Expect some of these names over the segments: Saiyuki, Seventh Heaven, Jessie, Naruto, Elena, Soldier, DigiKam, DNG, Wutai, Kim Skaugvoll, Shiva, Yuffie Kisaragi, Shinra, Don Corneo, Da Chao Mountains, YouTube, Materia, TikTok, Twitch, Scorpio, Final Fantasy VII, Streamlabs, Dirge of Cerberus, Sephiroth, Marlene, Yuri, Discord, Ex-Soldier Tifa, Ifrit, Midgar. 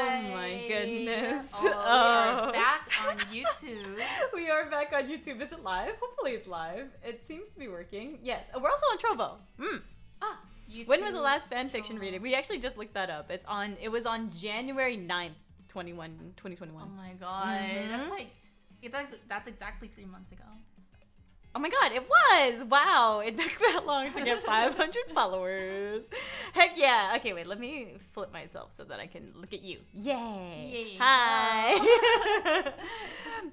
Oh my goodness. Oh, we are back on YouTube. We are back on YouTube. Is it live? Hopefully it's live. It seems to be working. Yes. Oh, we're also on Trovo. Mm. Ah, YouTube. When was the last fanfiction reading? We actually just looked that up. It's on. It was on January 9th, 2021. Oh my god. Mm-hmm. That's like, that's exactly 3 months ago. Oh my god, it was! Wow, it took that long to get 500 followers. Heck yeah. Okay, wait, let me flip myself so that I can look at you. Yay! Yay. Hi!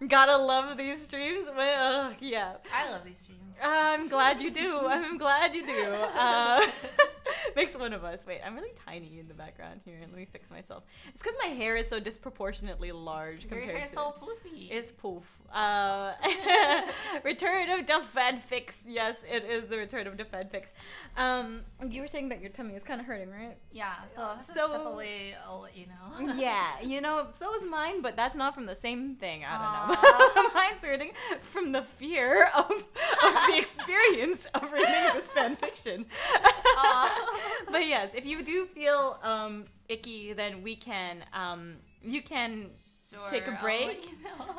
Gotta love these streams. Well, yeah. I love these streams. I'm glad you do. I'm glad you do. Makes one of us. Wait, I'm really tiny in the background here. Let me fix myself. It's because my hair is so disproportionately large compared to... Your hair is so poofy. It's poof. Return of the fanfics. Yes, it is the return of the fanfics. You were saying that your tummy is kind of hurting, right? Yeah, so I'll step away, I'll let you know. Yeah, you know, so is mine, but that's not from the same thing. I don't know. Mine's hurting from the fear of the experience of reading this fanfiction. But yes, if you do feel icky, then we can, you can take a break,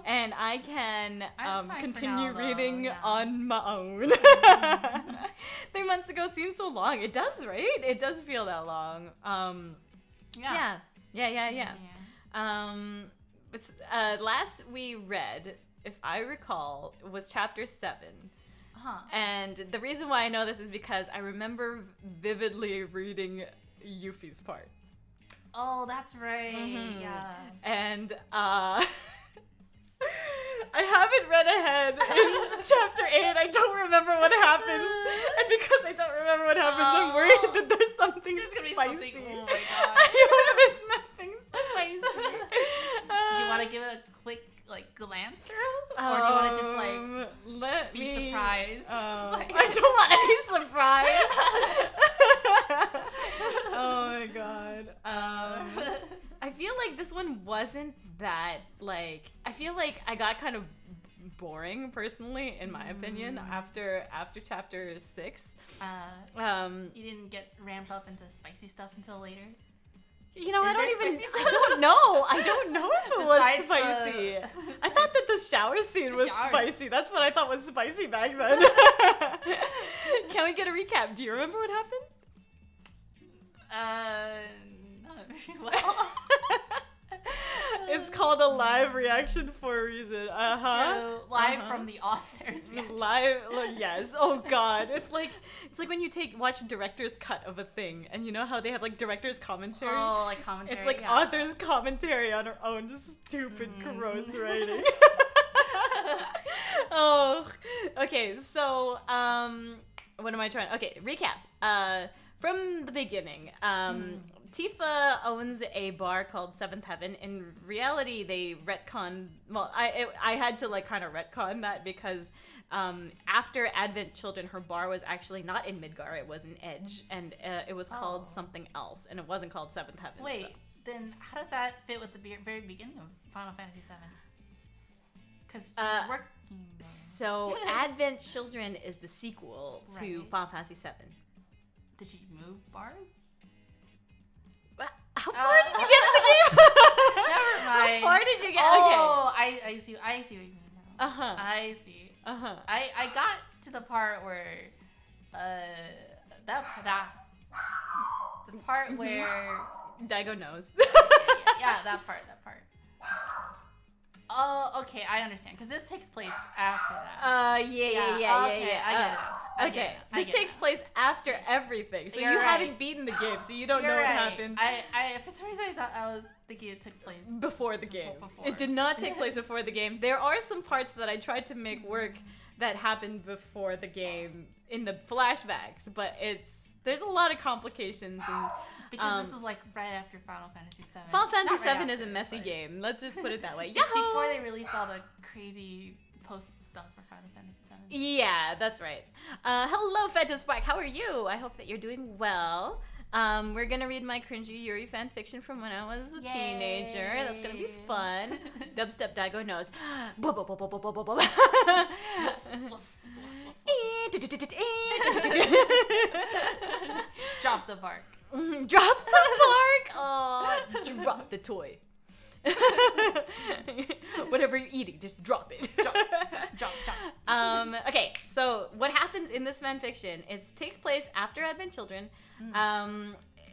and I can continue reading on my own. 3 months ago seems so long. It does, right? It does feel that long. Yeah. Last we read, if I recall, was chapter 7. Huh. And the reason why I know this is because I remember vividly reading Yuffie's part. Oh, that's right. Mm-hmm. Yeah. And I haven't read ahead in chapter 8. I don't remember what happens, and because I don't remember what happens, I'm worried that there's something spicy. Oh my god! I hope there's nothing spicy. Do you want to give it a quick glance through, or do you want to just be surprised? I don't want to be surprised. Oh my god. I feel like this one wasn't that I feel like I got kind of boring personally, in my opinion, after chapter 6. You didn't get ramped up into spicy stuff until later. You know, I don't know. I don't know if it was spicy. I thought that the shower scene was spicy. That's what I thought was spicy back then. Can we get a recap? Do you remember what happened? Not very well. It's called a live reaction for a reason. Live from the author's reaction. Live, yes. Oh god, it's like when you watch director's cut of a thing, and you know how they have director's commentary. Oh, commentary. It's author's commentary on her own stupid, gross writing. Oh, okay. So, what am I trying? Okay, recap. From the beginning, Tifa owns a bar called Seventh Heaven. In reality, they retconned... Well, I had to kind of retcon that because after Advent Children, her bar was actually not in Midgar. It was in Edge, and it was called something else, and it wasn't called Seventh Heaven. Wait, then how does that fit with the very beginning of Final Fantasy VII? Because she's working there. So Advent Children is the sequel to Final Fantasy VII. Did she move bars? How far did you get in the game? Never mind. How far did you get? Oh, okay. I see what you mean now. I see. I got to the part where, the part where Daioh knows. Yeah, that part. Oh, okay, I understand. Because this takes place after that. Yeah. I get it. Okay, this takes place after everything, so you haven't beaten the game, so you don't know what happens. I for some reason I thought I was thinking it took place before the game. It did not take place before the game. There are some parts that I tried to make work that happened before the game in the flashbacks, but there's a lot of complications and. Because this is right after Final Fantasy VII. Final Fantasy VII is a messy game. Let's just put it that way. It's before they released all the crazy post stuff for Final Fantasy VII. Yeah, that's right. Hello, Phantom Spark. How are you? I hope that you're doing well. We're gonna read my cringy Yuri fanfiction from when I was a teenager. That's gonna be fun. Dubstep Daioh knows. Drop the bark. Drop the fork! Oh, drop the toy. Whatever you're eating, just drop it. Drop. Okay, so what happens in this fanfiction? It takes place after Advent Children.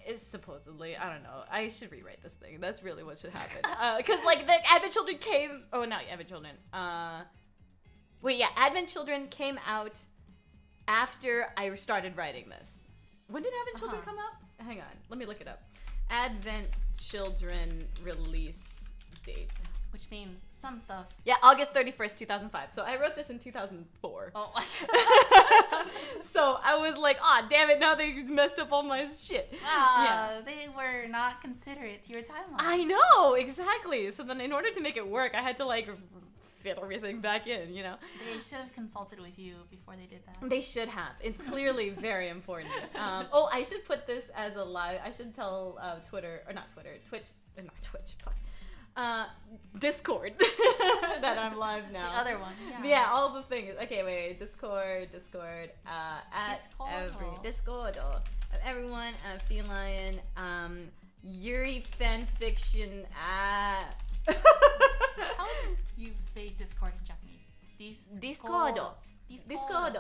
Is supposedly, I don't know. I should rewrite this thing. That's really what should happen. Because like the Advent Children came. Oh, not Advent Children. Wait, yeah, Advent Children came out after I started writing this. When did Advent Children come out? Hang on, let me look it up. Advent Children release date. Which means some stuff. Yeah, August 31st, 2005. So I wrote this in 2004. Oh my God. So I was like, aw, damn it, now they messed up all my shit. Yeah. They were not considerate to your timeline. I know, exactly. So then in order to make it work, I had to like fit everything back in, you know? They should have consulted with you before they did that. They should have. It's clearly very important. Oh, I should put this as a live, I should tell Twitch, fuck. Discord that I'm live now. The other one. Yeah. Yeah, all the things. Okay, wait. Discord. At Discord. Everyone. Feline. Yuri fanfiction. How would you say Discord in Japanese? Discord. Discord.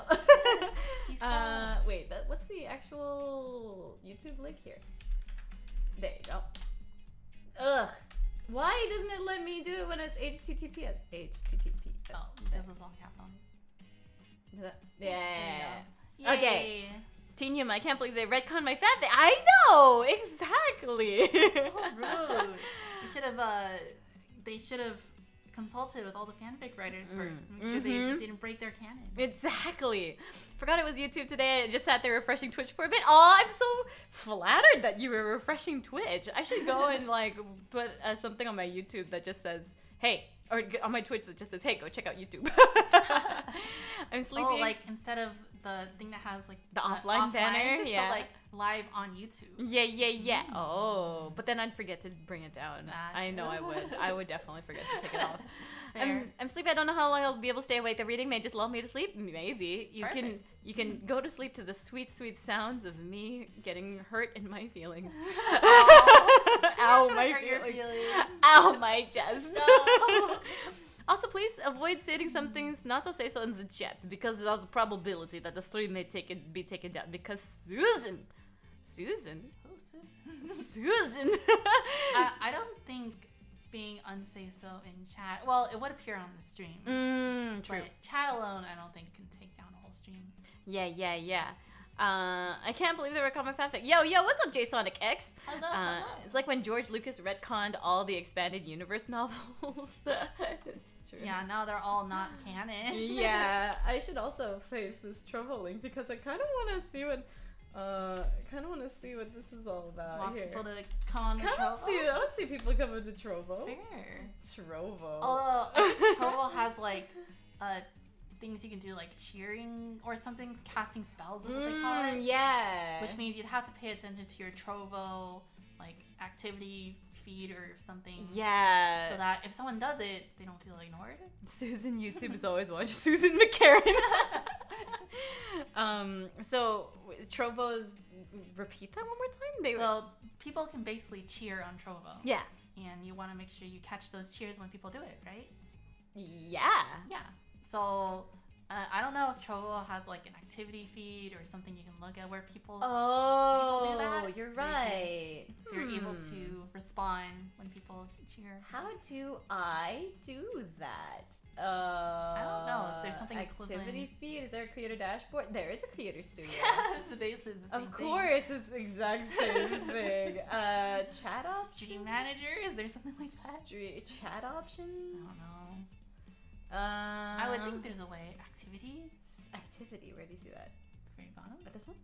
Wait. What's the actual YouTube link here? There you go. Ugh. Why doesn't it let me do it when it's HTTPS? HTTPS. Oh, this is all we have on. Yeah. Okay. Tinium, I can't believe they retconned my fanfic. I know! Exactly! So rude. You should have, they should have consulted with all the fanfic writers first. Make sure they didn't break their canon. Exactly. Forgot it was YouTube today. I just sat there refreshing Twitch for a bit. Oh, I'm so flattered that you were refreshing Twitch. I should go and like put something on my YouTube that just says, hey, or on my Twitch that just says, hey, go check out YouTube. I'm sleeping. Oh, like instead of the thing that has like the offline banner, just put, like live on YouTube. Yeah. Oh, but then I'd forget to bring it down. Gotcha. I know I would. I would definitely forget to take it off. I'm sleepy. I don't know how long I'll be able to stay awake. The reading may just lull me to sleep. Maybe you can go to sleep to the sweet, sweet sounds of me getting hurt in my feelings. Ow, my feelings. Ow, my chest. No. Also, please avoid stating some things not so say so in the chat because there's a probability that the stream may be taken down because Susan. Oh, Susan. I don't think being unsay so in chat. Well, it would appear on the stream. True. But chat alone, I don't think can take down a whole stream. Yeah. I can't believe they were common fanfic. Yo, what's up, JSonic X? Hello. It's like when George Lucas retconned all the expanded universe novels. It's true. Yeah, now they're all not canon. Yeah, I should also face this Trovo link because I kind of want to see what. This is all about. Want here. People to come to Trovo? I want to see people coming to Trovo. Fair. Trovo. Although Trovo has like things you can do like cheering or something, casting spells is what they call it. Yeah. Which means you'd have to pay attention to your Trovo like activity feed or something. Yeah. So that if someone does it, they don't feel ignored. Susan YouTube is always watching. Susan McCarran. So Trovos, repeat that one more time. So people can basically cheer on Trovo. Yeah. And you want to make sure you catch those cheers when people do it, right? Yeah. So, I don't know if Trovo has like an activity feed or something you can look at where people do that. Oh, you're right. So you're able to respond when people cheer. How do I do that? I don't know. Is there something activity feed? Is there a creator dashboard? There is a creator studio. It's basically the same thing. Of course, it's the exact same thing. Chat options? Stream manager? Is there something like that? Chat options? I don't know. I would think there's a way. Activity. Where do you see that? Very bottom. At this one?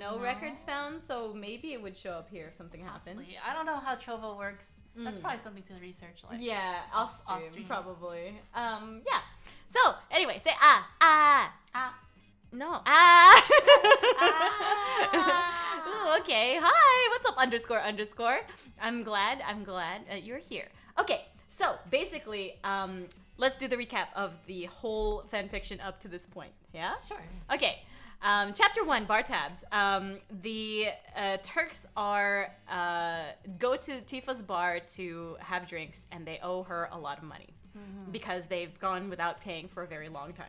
No records found, so maybe it would show up here if something happened. I don't know how Trovo works. That's probably something to research. Like, yeah, off-stream, probably. Yeah. So, anyway, say No. Ooh, okay. Hi. What's up, __? I'm glad you're here. Okay. So, basically, let's do the recap of the whole fanfiction up to this point, yeah? Sure. Okay. Chapter 1, Bar Tabs. The Turks are go to Tifa's bar to have drinks, and they owe her a lot of money because they've gone without paying for a very long time.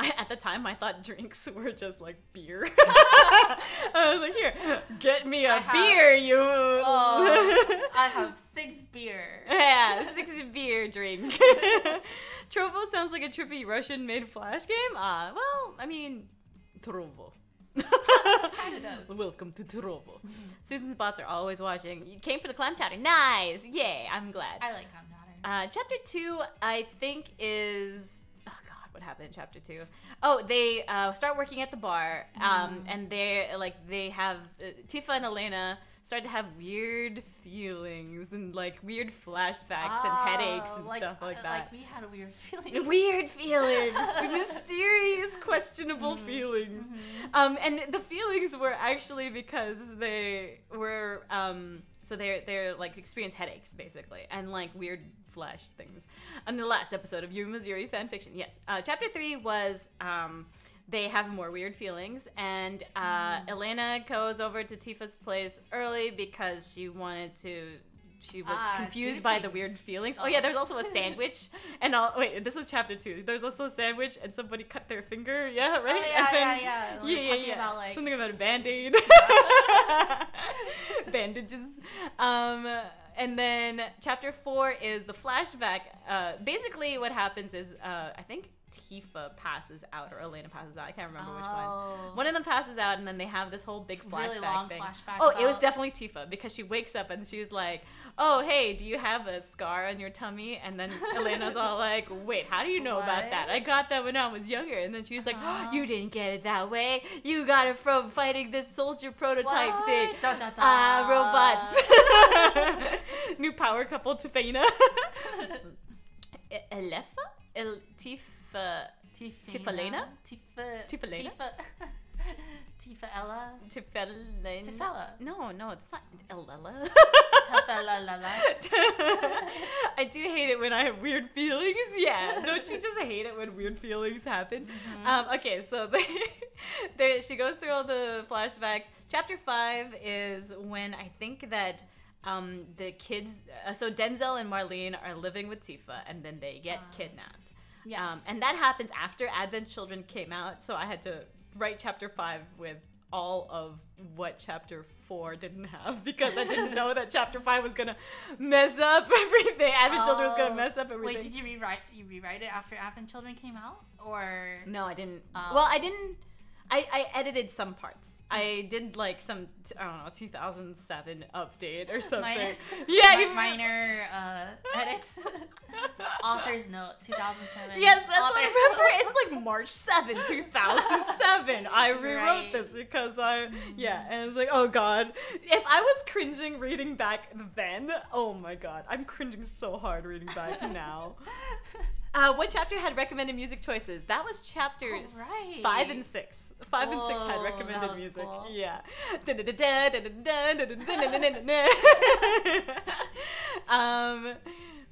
At the time, I thought drinks were just like beer. I was like, here, get me a beer, you. Oh, I have 6 beer. Yeah, 6 beer drink. Trovo sounds like a trippy Russian-made Flash game. Ah, well, I mean, Trovo. Kinda does. Welcome to Trovo. Susan's bots are always watching. You came for the clam chowder. Nice. Yay, I'm glad. I like clam chowder. Chapter 2, I think, is... What happened in chapter 2? Oh, they start working at the bar, and they have Tifa and Elena start to have weird feelings and like weird flashbacks and headaches and stuff like that. Like we had weird feelings. Weird feelings, mysterious, questionable feelings, and the feelings were actually because they were so they're like experience headaches basically and like weird flesh things. And the last episode of Yuri Missouri fanfiction, yes. Chapter 3 was they have more weird feelings, and Elena goes over to Tifa's place early because she wanted to. She was confused by the weird feelings. Oh yeah, there's also a sandwich, and wait, this was chapter 2. There's also a sandwich, and somebody cut their finger. Yeah, right. Oh, yeah, and then, yeah. About, like... Something about a band-aid. Yeah. Bandages. And then chapter 4 is the flashback. Basically, what happens is, I think Tifa passes out or Elena passes out. I can't remember which one. One of them passes out, and then they have this whole big flashback thing. Flashback it was definitely Tifa because she wakes up and she's like, "Oh, hey, do you have a scar on your tummy?" And then Elena's all like, "Wait, how do you know about that? I got that when I was younger." And then she was like, "Oh, you didn't get it that way. You got it from fighting this soldier prototype thing. Da, da, da. Robots." New power couple, Tifana. Elefa? Tifalena? Tifaella? Tifella. No, it's not Elella. I do hate it when I have weird feelings. Yeah, don't you just hate it when weird feelings happen? Okay, so she goes through all the flashbacks. Chapter 5 is when I think that the kids... so Denzel and Marlene are living with Tifa, and then they get kidnapped. Yes. And that happens after Advent Children came out, so I had to write chapter 5 with all of what chapter 4 didn't have because I didn't know that chapter 5 was gonna mess up everything. Advent Children was gonna mess up everything. Wait, did you rewrite it after Advent Children came out? Or no, I didn't. Well, I didn't. I edited some parts. I did like some, I don't know, 2007 update or something. Minor edits. Author's note, 2007. Yes, that's what I remember. It's like March 7, 2007. I rewrote this because and it's like, oh God. If I was cringing reading back then, oh my God, I'm cringing so hard reading back now. What chapter had recommended music choices? That was chapters 5 and 6. 5 and 6 had recommended music. Cool. Yeah.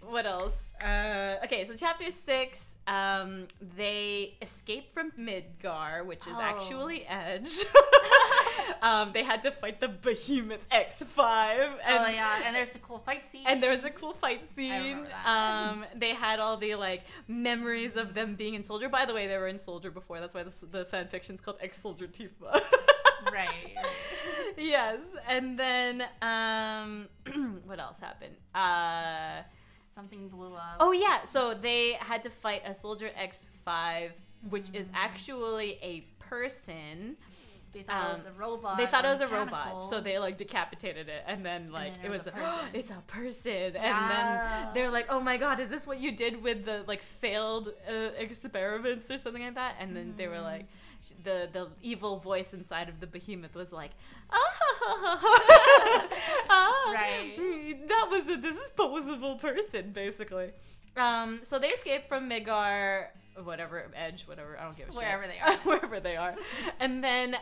What else? Okay, so chapter 6, they escape from Midgar, which is actually Edge. They had to fight the behemoth X5. And, and there's a cool fight scene. I remember that. They had all the like memories of them being in Soldier. By the way, they were in Soldier before. That's why the fan fiction's called Ex-Soldier Tifa. Yes, and then what else happened? Something blew up. Oh yeah, so they had to fight a Soldier X5, which is actually a person. They thought it was a robot. They thought it was a robot, so they like decapitated it, and then like it was a person. It's a person, and then they're like, "Oh my God, is this what you did with the like failed experiments or something like that?" And then they were like, the evil voice inside of the behemoth was like, that was a disposable person basically. So they escaped from Midgar. Whatever, Edge, whatever, I don't give a shit. Wherever they are. Wherever they are. And then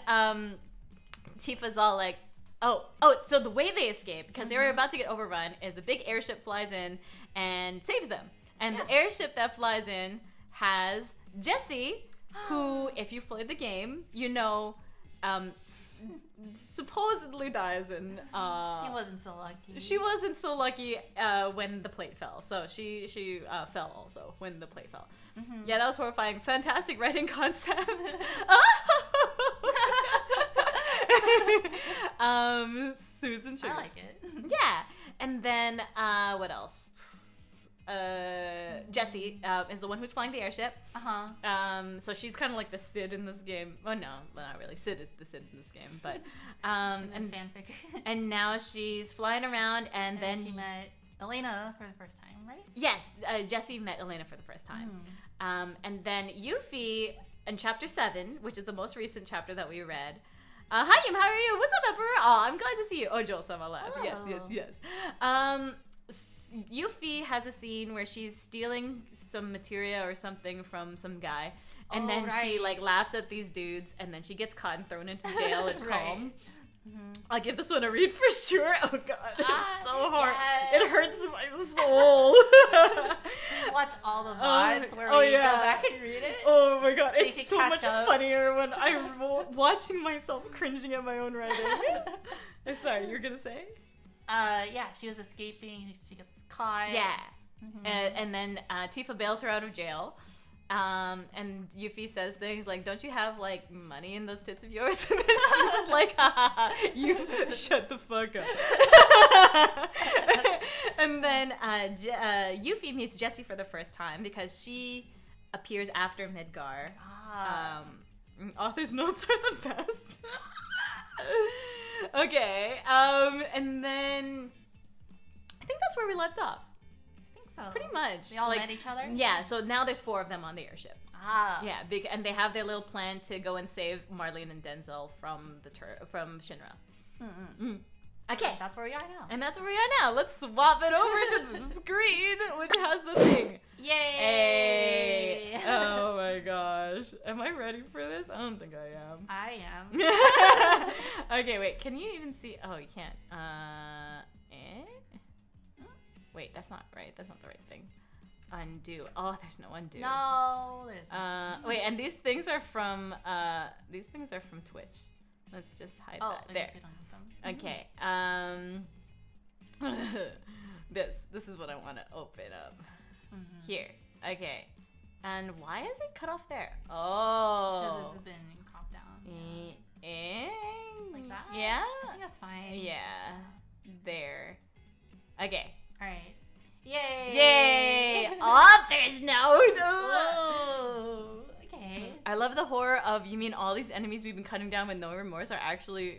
Tifa's all like, so the way they escape, because they were about to get overrun, is a big airship flies in and saves them. And the airship that flies in has Jesse, who, if you've played the game, you know, supposedly dies in... she wasn't so lucky. She wasn't so lucky when the plate fell. So she fell also when the plate fell. Mm-hmm. Yeah, that was horrifying. Fantastic writing concepts. Susan Sugar. I like it. Yeah. And then, what else? Jessie is the one who's flying the airship. Uh-huh. So she's kind of like the Cid in this game. Oh, no, not really. Cid is the Cid in this game, but and fanfic. And now she's flying around, and then she met Elena for the first time, right? Yes, Jessie met Elena for the first time. Mm. And then Yuffie in chapter 7, which is the most recent chapter that we read. Hi, Yim, how are you? What's up, Emperor? Oh, I'm glad to see you. Oh, Joel-sama laugh. Oh. Yes, yes, yes. Yuffie has a scene where she's stealing some materia or something from some guy, and then she like laughs at these dudes, and then she gets caught and thrown into jail at Calm. Mm-hmm. I'll give this one a read for sure. Oh god, it's so hard. Yes. It hurts my soul. Watch all the VODs where we go back and read it. Oh my god, so it's so much funnier when I'm watching myself cringing at my own writing. Sorry, you're gonna say? Yeah, she was escaping. She gets caught. Yeah, mm-hmm. And then Tifa bails her out of jail, and Yuffie says things like, "Don't you have like money in those tits of yours?" And then Tifa's like, "Ha ha ha! You shut the fuck up." And then Yuffie meets Jessie for the first time because she appears after Midgar. Author's notes are the best. Okay, and then I think that's where we left off. I think so. Pretty much. They all met each other? Yeah, so now there's 4 of them on the airship. Ah. Yeah, and they have their little plan to go and save Marlene and Denzel from Shinra. Mm-hmm. Mm. Okay. Yeah, that's where we are now. And that's where we are now. Let's swap it over to the screen, which has the thing. Yay! Hey. Oh my gosh. Am I ready for this? I don't think I am. I am. Okay, wait. Can you even see? Oh, you can't. Wait, that's not right. That's not the right thing. Undo. Oh, there's no undo. No, there's no. Wait, and these things are from Twitch. Let's just hide that. There. We don't have them. Okay. This is what I want to open up. Mm-hmm. Here. Okay. And why is it cut off there? Oh. Because it's been cropped down. Yeah. Like that? Yeah. I think that's fine. Yeah. There. Okay. All right. Yay. Yay. Author's note. Whoa. I love the horror of, you mean all these enemies we've been cutting down with no remorse are actually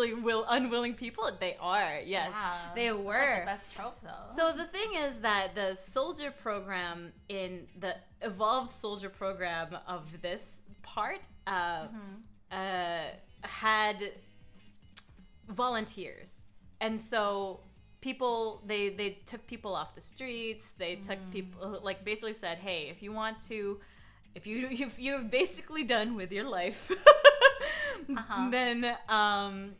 unwilling people? They are, yes. Yeah, they were. That's like the best trope, though. So the thing is that the soldier program in the evolved soldier program of this part had volunteers. And so people, they took people off the streets. They took people, like basically said, hey, if you want to... If you've basically done with your life, then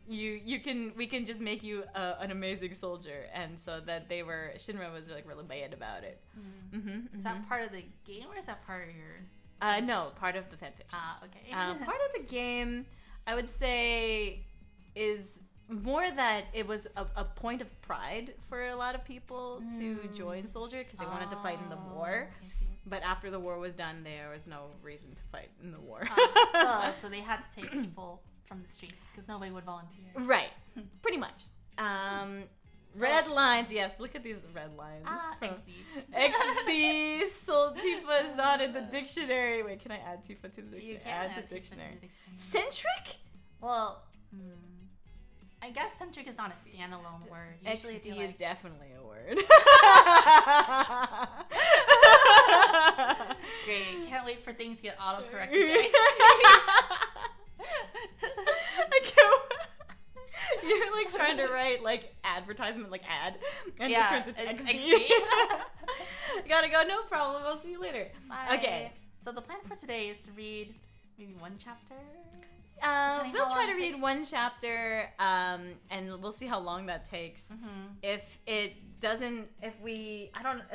we can just make you an amazing soldier, and so that Shinra was like really bad about it. Mm. Mm-hmm, mm-hmm. Is that part of the game or is that part of your? No, part of the fanfiction. Okay. Part of the game, I would say, is more that it was a point of pride for a lot of people to join soldier because they wanted to fight in the war. But after the war was done, there was no reason to fight in the war. So they had to take people from the streets because nobody would volunteer. Right, pretty much. Red lines, yes. Look at these red lines. XD. So Tifa is not in the dictionary. Wait, can I add Tifa to the dictionary? You can add Tifa to the dictionary. Centric? Well, I guess centric is not a standalone word. Usually XD is definitely a word. Great. Can't wait for things to get auto-corrected. I can't. You're like trying to write like advertisement, like ad, and it turns into XD. You gotta go. No problem. I'll see you later. Bye. Okay. So the plan for today is to read maybe one chapter. We'll try to read one chapter, and we'll see how long that takes. Mm-hmm.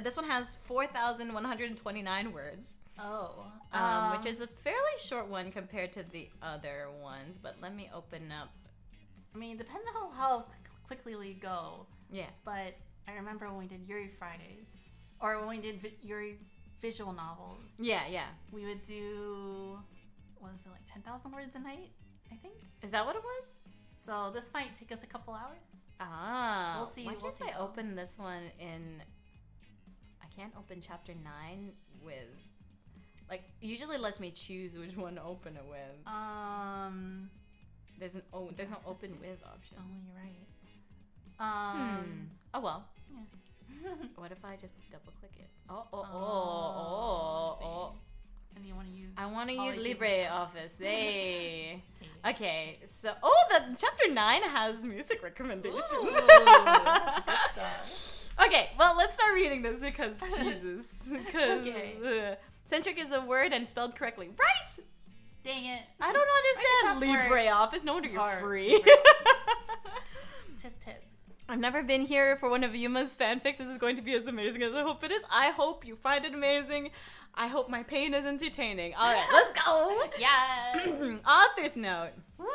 This one has 4,129 words. Oh. Which is a fairly short one compared to the other ones, but let me open up. I mean, it depends on how quickly we go. Yeah. But I remember when we did Yuri Fridays, or when we did Yuri visual novels. Yeah, yeah. We would do, what was it, like 10,000 words a night, I think? Is that what it was? So this might take us a couple hours. Ah. We'll see. We'll see. I open this one in... I can't open chapter 9 with... Like, usually lets me choose which one to open it with. There's an there's no open with option. Oh, you're right. Oh well. Yeah. What if I just double click it? Oh. And you want to use? I want to use LibreOffice. Hey. Okay. So, oh, the chapter 9 has music recommendations. Ooh, that's good. Okay. Well, let's start reading this because Jesus. Okay. Centric is a word and spelled correctly. Right? Dang it. I don't understand LibreOffice. No wonder you're free. Tis. I've never been here for one of Yuma's fanfics. This is going to be as amazing as I hope it is. I hope you find it amazing. I hope my pain is entertaining. All right, let's go. Yes. Author's note. Woo.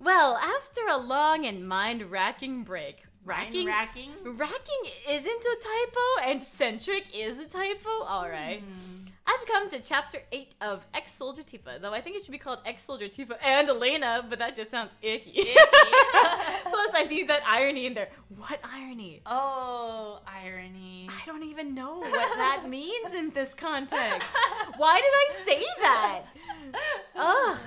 Well, after a long and mind-racking break, Racking isn't a typo, and centric is a typo. All right. I've come to chapter 8 of Ex-Soldier Tifa, though I think it should be called Ex-Soldier Tifa and Elena, but that just sounds icky. Plus, I need that irony in there. What irony? Oh, irony. I don't even know what that means in this context. Why did I say that? Ugh.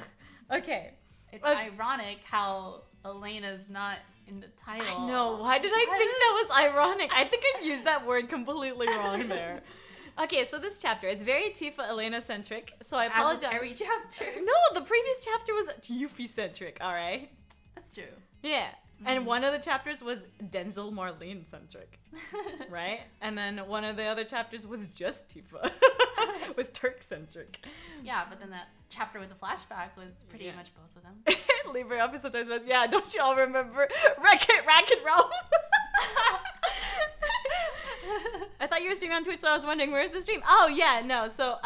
Okay. It's ironic how Elena's not in the title. I know. Why did I think that was ironic? I think I used that word completely wrong there. Okay, so this chapter, it's very Tifa Elena-centric, so I apologize. Every chapter. No, the previous chapter was Yuffie-centric, all right? That's true. Yeah, and one of the chapters was Denzel Marlene-centric, right? And then one of the other chapters was just Tifa, was Turk-centric. Yeah, but then that chapter with the flashback was pretty much both of them. LibreOffice sometimes was, yeah, don't you all remember Wreck-It, Racket Ralph? I thought you were streaming on Twitch, so I was wondering, where's the stream? Oh, yeah, no. So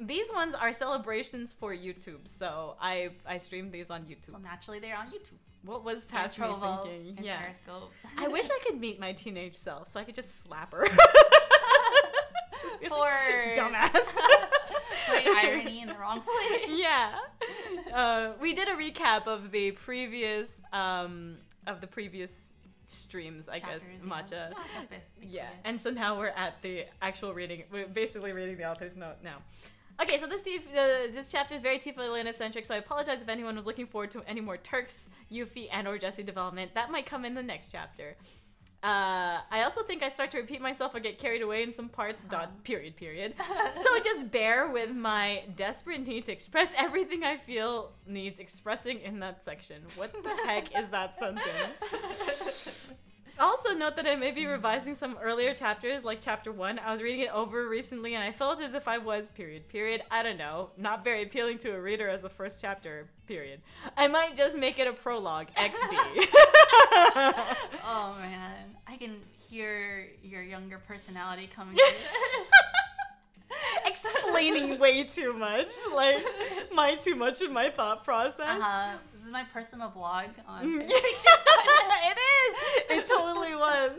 these ones are celebrations for YouTube, so I streamed these on YouTube. So naturally, they're on YouTube. What was past me thinking? And yeah. Periscope. I wish I could meet my teenage self, so I could just slap her. Poor dumbass. Irony in the wrong place. Yeah. We did a recap of the previous streams, I guess, Matcha. Yeah, and so now we're at the actual reading. We're basically reading the author's note now. Okay, so this chapter is very Tifa Elena-centric, so I apologize if anyone was looking forward to any more Turks, Yuffie, and or Jessie development. That might come in the next chapter. I also think I start to repeat myself or get carried away in some parts, period. So just bear with my desperate need to express everything I feel needs expressing in that section. What the heck is that sentence? Also note that I may be revising some earlier chapters, like chapter 1. I was reading it over recently and I felt as if I was, period. I don't know. Not very appealing to a reader as a first chapter, period. I might just make it a prologue, XD. Oh, man. I can hear your younger personality coming in. Explaining way too much. Like, my too much in my thought process. Uh-huh. This is my personal blog on fanfiction. It is! It totally was.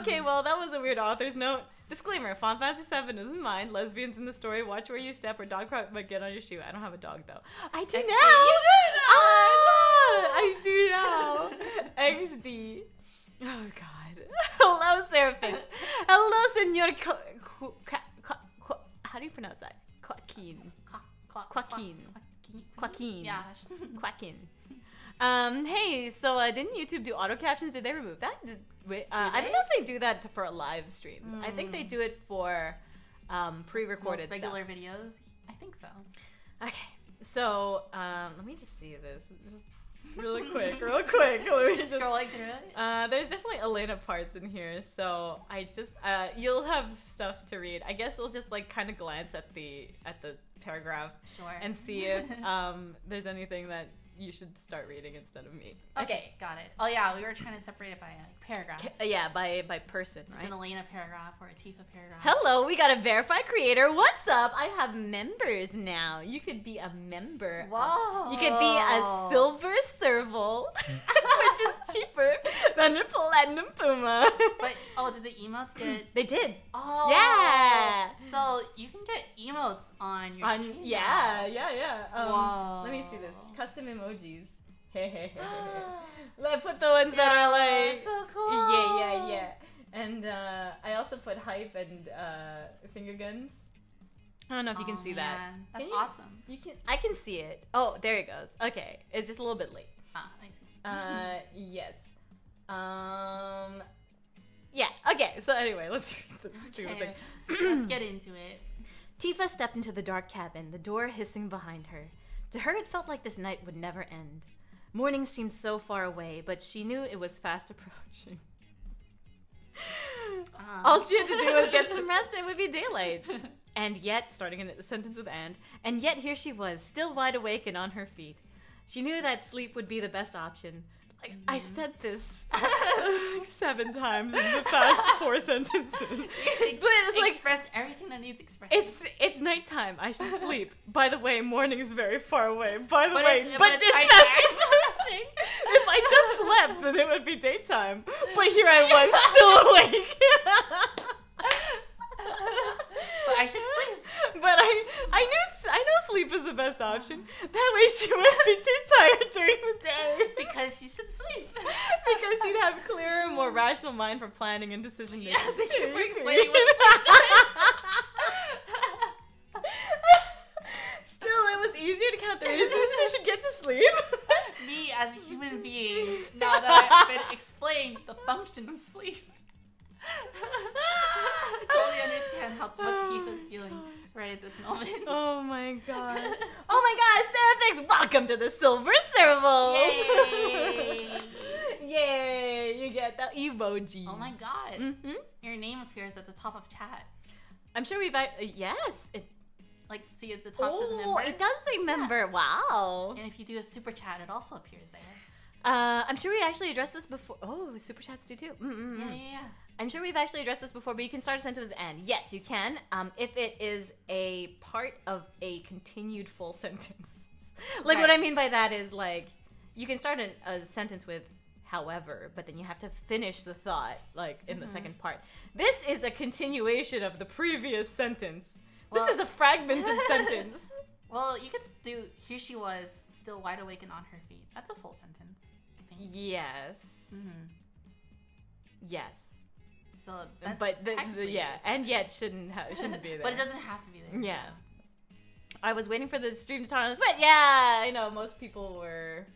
Okay, well, that was a weird author's note. Disclaimer, Final Fantasy VII isn't mine. Lesbians in the story, watch where you step or dog crap, but get on your shoe. I don't have a dog, though. I do XD. Now! I do now! XD. Oh, God. Hello, Seraphix. Hello, Senor... How do you pronounce that? Joaquin. Joaquin. Joaquin. Yeah. Joaquin. Hey, so didn't YouTube do auto captions? Did they remove that? I don't know if they do that for live streams. I think they do it for pre-recorded regular stuff. Videos. I think so. Okay, so let me just see this. Just really quick, real quick. Let me just scrolling through it. There's definitely Elena parts in here, so I just you'll have stuff to read. I guess we'll just like kind of glance at the paragraph and see if there's anything that you should start reading instead of me. Okay, got it. Oh yeah, we were trying to separate it by paragraphs. Yeah, by person, right? It's an Elena paragraph or a Tifa paragraph. Hello, we got a verified creator. What's up? I have members now. You could be a member. Whoa. You could be a silver serval, which is cheaper than a platinum puma. But oh, did the emotes get? They did. Oh yeah. So you can get emotes on your stream. Yeah. Whoa. Let me see this. Custom emojis. I put the ones that are like. That's so cool. Yeah. And I also put hype and finger guns. I don't know if you can see that. That's awesome. You can. I can see it. Oh, there it goes. Okay, it's just a little bit late. Ah, I see. Yes. Yeah. Okay. So anyway, let's read this stupid thing. Let's get into it. Tifa stepped into the dark cabin, the door hissing behind her. To her, it felt like this night would never end. Morning seemed so far away, but she knew it was fast approaching. All she had to do was get some rest and it would be daylight. And yet, starting in a sentence with and yet here she was, still wide awake and on her feet. She knew that sleep would be the best option. Like, I said this 7 times in the past 4 sentences. Like, expressed everything that needs expressing. It's nighttime. I should sleep. By the way, morning is very far away. By the way, but this festive posting. If I just slept, then it would be daytime. But here I was, still awake. But I should sleep. But I know sleep is the best option. That way she wouldn't be too tired during the day. Because she should sleep. Because she'd have a clearer, more rational mind for planning and decision making. Yeah, thank you for explaining what sleep does. Still, it was easier to count the reasons she should get to sleep. Me as a human being, now that I've been explained the function of sleep. I totally understand what Tifa's feeling right at this moment. Oh my gosh. Therapics, welcome to the Silver Serval! Yay! Yay! You get the emojis. Oh my god. Your name appears at the top of chat. I'm sure we've... yes. Like, see at the top says member. It does say member. Yeah. Wow. And if you do a super chat, it also appears there. I'm sure we actually addressed this before. Oh, super chats do too. Yeah. I'm sure we've actually addressed this before, but you can start a sentence with "and." Yes, you can. If it is a part of a continued full sentence. Like, what I mean by that is, like, you can start a sentence with "however," but then you have to finish the thought, like, in the second part. This is a continuation of the previous sentence. Well, this is a fragmented sentence. Well, you could do "here she was, still wide awake and on her feet." That's a full sentence, I think. Yes. Yes. So that's and yet shouldn't be there. But it doesn't have to be there. Yeah. I was waiting for the stream to turn on this, but yeah, I know most people were.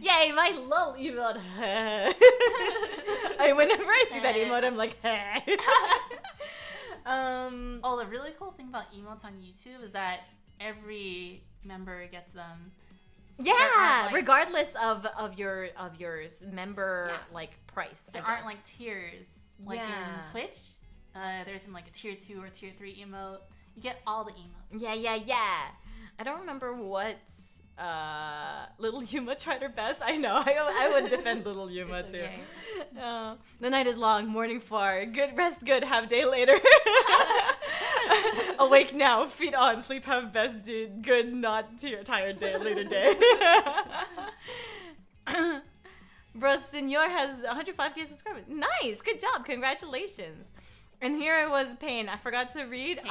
Yay, my lol emote. Whenever I see that emote, I'm like, Oh, the really cool thing about emotes on YouTube is that every member gets them. Yeah, regardless of your member like price. There aren't like tiers like in Twitch. There's like a tier 2 or tier 3 emote. You get all the emotes. Yeah. I don't remember what Little Yuma tried her best. I know. I would defend Little Yuma too. No. The night is long, morning far. Good rest, good have day later. Awake now, feet on, sleep have best did good, not to your tired day later day. Bro, Senor has 105k subscribers. Nice, good job, congratulations. And here was Pain. I forgot to read.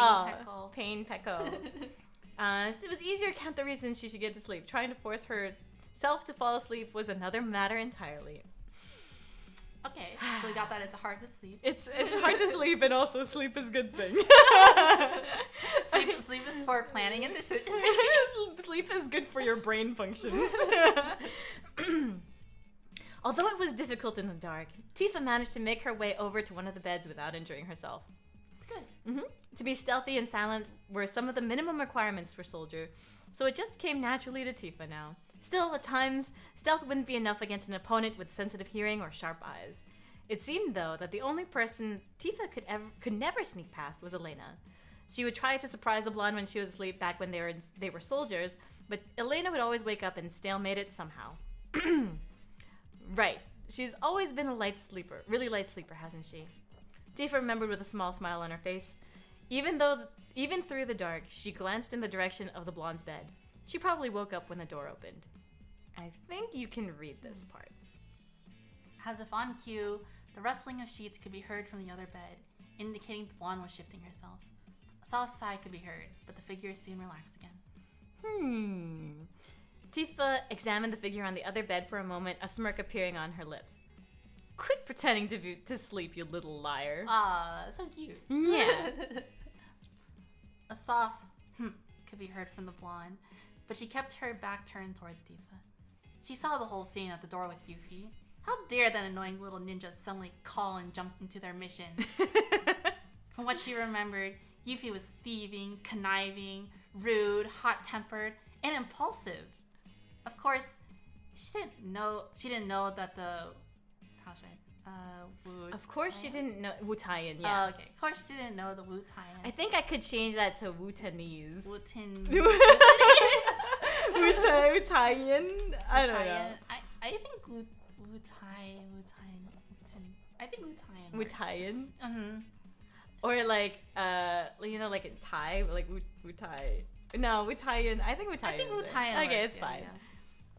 Pain Pecco. It was easier to count the reasons she should get to sleep. Trying to force herself to fall asleep was another matter entirely. Okay, so we got that. It's hard to sleep. It's hard to sleep, and also sleep is a good thing. Sleep is for planning and decision making. Sleep is good for your brain functions. Although it was difficult in the dark, Tifa managed to make her way over to one of the beds without injuring herself. It's good. To be stealthy and silent were some of the minimum requirements for Soldier, so it just came naturally to Tifa now. Still, at times, stealth wouldn't be enough against an opponent with sensitive hearing or sharp eyes. It seemed, though, that the only person Tifa could never sneak past was Elena. She would try to surprise the blonde when she was asleep back when they were soldiers, But Elena would always wake up and stalemate it somehow. Right. She's always been a light sleeper. Really light sleeper, hasn't she? Tifa remembered with a small smile on her face. Even through the dark, she glanced in the direction of the blonde's bed. She probably woke up when the door opened. I think you can read this part. As if on cue, the rustling of sheets could be heard from the other bed, indicating the blonde was shifting herself. A soft sigh could be heard, but the figure soon relaxed again. Tifa examined the figure on the other bed for a moment, a smirk appearing on her lips. Quit pretending to sleep, you little liar. Aw, so cute. Yeah. A soft hm could be heard from the blonde, but she kept her back turned towards Tifa. She saw the whole scene at the door with Yuffie. How dare that annoying little ninja suddenly call and jump into their mission? From what she remembered, Yuffie was thieving, conniving, rude, hot-tempered, and impulsive. Of course, she didn't know that the Wutaian, yeah. Okay. Of course she didn't know the Wutaian. I think I could change that to Wutanese. Wutaian? I don't know. I think Wutaian. Wutaian? Mm-hmm. Or like, you know, like in Thai, like Wutai. No, Wutaian. I think Wutaian. Okay, it's fine. Yeah, yeah.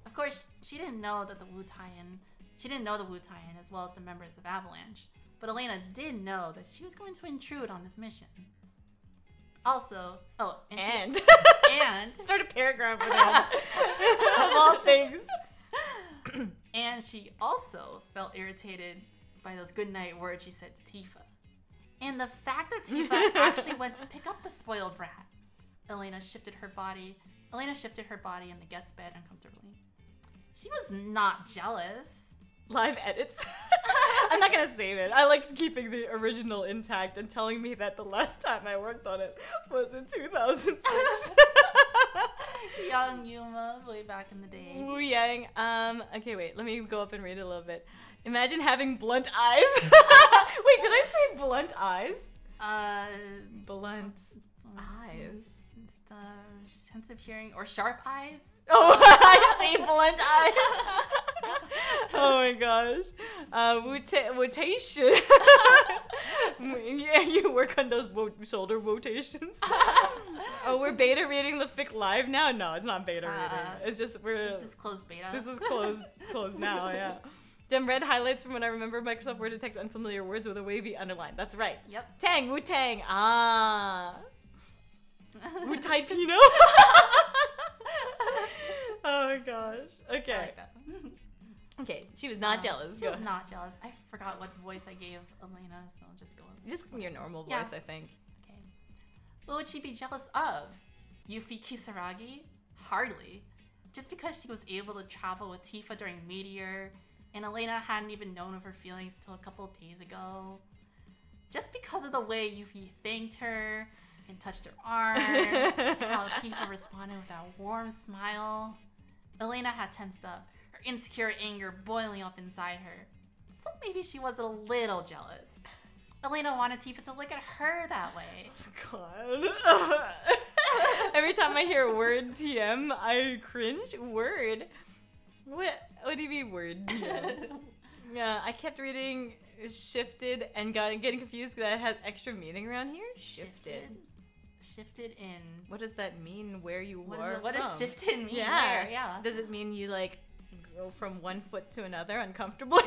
Of course, she didn't know the Wutai as well as the members of Avalanche, but Elena did know that she was going to intrude on this mission. Also, and start a paragraph with that, of all things. And she also felt irritated by those goodnight words she said to Tifa, and the fact that Tifa actually went to pick up the spoiled brat. Elena shifted her body in the guest bed uncomfortably. She was not jealous. Live edits. I'm not gonna save it. I liked keeping the original intact and telling me that the last time I worked on it was in 2006. Young Yuma, way back in the day. Wu Yang. Okay, wait. Let me go up and read it a little bit. Imagine having blunt eyes. Wait, did I say blunt eyes? Blunt eyes. Sense of hearing or sharp eyes. Oh, I see blunt eyes. Oh my gosh. Rotation. Yeah, you work on those shoulder rotations. Oh, we're beta reading the fic live now? No, it's not beta reading. It's just this is closed beta. This is closed now, yeah. Dim red highlights from what I remember Microsoft Word detects unfamiliar words with a wavy underline. That's right. Yep. Tang, Wu-Tang. Ah. Wutai Pino. Oh my gosh. Okay. I like that. Okay, she was not jealous. She was not jealous. I forgot what voice I gave Elena, so I'll just go with your normal voice, I think. Okay. What would she be jealous of? Yuffie Kisaragi? Hardly. Just because she was able to travel with Tifa during Meteor, and Elena hadn't even known of her feelings until a couple of days ago. Just because of the way Yuffie thanked her and touched her arm, how Tifa responded with that warm smile. Elena had tensed up, her insecure anger boiling up inside her. So maybe she was a little jealous. Elena wanted Tifa to look at her that way. God. Every time I hear word TM, I cringe. Word? What do you mean word TM? Yeah, I kept reading shifted and getting confused because that has extra meaning around here. Shifted in. What does that mean? Where you were? What does shifted mean? Yeah. Where? Yeah. Does it mean you like go from one foot to another uncomfortably?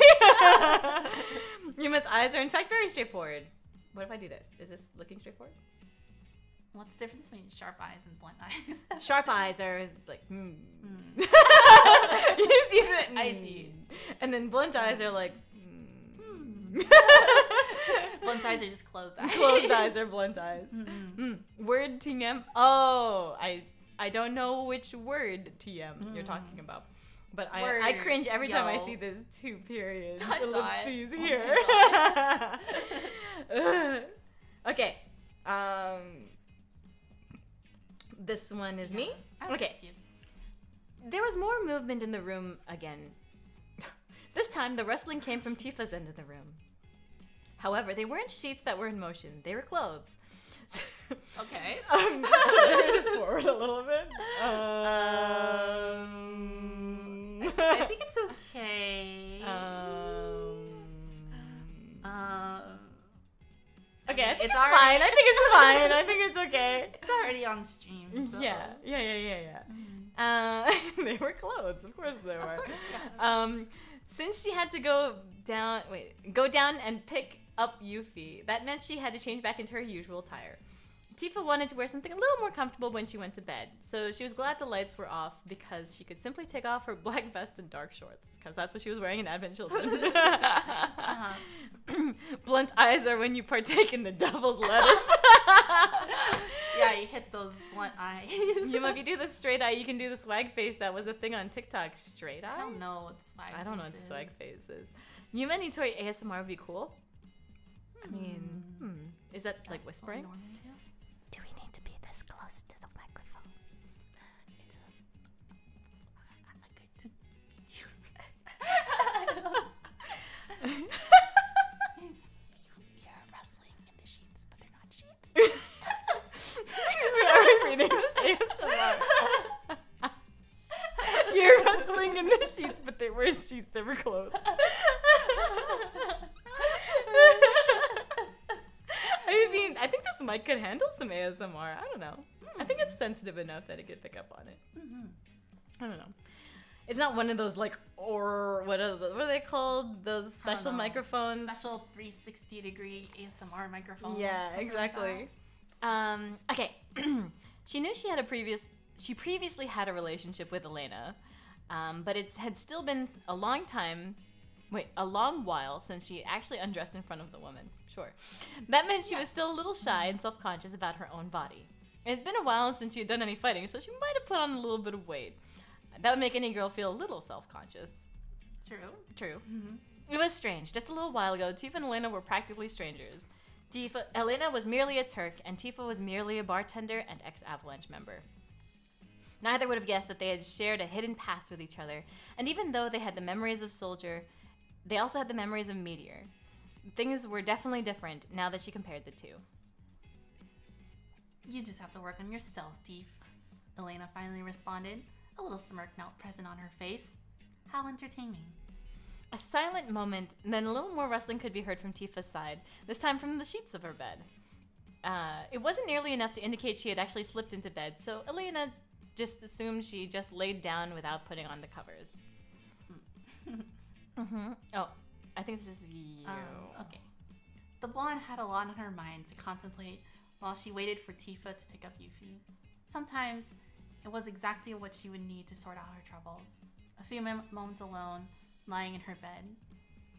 Yuma's eyes are in fact very straightforward. What if I do this? Is this looking straightforward? What's the difference between sharp eyes and blunt eyes? Sharp eyes are like You see that? I see. And then blunt eyes are like. Blunt eyes are just closed eyes. Closed eyes are blunt eyes. Word TM. Oh, I don't know which word TM you're talking about, but I cringe every time I see this two period ellipses here. Okay, this one is me. Okay, there was more movement in the room again. This time, the rustling came from Tifa's end of the room. However, they weren't sheets that were in motion. They were clothes. Okay. I'm just going to forward a little bit. I think it's okay. Okay, I think it's already, fine. I think it's fine. I think it's okay. It's already on stream. So. Yeah, yeah, yeah, yeah, yeah. They were clothes, of course they were. Yeah. Since she had to go down and pick up Yuffie, that meant she had to change back into her usual attire. Tifa wanted to wear something a little more comfortable when she went to bed, so she was glad the lights were off because she could simply take off her black vest and dark shorts, because that's what she was wearing in Advent Children. Blunt eyes are when you partake in the devil's lettuce. Yeah, you hit those blunt eyes. You know, if you do the straight eye, you can do the swag face. That was a thing on TikTok. Straight eye? I don't know what swag face is. I don't know what swag face is. Yumeni Tori ASMR would be cool. I mean, is that like whispering? Do we need to be this close to the microphone? It's I like it. You hear rustling in the sheets, but they're not sheets. We're reading this ASMR. You're rustling in the sheets, but they weren't sheets, they were clothes. I mean, I think this mic could handle some ASMR. I don't know. I think it's sensitive enough that it could pick up on it. I don't know. It's not one of those like, or what are they called? Those special microphones. Special 360-degree ASMR microphone. Yeah, exactly. Like okay. She knew she had previously had a relationship with Elena, but it had still been a long while since she actually undressed in front of the woman. Sure. That meant she was still a little shy and self-conscious about her own body. It's been a while since she had done any fighting, so she might have put on a little bit of weight. That would make any girl feel a little self-conscious. True. True. It was strange. Just a little while ago, Tifa and Elena were practically strangers. Elena was merely a Turk, and Tifa was merely a bartender and ex-Avalanche member. Neither would have guessed that they had shared a hidden past with each other, and even though they had the memories of Soldier, they also had the memories of Meteor. Things were definitely different now that she compared the two. You just have to work on your stealth, Tifa. Elena finally responded, a little smirk now present on her face. How entertaining. A silent moment, then a little more rustling could be heard from Tifa's side, this time from the sheets of her bed. It wasn't nearly enough to indicate she had actually slipped into bed, so Elena just assumed she just laid down without putting on the covers. Oh, I think this is you. Okay. The blonde had a lot on her mind to contemplate while she waited for Tifa to pick up Yuffie. Sometimes it was exactly what she would need to sort out her troubles. A few moments alone, lying in her bed.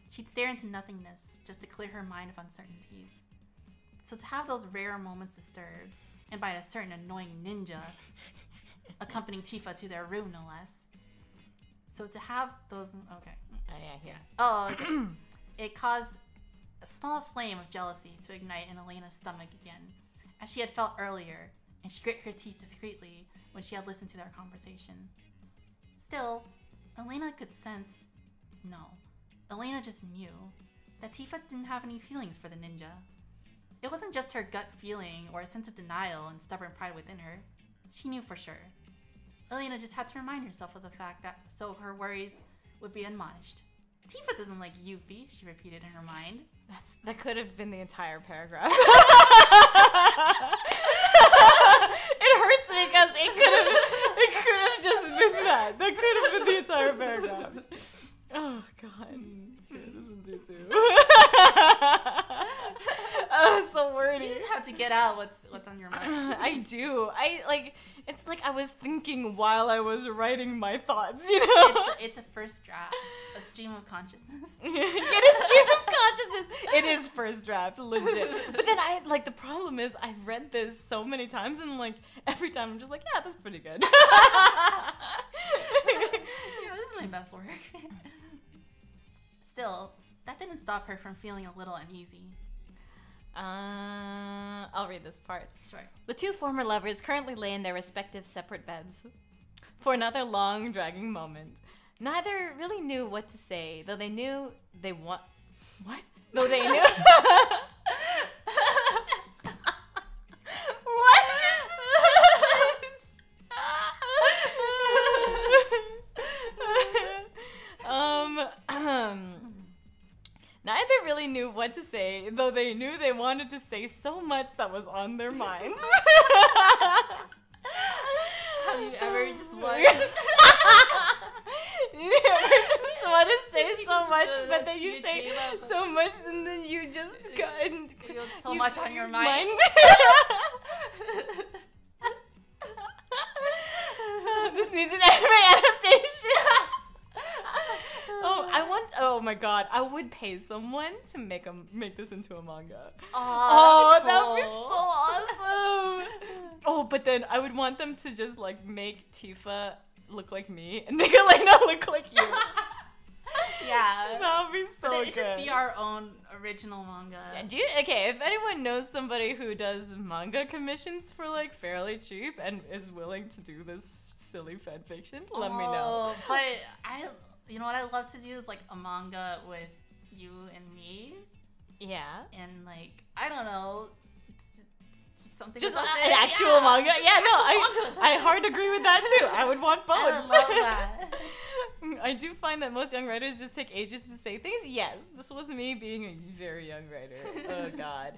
She'd stare into nothingness just to clear her mind of uncertainties. So to have those rare moments disturbed, and by a certain annoying ninja accompanying Tifa to their room, no less. So to have those... Okay. It caused a small flame of jealousy to ignite in Elena's stomach again, as she had felt earlier, and she grit her teeth discreetly when she had listened to their conversation. Still, Elena could sense... No. Elena just knew that Tifa didn't have any feelings for the ninja. It wasn't just her gut feeling or a sense of denial and stubborn pride within her. She knew for sure. Elena just had to remind herself of the fact that so her worries would be admonished. Tifa doesn't like Yuffie, she repeated in her mind. That could have been the entire paragraph. It hurts me because it could have just been that. That could have been the entire paragraph. Oh god. This is too soon. Oh, so wordy. You just have to get out what's on your mind. I do. It's like I was thinking while I was writing my thoughts, you know? It's a first draft. A stream of consciousness. It is stream of consciousness. It is first draft, legit. But then the problem is I've read this so many times and every time I'm just like, yeah, that's pretty good. Yeah, this is my best work. Still, that didn't stop her from feeling a little uneasy. I'll read this part. Sure. The two former lovers currently lay in their respective separate beds for another long, dragging moment. Neither really knew what to say, though they knew they want. What? Though they knew. what to say, though they knew they wanted to say so much that was on their minds. Have you ever just wanted to say so much, but then you say so much, and then you just go and you have so much on your mind. This needs an anime adaptation. Oh, I want. Oh my god, I would pay someone to make this into a manga. Oh, cool. That would be so awesome. Oh, but then I would want them to just like make Tifa look like me and Nicolena look like you. Yeah, that would be so good. But it just be our own original manga. Yeah, okay, if anyone knows somebody who does manga commissions for like fairly cheap and is willing to do this silly fan fiction, let me know. But you know what I love to do is like a manga with you and me. Yeah. And like I don't know. Something just an actual manga? Yeah, no, I hard agree with that too. I would want both. I would love that. I do find that most young writers just take ages to say things. Yes, this was me being a very young writer. Oh god.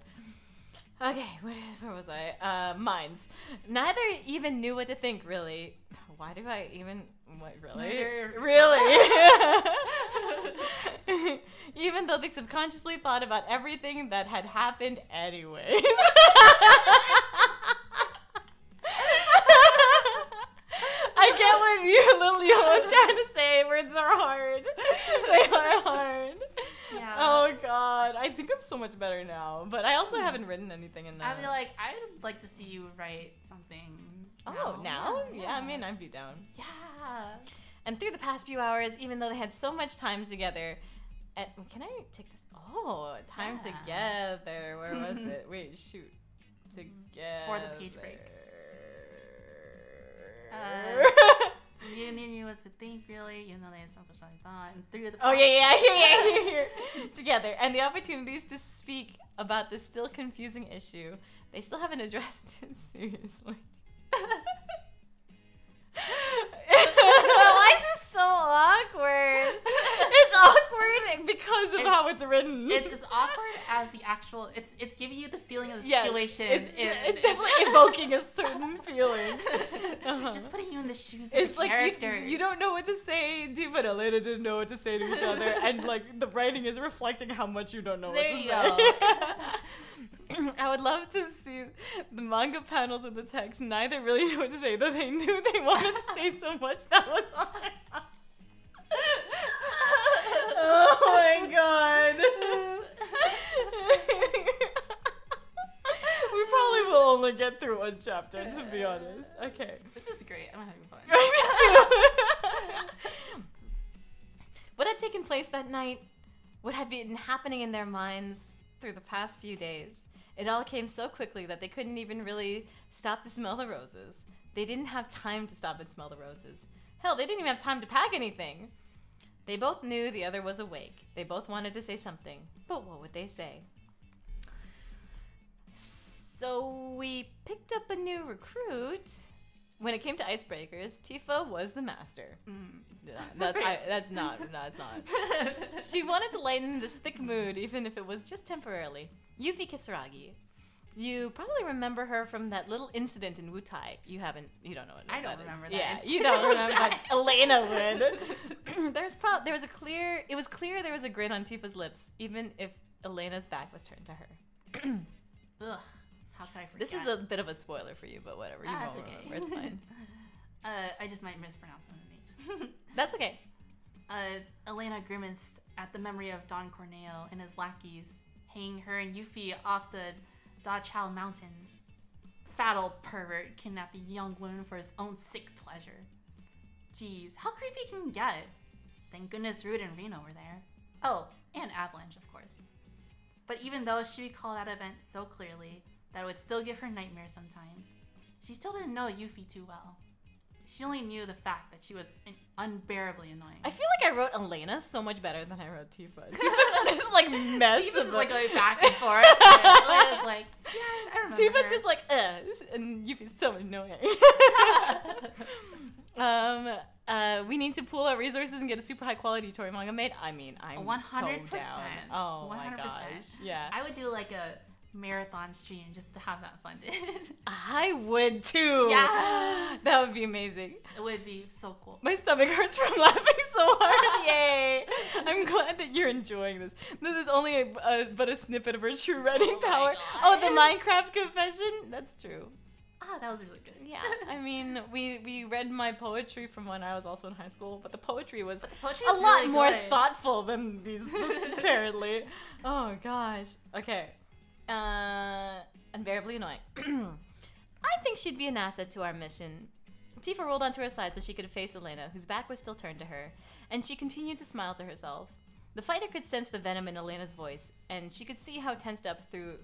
Okay, where was I? Minds. Neither even knew what to think, really. Why do I even... What, really? Neither. Really? Even though they subconsciously thought about everything that had happened anyways. I get what you, little you was trying to say. Words are hard. They are hard. Yeah. Oh god, I think I'm so much better now. But I also haven't written anything in that. I'd be like, I'd like to see you write something. Oh, now? Yeah. Yeah, I mean, I'd be down. Yeah. And through the past few hours, even though they had so much time together, and can I take this? Oh, time together. Where was it? Wait, shoot. Together. For the page break. You knew what to think, really, even though they had so much I thought. And through the yeah. Together, and the opportunities to speak about this still confusing issue, they still haven't addressed it seriously. Why is this so awkward? It's awkward because of how it's written. It's as awkward as the actual. It's giving you the feeling of the situation. It's definitely evoking a certain feeling. Just putting you in the shoes of the character. It's like you don't know what to say. Tifa and Elena didn't know what to say to each other, and like the writing is reflecting how much you don't know what to say. I would love to see the manga panels of the text. Neither really knew what to say, though they knew they wanted to say so much that was on my mind. Oh my god. We probably will only get through one chapter, to be honest. Okay. This is great. I'm having fun. Me too. What had taken place that night, what had been happening in their minds through the past few days, it all came so quickly that they couldn't even really stop to smell the roses. They didn't have time to stop and smell the roses. Hell, they didn't even have time to pack anything. They both knew the other was awake. They both wanted to say something, but what would they say? So we picked up a new recruit. When it came to icebreakers, Tifa was the master. Yeah, that's not. She wanted to lighten this thick mood, even if it was just temporarily. Yuffie Kisaragi. You probably remember her from that little incident in Wutai. You don't remember that. Yeah, you don't remember that. Elena would. It was clear there was a grin on Tifa's lips, even if Elena's back was turned to her. Ugh. How could I forget? This is a bit of a spoiler for you, but whatever. You won't remember. It's fine. I just might mispronounce some of the names. That's okay. Elena grimaced at the memory of Don Corneo and his lackeys hanging her and Yuffie off the Da Chao Mountains. Fat old pervert kidnapping young women for his own sick pleasure. Jeez, how creepy can you get? Thank goodness Ruud and Reno were there. Oh, and Avalanche, of course. But even though she recalled that event so clearly, that would still give her nightmares sometimes. She still didn't know Yuffie too well. She only knew the fact that she was unbearably annoying. I feel like I wrote Elena so much better than I wrote Tifa. Tifa's this like mess. Tifa's like going back and forth. And Elena's like, yeah, I remember. Tifa's just like, and Yuffie's so annoying. We need to pool our resources and get a super high quality Tori manga made. I mean, I'm 100%. So down. Oh 100%. My gosh. Yeah. I would do like a marathon stream just to have that funded. I would too. Yes. That would be amazing. It would be so cool. My stomach hurts from laughing so hard. Yay. I'm glad that you're enjoying this. This is only but a snippet of her true writing power. Oh, the Minecraft confession? That's true. Ah, that was really good. Yeah, I mean, we read my poetry from when I was also in high school, but the poetry was a lot really more good. Thoughtful than these, apparently. Oh, gosh. Okay. Unbearably annoying. I think she'd be an asset to our mission. Tifa rolled onto her side so she could face Elena, whose back was still turned to her, and she continued to smile to herself. The fighter could sense the venom in Elena's voice, and she could see how she tensed up through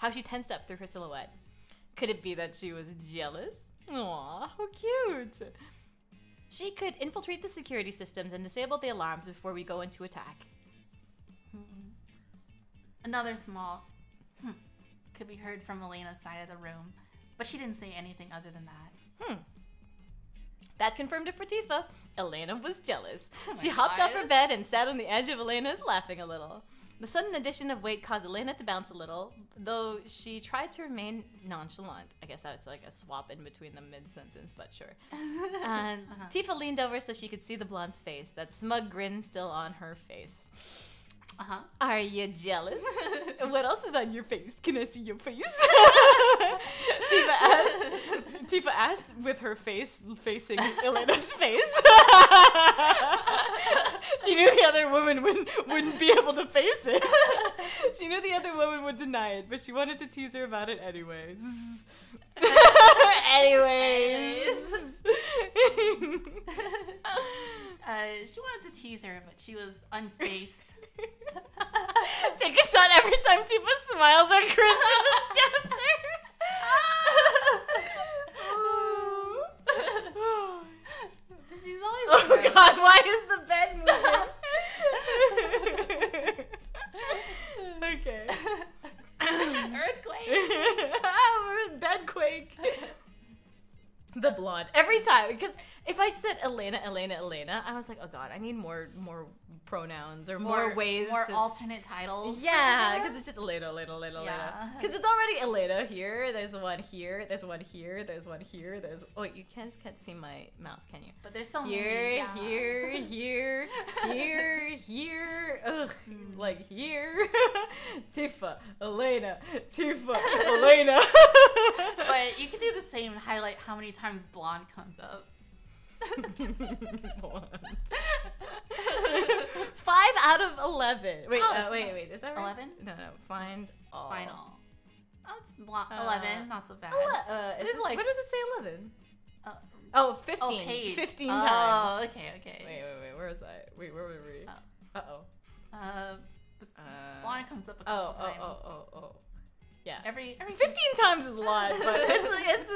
her silhouette. Could it be that she was jealous? Aww, how cute! She could infiltrate the security systems and disable the alarms before we go into attack. Another small could be heard from Elena's side of the room, but she didn't say anything other than that. That confirmed it for Tifa. Elena was jealous. Oh she hopped off her bed and sat on the edge of Elena's, laughing a little. The sudden addition of weight caused Elena to bounce a little, though she tried to remain nonchalant. I guess that's like a swap in between the mid-sentence, but sure. Tifa leaned over so she could see the blonde's face, that smug grin still on her face. Are you jealous? What else is on your face? Can I see your face? Tifa asked with her face facing Elena's face. She knew the other woman wouldn't be able to face it. She knew the other woman would deny it, but she wanted to tease her about it anyways. She wanted to tease her, but she was unfaced. Take a shot every time Tifa smiles or grins in this chapter. She's always God, why is the bed moving? Okay. Earthquake. Bedquake. The blonde. Every time. Because if I said Elena, I was like, oh god, I need more pronouns or more ways. More alternate titles. Yeah, because it's just Elena. Because it's already Elena here. There's one here. There's one here. There's one here. There's. Oh, you guys can't see my mouse, can you? But there's so many. Here. Ugh. Like here. Tifa, Elena. But you can do the same and highlight how many times blonde comes up. 5 out of 11. Wait, wait. Is that right? 11? No. Find all. Final. Oh, it's 11. Not so bad. It's like, what does it say? 11. 15. 15 times. Oh, okay. Wait. Where was I? Wait, where were we? Blonde comes up a couple times. Oh. Yeah. Every 15 times is a lot, but it's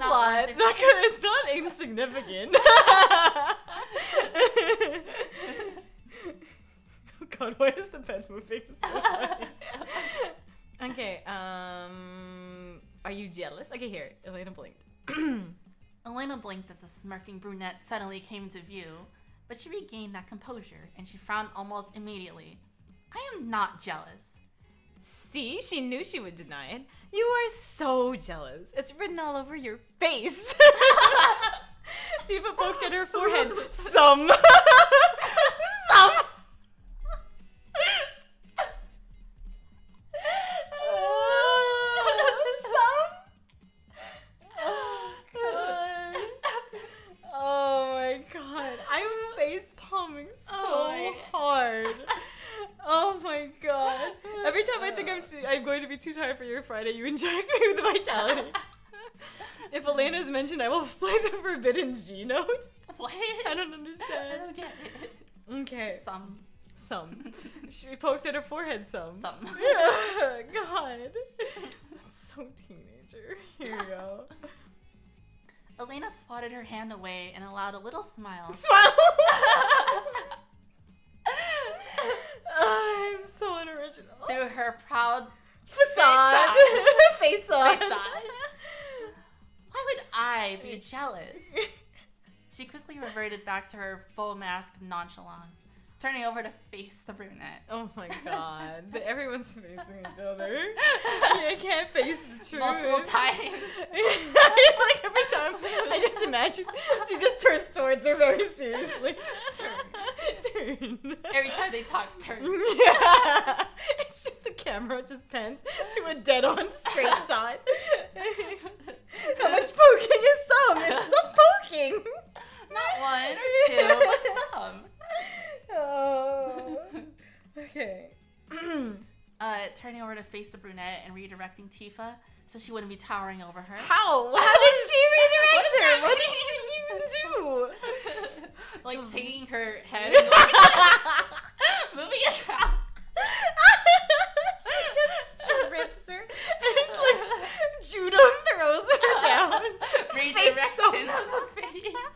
a lot. It's not insignificant. Oh god, why is the bed moving so funny? Okay, are you jealous? Okay, here, Elena blinked. Elena blinked as the smirking brunette suddenly came to view, but she regained that composure, and she frowned almost immediately. I am not jealous. See, she knew she would deny it. You are so jealous. It's written all over your face. Tifa poked at her forehead. Some. I'm going to be too tired for your Friday. You inject me with vitality. If Elena is mentioned, I will play the forbidden G note. What? I don't understand. I don't get it. Okay. Some. She poked at her forehead. Some. Yeah, god. That's so teenager. Here we go. Elena swatted her hand away and allowed a little smile. I'm so unoriginal. Through her proud facade. Why would I be jealous? She quickly reverted back to her full mask nonchalance, turning over to face the brunette. Oh my god. Everyone's facing each other. You can't face the truth. Multiple times. Like every time, I just imagine she just turns towards her very seriously. Turn. Turn. Every time they talk, turn. Yeah. It's just the camera just pans to a dead-on straight shot. How much poking is some? It's some poking. Not one or two, but some. Oh. Okay. Turning over to face the brunette and redirecting Tifa so she wouldn't be towering over her. How? How did she redirect her? What did she even do? Like taking her head and moving it out. She rips her and like judo throws her down. Redirection of the face.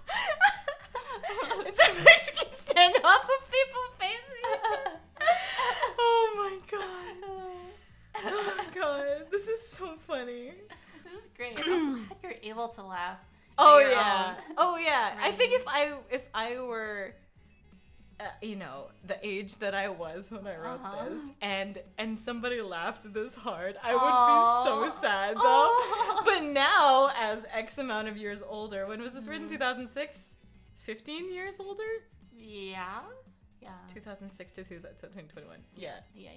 It's a Mexican standoff of people facing. Oh my god. Oh my god. This is so funny. This is great. I'm glad you're able to laugh. Oh yeah. Oh yeah. Writing. I think if I were you know, the age that I was when I wrote this, and somebody laughed this hard, I would be so sad though. But now, as X amount of years older, when was this written? 2006? 15 years older? Yeah. Yeah. 2006 to 2021. Yeah. Yeah.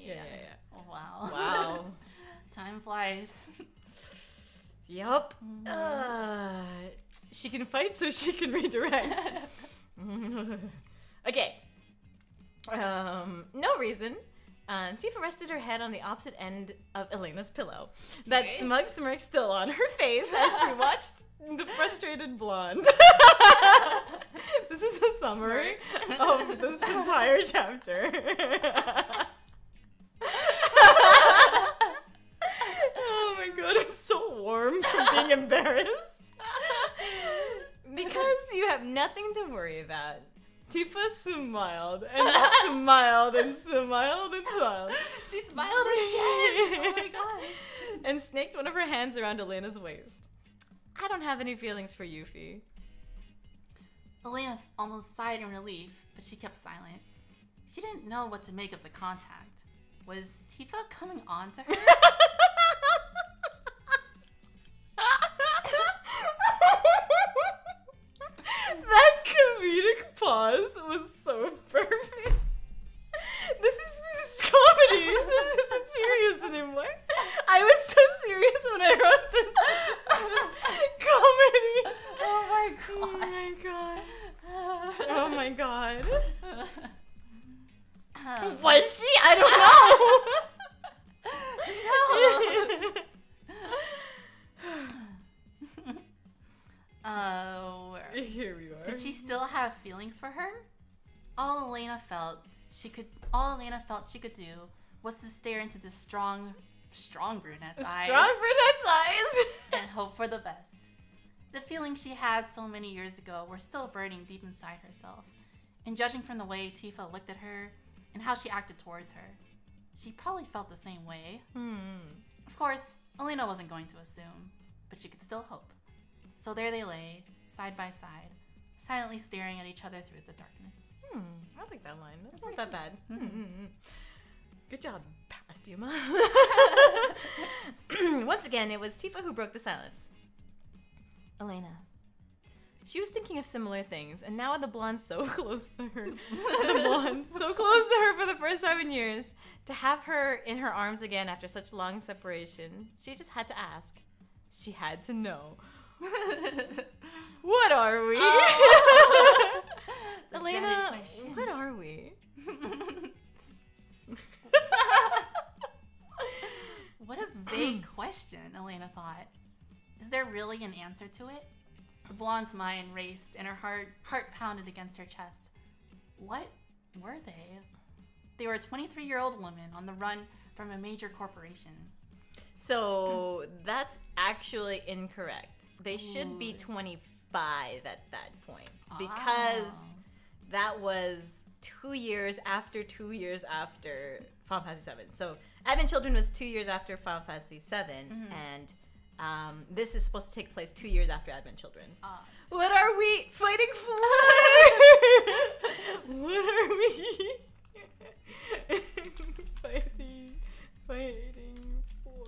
Wow. Wow. Time flies. Yup. She can fight so she can redirect. Okay. No reason. Tifa rested her head on the opposite end of Elena's pillow. That smug smirk still on her face as she watched the frustrated blonde. This is a summary of this entire chapter. Oh my god, I'm so warm from being embarrassed. Because you have nothing to worry about. Tifa smiled and smiled and smiled and smiled. She smiled again! Oh my god. And snaked one of her hands around Elena's waist. I don't have any feelings for Yuffie. Elena almost sighed in relief, but she kept silent. She didn't know what to make of the contact. Was Tifa coming on to her? That comedic pause was so perfect. This is comedy. This isn't serious anymore. I was so serious when I wrote this. This is comedy. Oh my god. Oh my god. Oh my god. Was she? I don't know. No. Oh. Here we are. Did she still have feelings for her? All Elena felt she could do was to stare into the strong brunette's eyes. Strong brunette's eyes! And hope for the best. The feelings she had so many years ago were still burning deep inside herself. And judging from the way Tifa looked at her and how she acted towards her, she probably felt the same way. Of course, Elena wasn't going to assume, but she could still hope. So there they lay, side by side, silently staring at each other through the darkness. I like that line. That's not that bad. Good job, past Yuma. Once again, it was Tifa who broke the silence. Elena. She was thinking of similar things, and now with the blonde so close to her. The blonde so close to her for the first time in years. To have her in her arms again after such long separation, she just had to ask. She had to know. What are we? Oh. Elena, what are we? What a vague question, Elena thought. Is there really an answer to it? The blonde's mind raced and her heart pounded against her chest. What were they? They were a 23-year-old woman on the run from a major corporation. So that's actually incorrect. They should be 25 at that point because that was 2 years after 2 years after Final Fantasy VII. So Advent Children was 2 years after Final Fantasy VII, and This is supposed to take place 2 years after Advent Children. So what are we fighting for? What are we fighting for?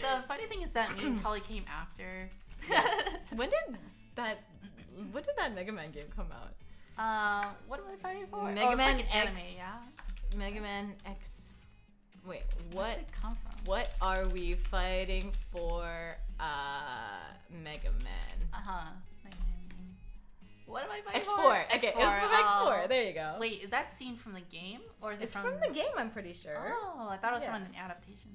The funny thing is that meme probably came after. When did that Mega Man game come out? What am I fighting for? Mega Man X. Wait, what? Where did it come from? What are we fighting for? Mega Man. What am I fighting for? X4. Okay, it's from X4. There you go. Wait, is that scene from the game or is it? It's from the game, I'm pretty sure. Oh, I thought it was from an adaptation.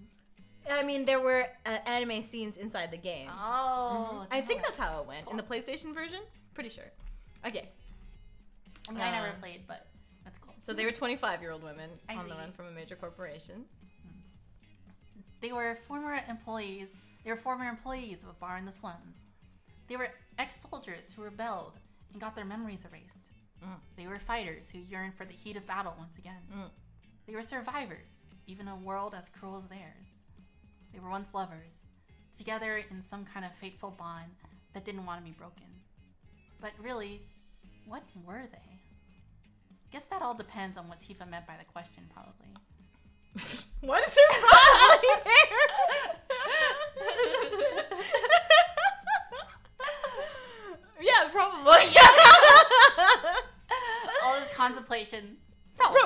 I mean, there were anime scenes inside the game. Oh, I think that's how it went in the PlayStation version. Pretty sure. Okay. I mean, I never played, but that's cool. So they were 25-year-old women on the run from a major corporation. They were former employees. They were former employees of a bar in the slums. They were ex-soldiers who rebelled and got their memories erased. They were fighters who yearned for the heat of battle once again. They were survivors, even a world as cruel as theirs. They were once lovers, together in some kind of fateful bond that didn't want to be broken. But really, what were they? Guess that all depends on what Tifa meant by the question, probably. What is there probably there? Yeah, probably. All this contemplation. Probably.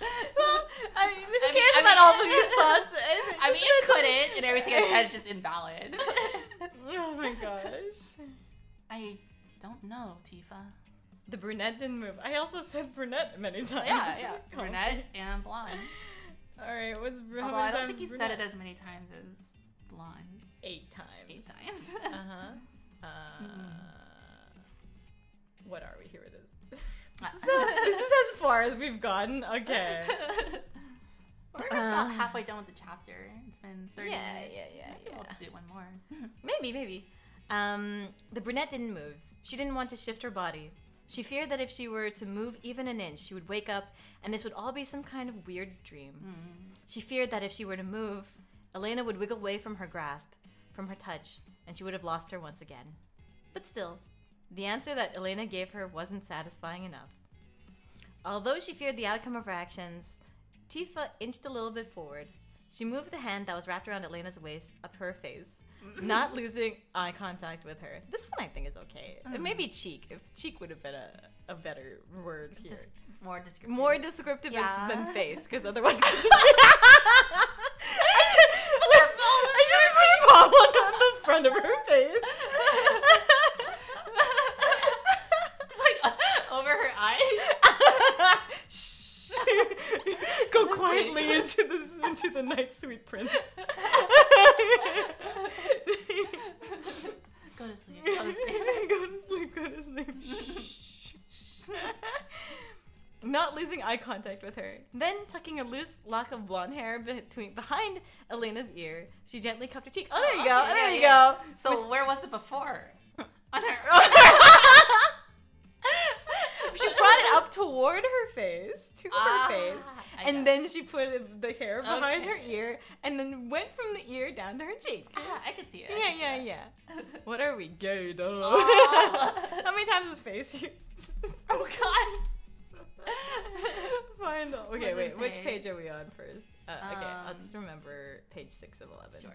Well, I mean, who cares about all of these thoughts? I mean, you couldn't, and everything I said is just invalid. Oh my gosh. I don't know, Tifa. The brunette didn't move. I also said brunette many times. Yeah, yeah. Oh. Brunette and blonde. All right, what's brunette? Although I don't think he brunette? Said it as many times as blonde. 8 times. 8 times. What are we? Here it is. This is as far as we've gotten. Okay. We're about halfway done with the chapter. It's been 30 minutes. Yeah. We'll have to do one more. Maybe. The brunette didn't move. She didn't want to shift her body. She feared that if she were to move even an inch, she would wake up, and this would all be some kind of weird dream. She feared that if she were to move, Elena would wiggle away from her grasp, from her touch, and she would have lost her once again. But still, the answer that Elena gave her wasn't satisfying enough. Although she feared the outcome of her actions, Tifa inched a little bit forward. She moved the hand that was wrapped around Elena's waist up her face, not losing eye contact with her. This one I think is okay. Maybe cheek. If cheek would have been a better word here. More descriptive. More descriptive than face, because otherwise it could just be... I could put a ball on the front of her face. It's like over her eye. Go quietly into the night, sweet prince. Go to sleep. Not losing eye contact with her. Then, tucking a loose lock of blonde hair behind Elena's ear, she gently cupped her cheek. Oh, there you go. Okay, there you go. So where was it before? On her. She brought it up toward her face, and then she put the hair behind her ear, and then went from the ear down to her cheek. I could see it. Yeah. What are we, gay, dog? How many times is face used? Oh, God. Find out. Okay, wait, which page are we on first? Okay, I'll just remember page 6 of 11. Sure.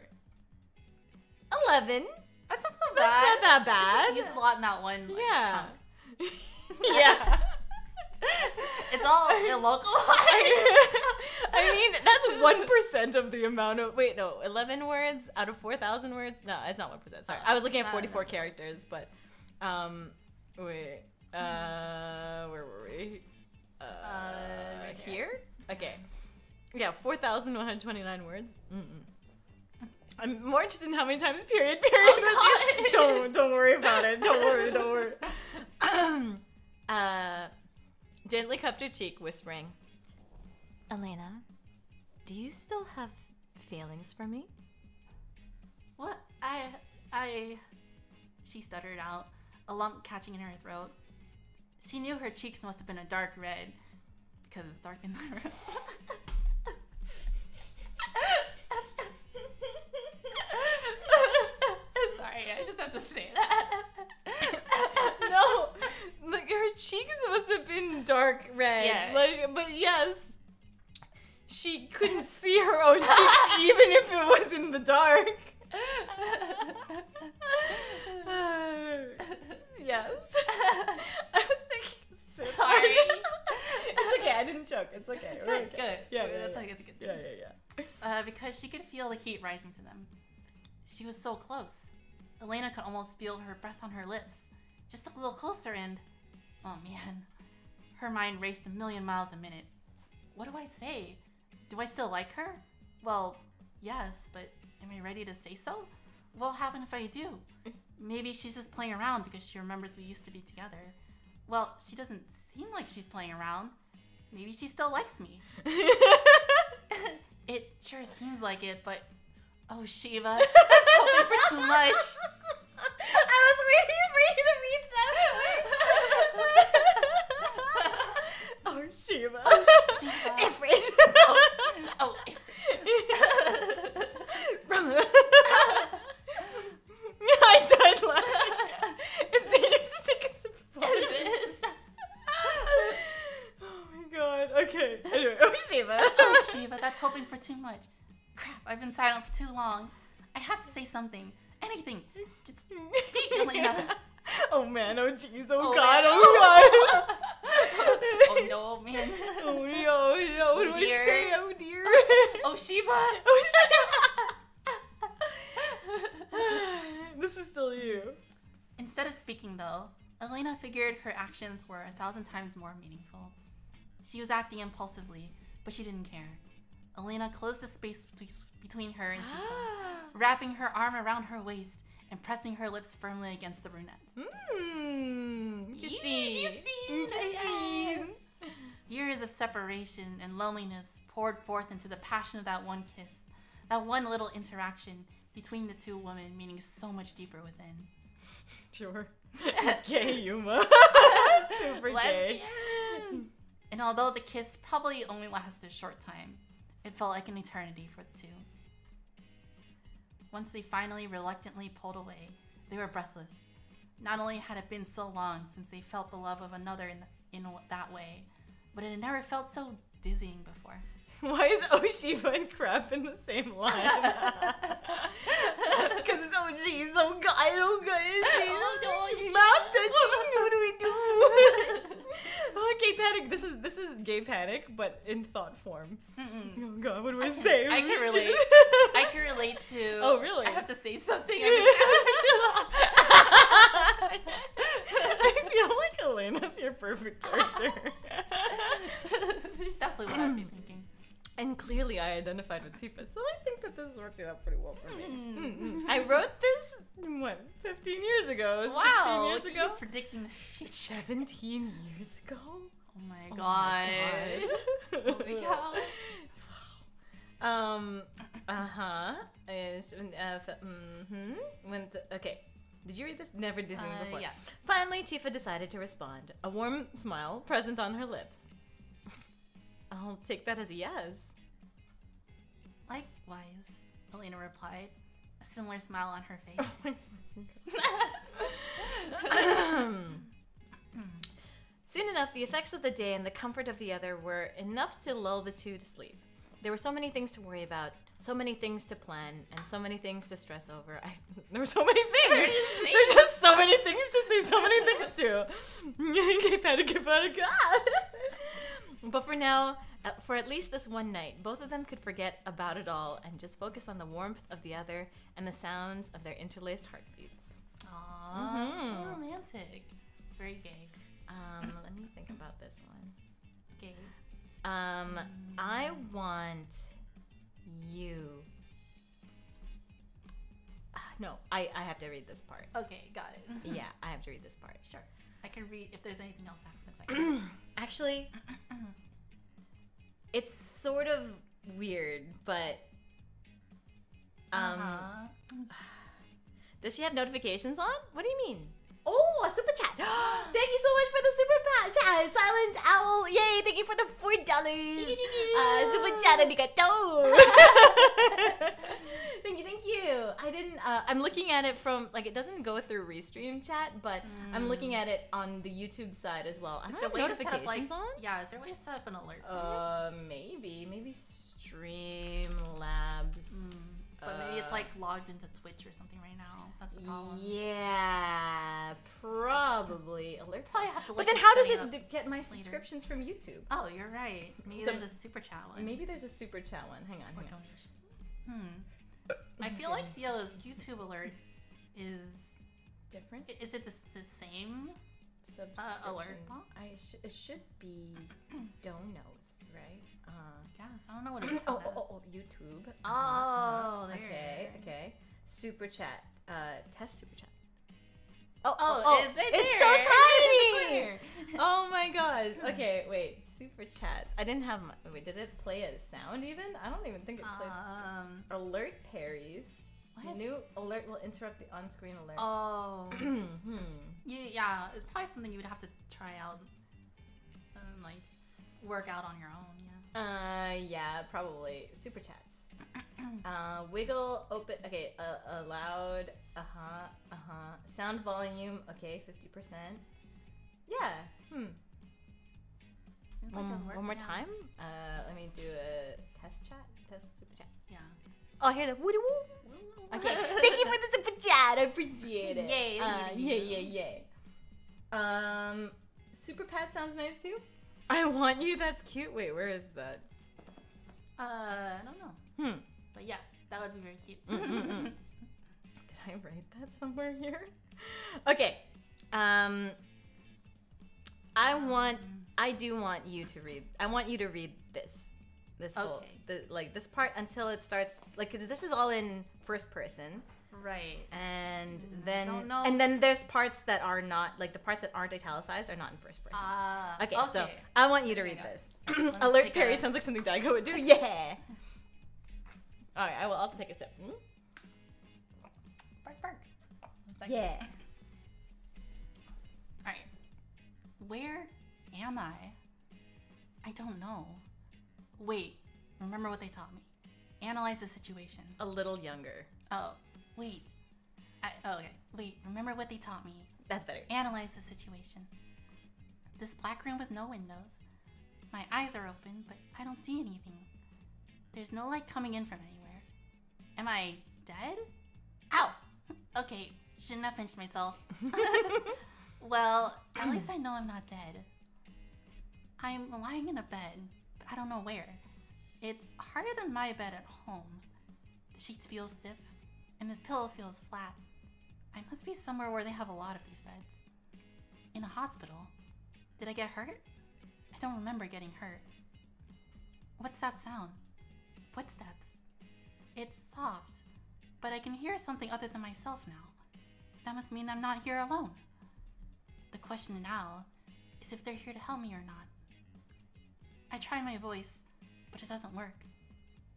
11? That's not that bad. It just used a lot in that one chunk. Yeah. It's all localized. I mean, that's 1% of the amount of... Wait, no. 11 words out of 4,000 words? No, it's not 1%. Sorry. I was looking at 44 characters, but... Wait. Where were we? Right here? Okay. Yeah, 4,129 words. I'm more interested in how many times period was used. Don't worry about it. Don't worry. Gently cupped her cheek, whispering, Elena, do you still have feelings for me? What? She stuttered out, a lump catching in her throat. She knew her cheeks must have been a dark red, because it's dark in the room. dark red. Yeah. Like, but yes, she couldn't see her own cheeks even if it was in the dark. Yes. I was taking a sip. Sorry. It's okay, I didn't choke. It's okay. We're okay. Good. Yeah, that's like it's a good thing. Yeah. Because she could feel the heat rising to them. She was so close. Elena could almost feel her breath on her lips. Just a little closer and... oh man. Her mind raced a million miles a minute. What do I say? Do I still like her? Well, yes, but am I ready to say so? What'll happen if I do? Maybe she's just playing around because she remembers we used to be together. Well, she doesn't seem like she's playing around. Maybe she still likes me. It sure seems like it, but... oh, Shiva, I'm hoping for too much. I was waiting for you to read that. Oh, Shiva. Oh, Shiva. Ifrit. Oh, Ifrit. I died laughing. It's dangerous to take a sip of water. It is. Oh my god. Okay. Anyway, oh, Shiva. Oh, Shiva, that's hoping for too much. Crap, I've been silent for too long. I have to say something. Anything. Just speak, Elena. Oh man, oh jeez, oh, oh god, man. Oh god. Oh no, man. Oh no, no. What do I say? Oh dear. Oh Shiva. Oh Shiva. This is still you. Instead of speaking though, Elena figured her actions were 1,000 times more meaningful. She was acting impulsively, but she didn't care. Elena closed the space between her and Tifa, wrapping her arm around her waist and pressing her lips firmly against the brunette. Mmm, kissy. Yes. Years of separation and loneliness poured forth into the passion of that one kiss, that one little interaction between the two women, meaning so much deeper within. Sure. Gay Yuma. Super gay. And although the kiss probably only lasted a short time, it felt like an eternity for the two. Once they finally reluctantly pulled away, they were breathless. Not only had it been so long since they felt the love of another in that way, but it had never felt so dizzying before. Why is Oshiva and crap in the same line? Because it's oh geez, oh god, oh god, mouth touching. What do we do? Oh, gay panic. This is gay panic, but in thought form. Oh god, what do I say? I can relate. I can relate to. Oh really? I have to say something. I've been silent too long. I feel like Elena's your perfect character. She's definitely what I've been thinking. And clearly I identified with Tifa, so I think that this is working out pretty well for me. I wrote this, what, 15 years ago? Wow, 16 years ago? Keep predicting the future. 17 years ago? Oh my god. Holy cow. Okay. Did you read this? Never Disney before. Yeah. Finally, Tifa decided to respond. A warm smile present on her lips. I'll take that as a yes. Likewise, Elena replied, a similar smile on her face. Oh my God. Soon enough, the effects of the day and the comfort of the other were enough to lull the two to sleep. There were so many things to worry about, so many things to plan, and so many things to stress over. There were so many things! There's just so many things to say, so many things to! But for now, for at least this one night, both of them could forget about it all and just focus on the warmth of the other and the sounds of their interlaced heartbeats. Aww, so romantic. Very gay. Let me think about this one. Gay. I want you. No, I have to read this part. Okay, got it. Yeah, I have to read this part. Sure. I can read if there's anything else that happens. Actually, it's sort of weird, but does she have notifications on? What do you mean? Oh, a super chat! Thank you so much for the super chat, Silent Owl! Yay! Thank you for the $4 super chat, arigato! Thank you, thank you. I didn't I'm looking at it from, like, it doesn't go through Restream Chat, but I'm looking at it on the YouTube side as well. Is there a way to set up, like, on? Yeah, is there a way to set up an alert? Maybe Streamlabs. But maybe it's like logged into Twitch or something right now. That's the problem. Yeah, probably. Probably have to look. But then, how does it get my subscriptions from YouTube? Oh, you're right. Maybe there's a super chat one. Maybe there's a super chat one. Hang on, hang on. I feel like the YouTube alert is different. Is it the same alert box? It should be donos, right? Yes, I don't know what it is. YouTube. Oh, there. Okay. Super chat. Test super chat. Oh, it's so tiny! Oh my gosh. Okay, wait. Super chats. I didn't have much. Wait, did it play a sound even? I don't even think it played. Alert parries. What? New alert will interrupt the on-screen alert. Oh. Yeah, it's probably something you would have to try out and, like, work out on your own, yeah. Yeah, probably. Super chats. Wiggle open. Okay, loud. Sound volume. Okay, 50%. Yeah. Seems like a word. One more time. Let me do a test chat. Test super chat. Yeah. Oh, here the woo-woo. Okay. Thank you for the super chat. I appreciate it. Yay. Yay. Super pat sounds nice too. I want you. That's cute. Wait, where is that? I don't know. But yes, that would be very cute. Did I write that somewhere here? Okay. I do want you to read. I want you to read this. This part until it starts, like, 'cause this is all in first person. Right. And then there's parts that are not, like, the parts that aren't italicized are not in first person. Okay, so I want you to read this. Alert Perry sounds like something Daigo would do. Yeah. All right, I will also take a sip. Bark, bark. Yeah. All right. Where am I? I don't know. Wait, remember what they taught me. Analyze the situation. A little younger. Oh, wait. Okay. Wait, remember what they taught me. That's better. Analyze the situation. This black room with no windows. My eyes are open, but I don't see anything. There's no light coming in from anywhere. Am I dead? Ow! Okay, shouldn't have pinched myself. Well, at least I know I'm not dead. I'm lying in a bed, but I don't know where. It's harder than my bed at home. The sheets feel stiff, and this pillow feels flat. I must be somewhere where they have a lot of these beds. In a hospital. Did I get hurt? I don't remember getting hurt. What's that sound? Footsteps. It's soft, but I can hear something other than myself now. That must mean I'm not here alone. The question now is if they're here to help me or not. I try my voice, but it doesn't work.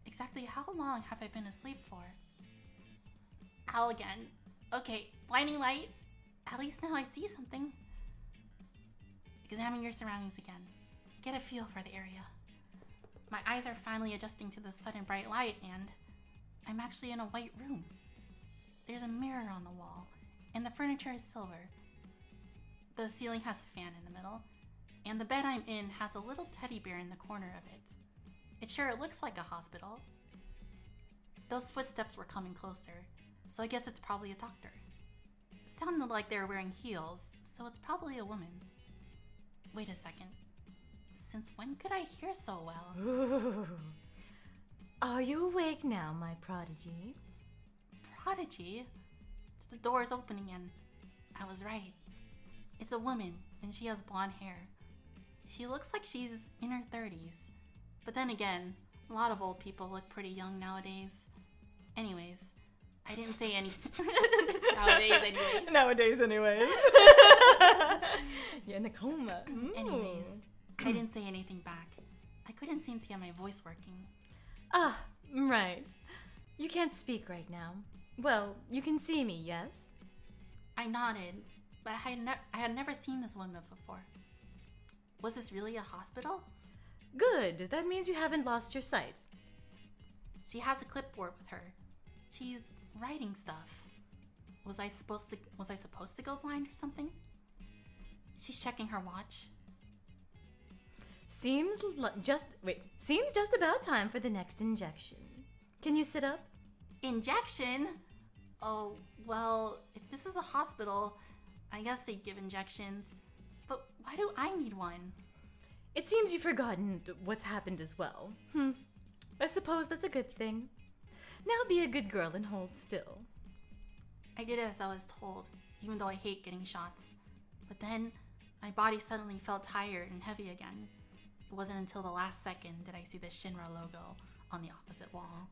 Exactly how long have I been asleep for? Ow again. Okay, blinding light. At least now I see something. Examine your surroundings again. Get a feel for the area. My eyes are finally adjusting to the sudden bright light, and I'm actually in a white room. There's a mirror on the wall, and the furniture is silver. The ceiling has a fan in the middle, and the bed I'm in has a little teddy bear in the corner of it. It sure looks like a hospital. Those footsteps were coming closer, so I guess it's probably a doctor. It sounded like they were wearing heels, so it's probably a woman. Wait a second. Since when could I hear so well? Ooh. Are you awake now, my prodigy? Prodigy? The door is opening and I was right. It's a woman and she has blonde hair. She looks like she's in her 30s. But then again, a lot of old people look pretty young nowadays. Anyways, I didn't say anything. Nowadays anyways. You're in a coma. Anyways, I didn't say anything back. I couldn't seem to get my voice working. Ah, right. You can't speak right now. Well, you can see me, yes? I nodded, but I had never seen this woman before. Was this really a hospital? Good. That means you haven't lost your sight. She has a clipboard with her. She's writing stuff. Was I supposed to go blind or something? She's checking her watch. Seems just about time for the next injection. Can you sit up? Injection? Oh, well, if this is a hospital, I guess they give injections. But why do I need one? It seems you've forgotten what's happened as well. I suppose that's a good thing. Now be a good girl and hold still. I did as I was told, even though I hate getting shots. But then, my body suddenly felt tired and heavy again. It wasn't until the last second that I see the Shinra logo on the opposite wall.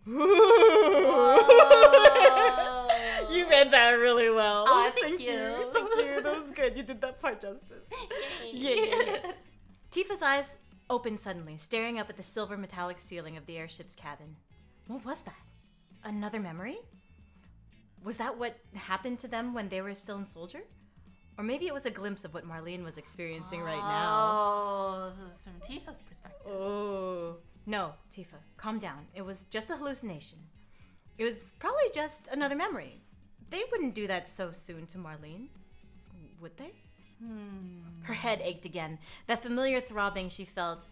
You read that really well. Oh, thank you. Thank you. That was good. You did that part justice. Yay. Tifa's eyes opened suddenly, staring up at the silver metallic ceiling of the airship's cabin. What was that? Another memory? Was that what happened to them when they were still in Soldier? Or maybe it was a glimpse of what Marlene was experiencing right now. Oh, this is from Tifa's perspective. Oh. No, Tifa, calm down. It was just a hallucination. It was probably just another memory. They wouldn't do that so soon to Marlene. Would they? Her head ached again. That familiar throbbing she felt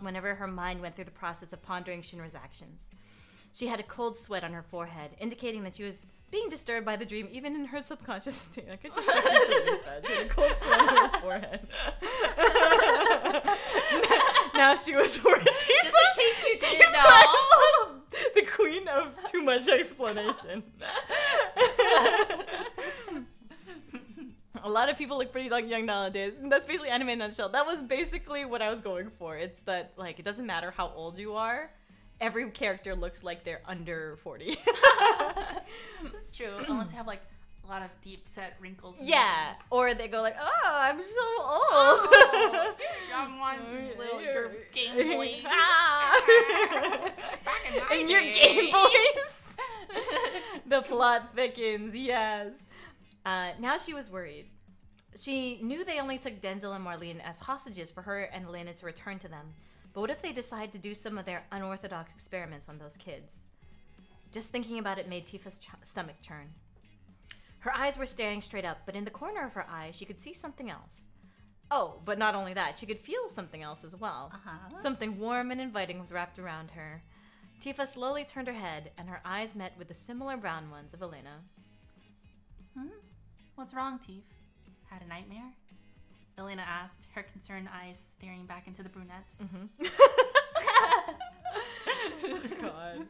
whenever her mind went through the process of pondering Shinra's actions. She had a cold sweat on her forehead, indicating that she was being disturbed by the dream, even in her subconscious state. I could just imagine that. She had a cold sweat on her forehead. Now she was worried. Just in case you didn't know. The queen of too much explanation. A lot of people look pretty young nowadays. And that's basically anime in a nutshell. That was basically what I was going for. It's that, it doesn't matter how old you are. Every character looks like they're under 40. That's true, unless they have a lot of deep set wrinkles. Yeah, or they go oh, I'm so old. Oh, young ones, your Game Boys. Back in my day. And your Game Boys. The plot thickens. Yes. Now she was worried. She knew they only took Denzel and Marlene as hostages for her and Elena to return to them. But what if they decide to do some of their unorthodox experiments on those kids? Just thinking about it made Tifa's stomach churn. Her eyes were staring straight up, but in the corner of her eye, she could see something else. Oh, but not only that, she could feel something else as well. Something warm and inviting was wrapped around her. Tifa slowly turned her head, and her eyes met with the similar brown ones of Elena. What's wrong, Tifa? Had a nightmare? Elena asked, her concerned eyes staring back into the brunettes. God.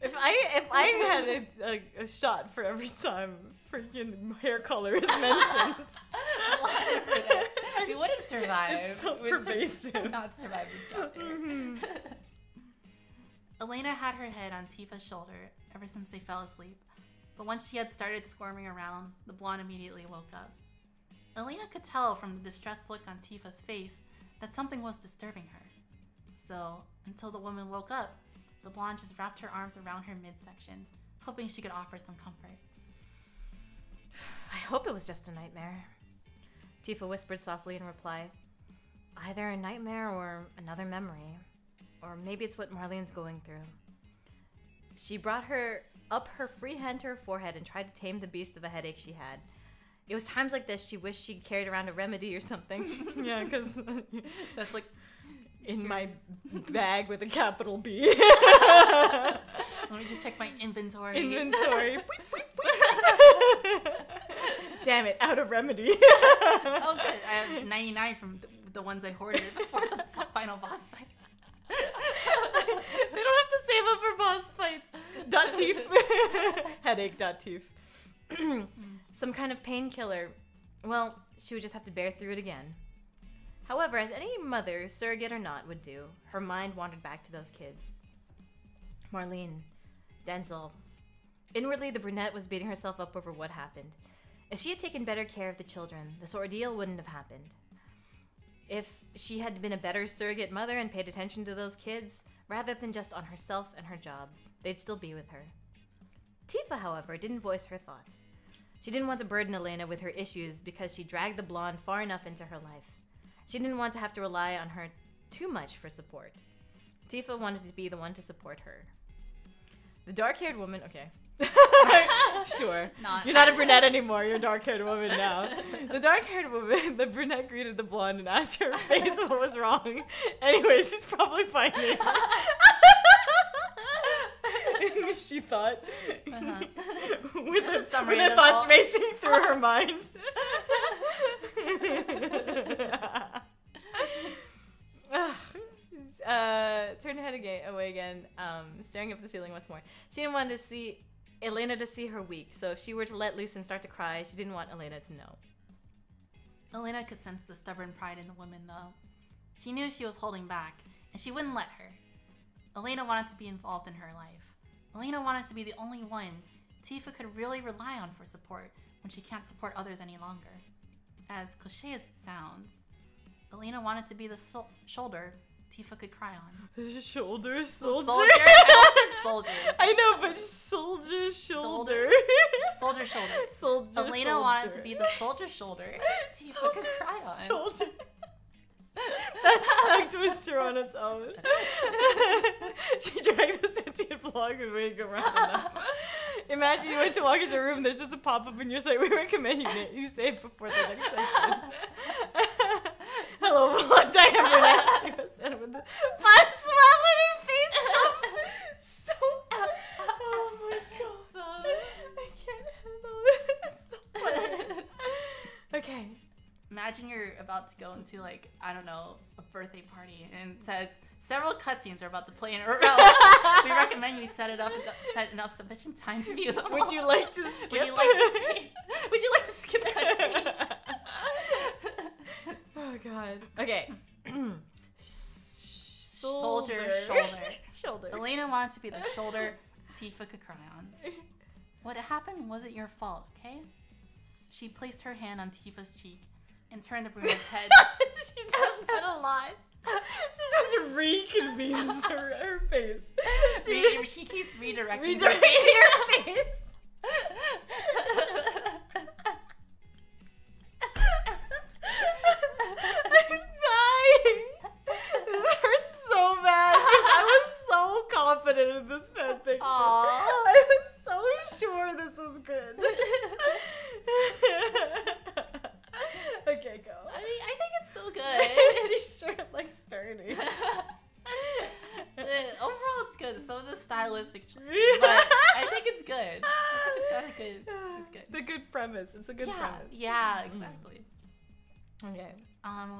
If I had a shot for every time freaking hair color is mentioned. We wouldn't survive. It's so pervasive. We would not survive this chapter. Elena had her head on Tifa's shoulder ever since they fell asleep, but once she had started squirming around, the blonde immediately woke up. Elena could tell from the distressed look on Tifa's face that something was disturbing her. So, until the woman woke up, the blonde just wrapped her arms around her midsection, hoping she could offer some comfort. I hope it was just a nightmare. Tifa whispered softly in reply. Either a nightmare or another memory. Or maybe it's what Marlene's going through. She brought her free hand to her forehead and tried to tame the beast of a headache she had. It was times like this she wished she'd carried around a remedy or something. Yeah, because that's in my bag with a capital B. Let me just check my inventory. Damn it, out of remedy. Oh, good. I have 99 from the ones I hoarded before the final boss fight. They don't have to save up for boss fights. .tief. Headache.tief. Some kind of painkiller. Well, she would just have to bear through it again. However, as any mother, surrogate or not, would do, her mind wandered back to those kids. Marlene, Denzel. Inwardly, the brunette was beating herself up over what happened. If she had taken better care of the children, this ordeal wouldn't have happened. If she had been a better surrogate mother and paid attention to those kids, rather than just on herself and her job, they'd still be with her. Tifa, however, didn't voice her thoughts. She didn't want to burden Elena with her issues because she dragged the blonde far enough into her life. She didn't want to have to rely on her too much for support. Tifa wanted to be the one to support her. The dark-haired woman, okay. Sure. You're not a brunette anymore, you're a dark-haired woman now. The dark-haired woman, the brunette greeted the blonde and asked her face what was wrong. Anyway, she's probably fine. She thought. With the thoughts racing through her mind. Turned her head away again, staring up at the ceiling once more. She didn't want to see Elena to see her weak, so if she were to let loose and start to cry, she didn't want Elena to know. Elena could sense the stubborn pride in the woman, though. She knew she was holding back, and she wouldn't let her. Elena wanted to be involved in her life. Elena wanted to be the only one Tifa could really rely on for support when she can't support others any longer. As cliché as it sounds, Elena wanted to be the shoulder Tifa could cry on. Shoulder, soldier? Soldier? I said soldier. I know, but soldier, shoulder. Soldier, shoulder. Soldier, Elena soldier. Wanted to be the soldier shoulder Tifa soldier, could cry on. Shoulder. That's a tongue twister on its own. She dragged the sentient blog and made it go round enough. Imagine you went to walk into a room, there's just a pop-up in your site. We recommend you save before the next session. Hello, blonde diamond. My swelling face up. So, oh my god. I can't handle it. It's so funny. Okay. Imagine you're about to go into, like, I don't know, a birthday party, and it says several cutscenes are about to play in a row. We recommend you set enough sufficient time to view them. Would you like to skip? Would you like to skip cutscene? Oh god. Okay. Shoulder. Elena wanted to be the shoulder Tifa could cry on. What happened wasn't your fault, okay? She placed her hand on Tifa's cheek and turned the brunette's head. She does that a lot. She just reconvenes her face. She keeps redirecting her face. I'm dying. This hurts so bad because I was so confident in this fanfiction. I was so sure this was good. Okay, go. I mean, I think it's still good. She's short like sturdy. Overall, it's good. Some of the stylistic choices, but I think it's good. It's good. The good premise. It's a good premise. Yeah, exactly. Okay.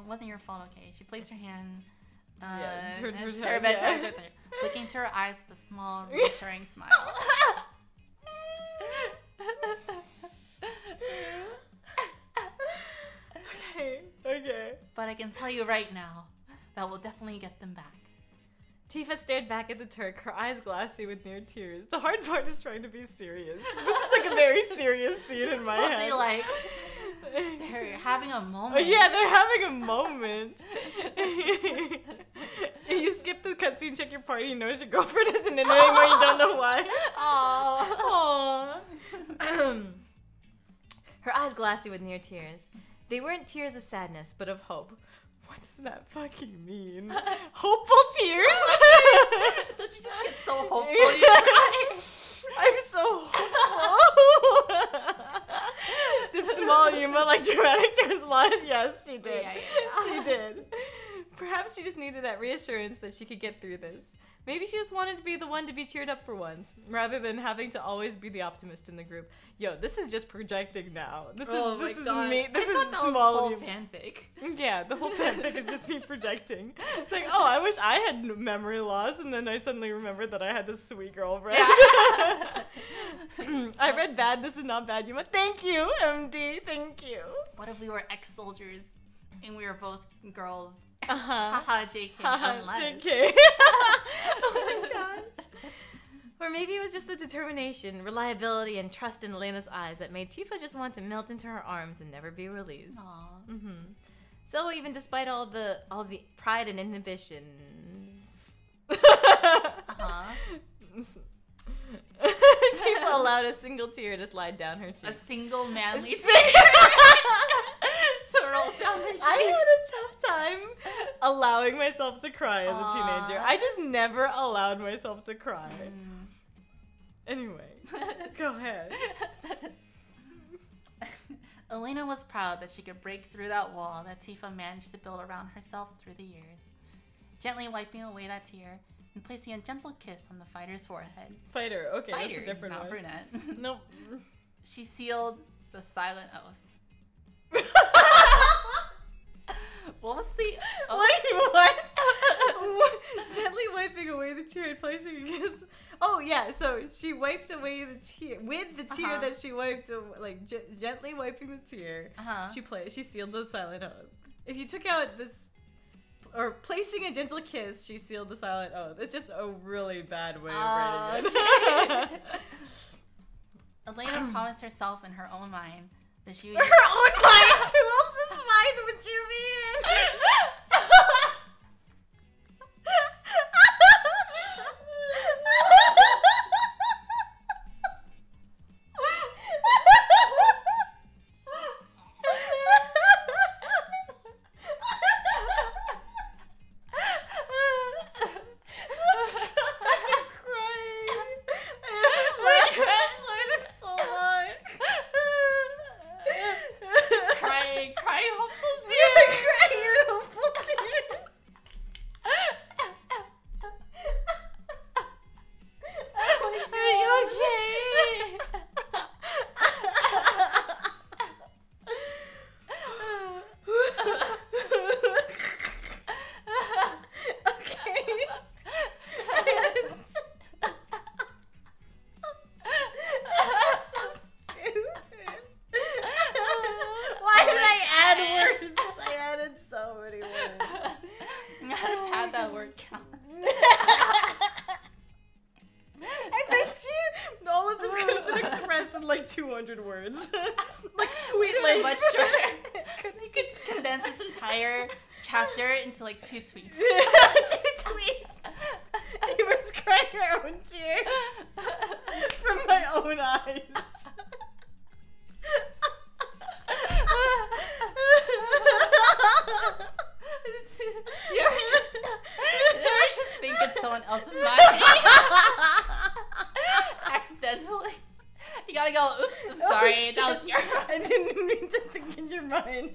Wasn't your fault. Okay. She placed her hand. Looking to her eyes with a small, reassuring smile. Okay. But I can tell you right now that we'll definitely get them back. Tifa stared back at the Turk, her eyes glassy with near tears. The hard part is trying to be serious. This is like a very serious scene in my head. It's like they're having a moment. Oh, yeah, they're having a moment. You skip the cutscene, check your party, you notice your girlfriend isn't in it anymore, you don't know why. Aww. Her eyes glassy with near tears. They weren't tears of sadness, but of hope. What does that fucking mean? Hopeful tears? Don't you just get so hopeful? You cry? I'm so hopeful. Did small Yuma like dramatic tears a lot? Yes, she did. Yeah. She did. Perhaps she just needed that reassurance that she could get through this. Maybe she just wanted to be the one to be cheered up for once, rather than having to always be the optimist in the group. Yo, this is just projecting now. This is me. This is small whole fanfic. Yeah, the whole fanfic is just me projecting. It's like, oh, I wish I had memory loss, and then I suddenly remembered that I had this sweet girlfriend. Yeah. I read bad. This is not bad, Yuma. Thank you, MD. Thank you. What if we were ex-soldiers, and we were both girls? Haha, JK. JK. Oh my gosh. Or maybe it was just the determination, reliability, and trust in Elena's eyes that made Tifa just want to melt into her arms and never be released. Aww. So even despite all the pride and inhibitions, Tifa allowed a single tear to slide down her cheek. A single manly tear. So roll down her cheek. I had a tough time allowing myself to cry as a teenager. I just never allowed myself to cry. Anyway, go ahead. Elena was proud that she could break through that wall that Tifa managed to build around herself through the years. Gently wiping away that tear and placing a gentle kiss on the fighter's forehead. Fighter, okay, fighter, that's a different not one. Not brunette. Nope. She sealed the silent oath. What was the oath? Wait, what? Gently wiping away the tear and placing a kiss. Oh yeah, so she wiped away the tear with the tear that she wiped, like gently wiping the tear. She sealed the silent oath. If you took out this, or placing a gentle kiss, she sealed the silent oath. It's just a really bad way of writing it. Elena promised herself in her own mind that she would. Her own mind? Who else's mind would you be in? Like 2 tweets. 2 tweets. He was crying her own tear from my own eyes. you ever just think it's someone else's mind? Accidentally. You gotta go, oops, I'm sorry, oh, that was your mind. I didn't mean to think in your mind.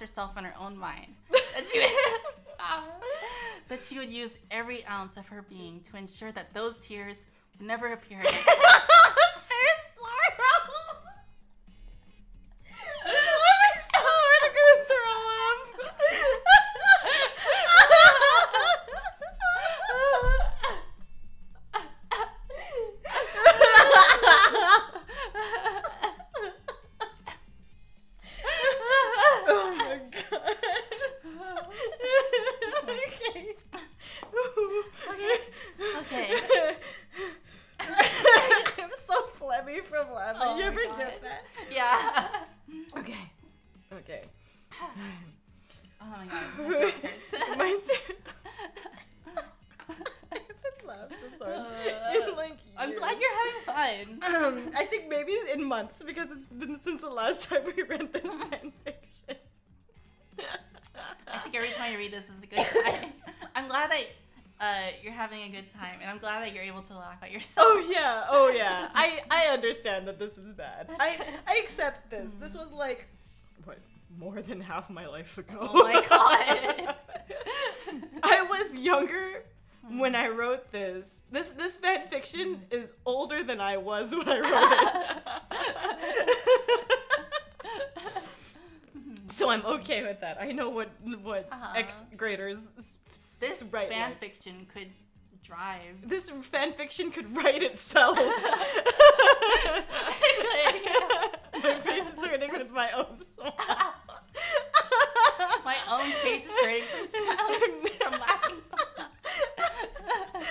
Herself in her own mind that she, that she would use every ounce of her being to ensure that those tears would never appear again. Because it's been since the last time we read this fanfiction. I think every time you read this is a good time. I'm glad I You're having a good time, and I'm glad that you're able to laugh at yourself. Oh yeah, oh yeah. I understand that this is bad. I accept this. This was like, what, more than half my life ago. Oh my god. I was younger when I wrote this. This fan fiction is older than I was when I wrote it. So I'm okay with that. I know what ex-graders write. This fan fiction could drive. This fan fiction could write itself. My face is hurting with my own smile. My own face is hurting for smiles from laughing sometimes.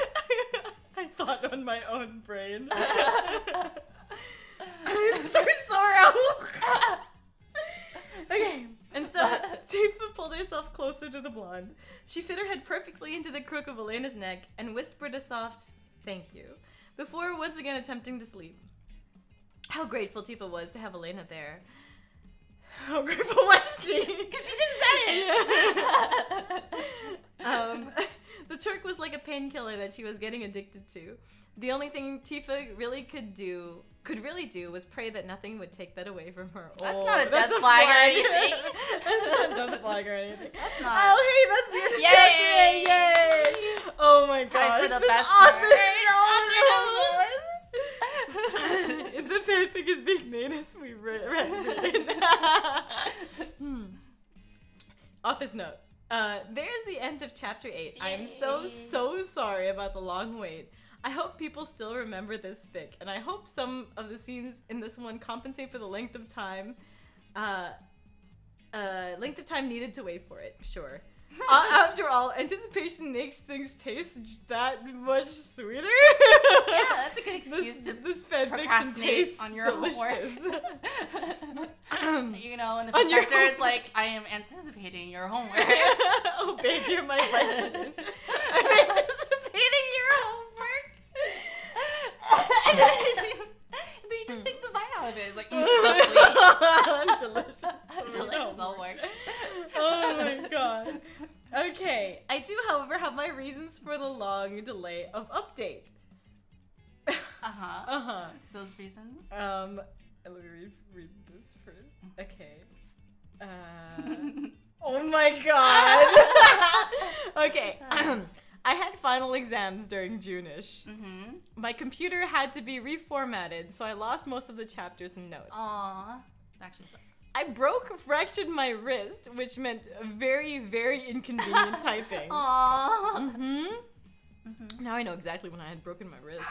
I thought on my own brain. I'm so sorrow. Okay, and so Tifa pulled herself closer to the blonde. She fit her head perfectly into the crook of Elena's neck and whispered a soft thank you before once again attempting to sleep. How grateful Tifa was to have Elena there. How grateful was she? Because she just said it! The Turk was like a painkiller that she was getting addicted to. The only thing Tifa really could really do was pray that nothing would take that away from her. That's not a death flag or anything. That's not a death flag or anything. That's not. Oh, hey, that's the end of Yay! Yay! Oh my gosh, for the this best author! If the fanfic is being made as we read it. Author's note. There's the end of chapter 8. I am so sorry about the long wait. I hope people still remember this fic, and I hope some of the scenes in this one compensate for the length of time needed to wait for it. Sure. After all, anticipation makes things taste that much sweeter. Yeah, that's a good excuse to procrastinate on your homework. You know, and the professor is like, I am anticipating your homework. Oh, babe, you're my lesson. I'm anticipating your homework. And then he just takes a bite out of it. It's like, it's so delicious. Delicious homework. Oh my god. Okay, I do, however, have my reasons for the long delay of update. Those reasons? Let me read this first. Okay. Oh my god. Okay. I had final exams during June-ish. My computer had to be reformatted, so I lost most of the chapters and notes. Aww. That actually sucks. I fractured my wrist, which meant very, very inconvenient typing. Aww. Now I know exactly when I had broken my wrist.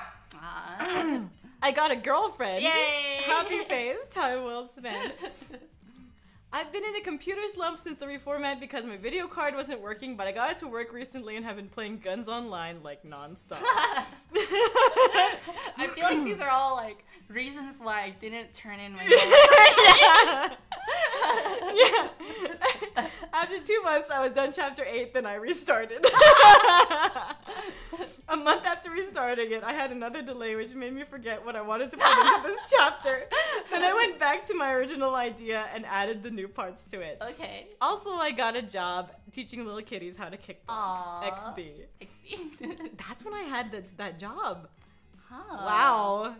I got a girlfriend. Yay! Happy face, time well spent. I've been in a computer slump since the reformat because my video card wasn't working, but I got it to work recently and have been playing Guns Online like nonstop. I feel like these are all like reasons why I didn't turn in my yeah. After 2 months, I was done chapter 8, then I restarted. A month after restarting it, I had another delay, which made me forget what I wanted to put into this chapter. Then I went back to my original idea and added the new parts to it. Okay. Also, I got a job teaching little kitties how to kickbox. XD. That's when I had that job. Huh. Wow.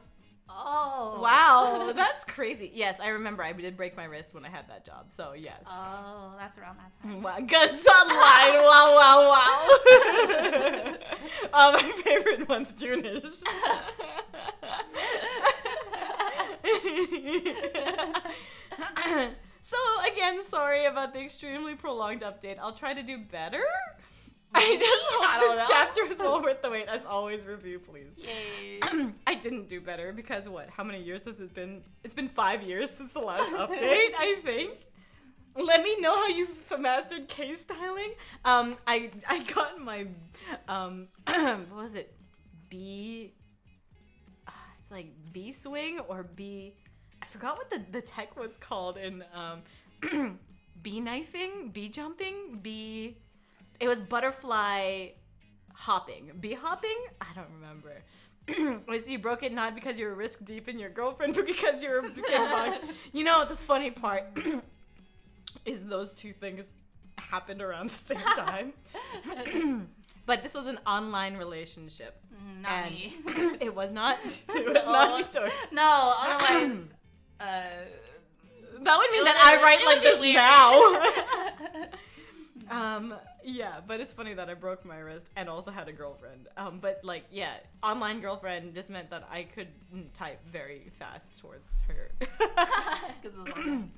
Oh. Wow, that's crazy. Yes, I remember I did break my wrist when I had that job, so yes. Oh, that's around that time. Wow. Guns Online, wow, wow, wow. My favorite month, June-ish. So again, sorry about the extremely prolonged update. I'll try to do better. I just hope this chapter is well worth the wait. As always, review, please. Yay. I didn't do better because what? How many years has it been? It's been 5 years since the last update, I think. Let me know how you've mastered case styling. I got my, what was it? B, it's like B swing or B, I forgot what the tech was called in, B knifing, B jumping, B... It was butterfly hopping. Bee hopping? I don't remember. So you broke it not because you were risk deep in your girlfriend, but because you were kickboxing. You know, the funny part is those two things happened around the same time. But this was an online relationship. Not and me. It was not. It was not me, Tori. No, otherwise... that would mean that I write like this now. Yeah, but it's funny that I broke my wrist and also had a girlfriend. But like, yeah, online girlfriend just meant that I could type very fast towards her. Because it was online.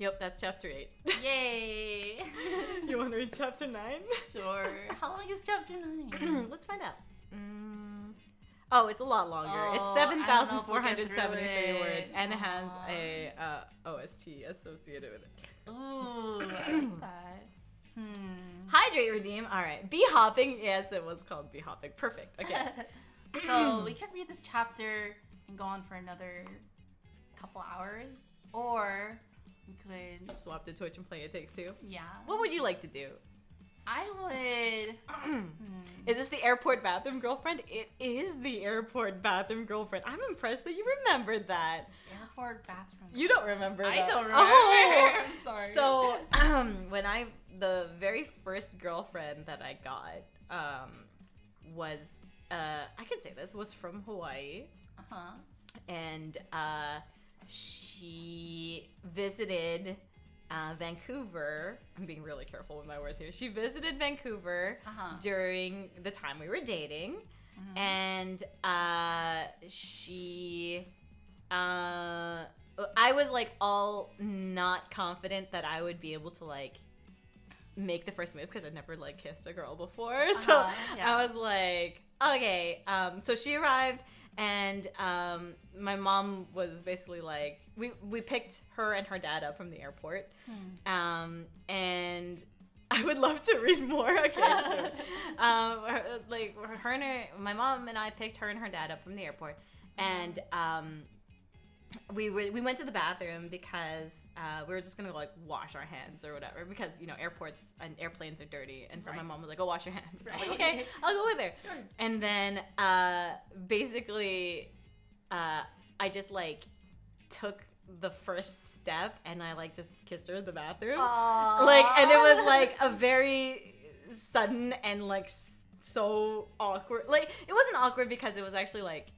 Yep, that's chapter 8. Yay! You want to read chapter 9? Sure. How long is chapter 9? Let's find out. Oh, it's a lot longer. Oh, it's 7,473 words, and it has a OST associated with it. Ooh, I like that. Hydrate, redeem. All right, bee hopping. Yes, it was called bee hopping. Perfect. Okay. So we can read this chapter and go on for another couple hours, or. We could swap to Twitch and play It Takes Two. Yeah. What would you like to do? I would. Is this the airport bathroom girlfriend? It is the airport bathroom girlfriend. I'm impressed that you remembered that. Airport bathroom. You don't remember that. I don't remember. Oh. I'm sorry. So when the very first girlfriend that I got was I could say this was from Hawaii. Uh huh. And she visited Vancouver. I'm being really careful with my words here. She visited Vancouver during the time we were dating. And I was like all not confident that I would be able to like make the first move because I'd never like kissed a girl before. So yeah. I was like, okay. So she arrived. And my mom was basically like, we picked her and her dad up from the airport. And I would love to read more. Okay, sure. Like my mom and I picked her and her dad up from the airport, and we went to the bathroom because we were just gonna like wash our hands or whatever because you know airports and airplanes are dirty, and so my mom was like, "Go wash your hands." Right. I was like, okay, I'll go with her. Sure. And then basically, I just like took the first step and I like just kissed her in the bathroom, and it was like a very sudden and like so awkward. Like it wasn't awkward because it was actually like.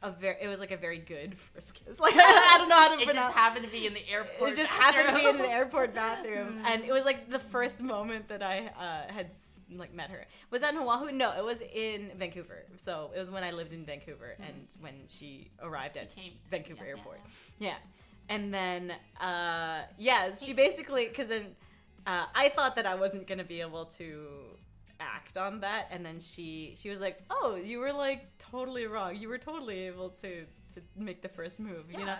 It was like a very good first kiss. Like I don't know how to pronounce it. It just happened to be in the airport. It just happened to be in the airport bathroom, and it was like the first moment that I had like met her. Was that in Oahu? No, it was in Vancouver. So it was when I lived in Vancouver, and when she arrived at Vancouver airport. Yeah, and then yeah, she basically because then I thought that I wasn't gonna be able to. Act on that, and then she was like, "Oh, you were like totally wrong. You were totally able to make the first move, you know."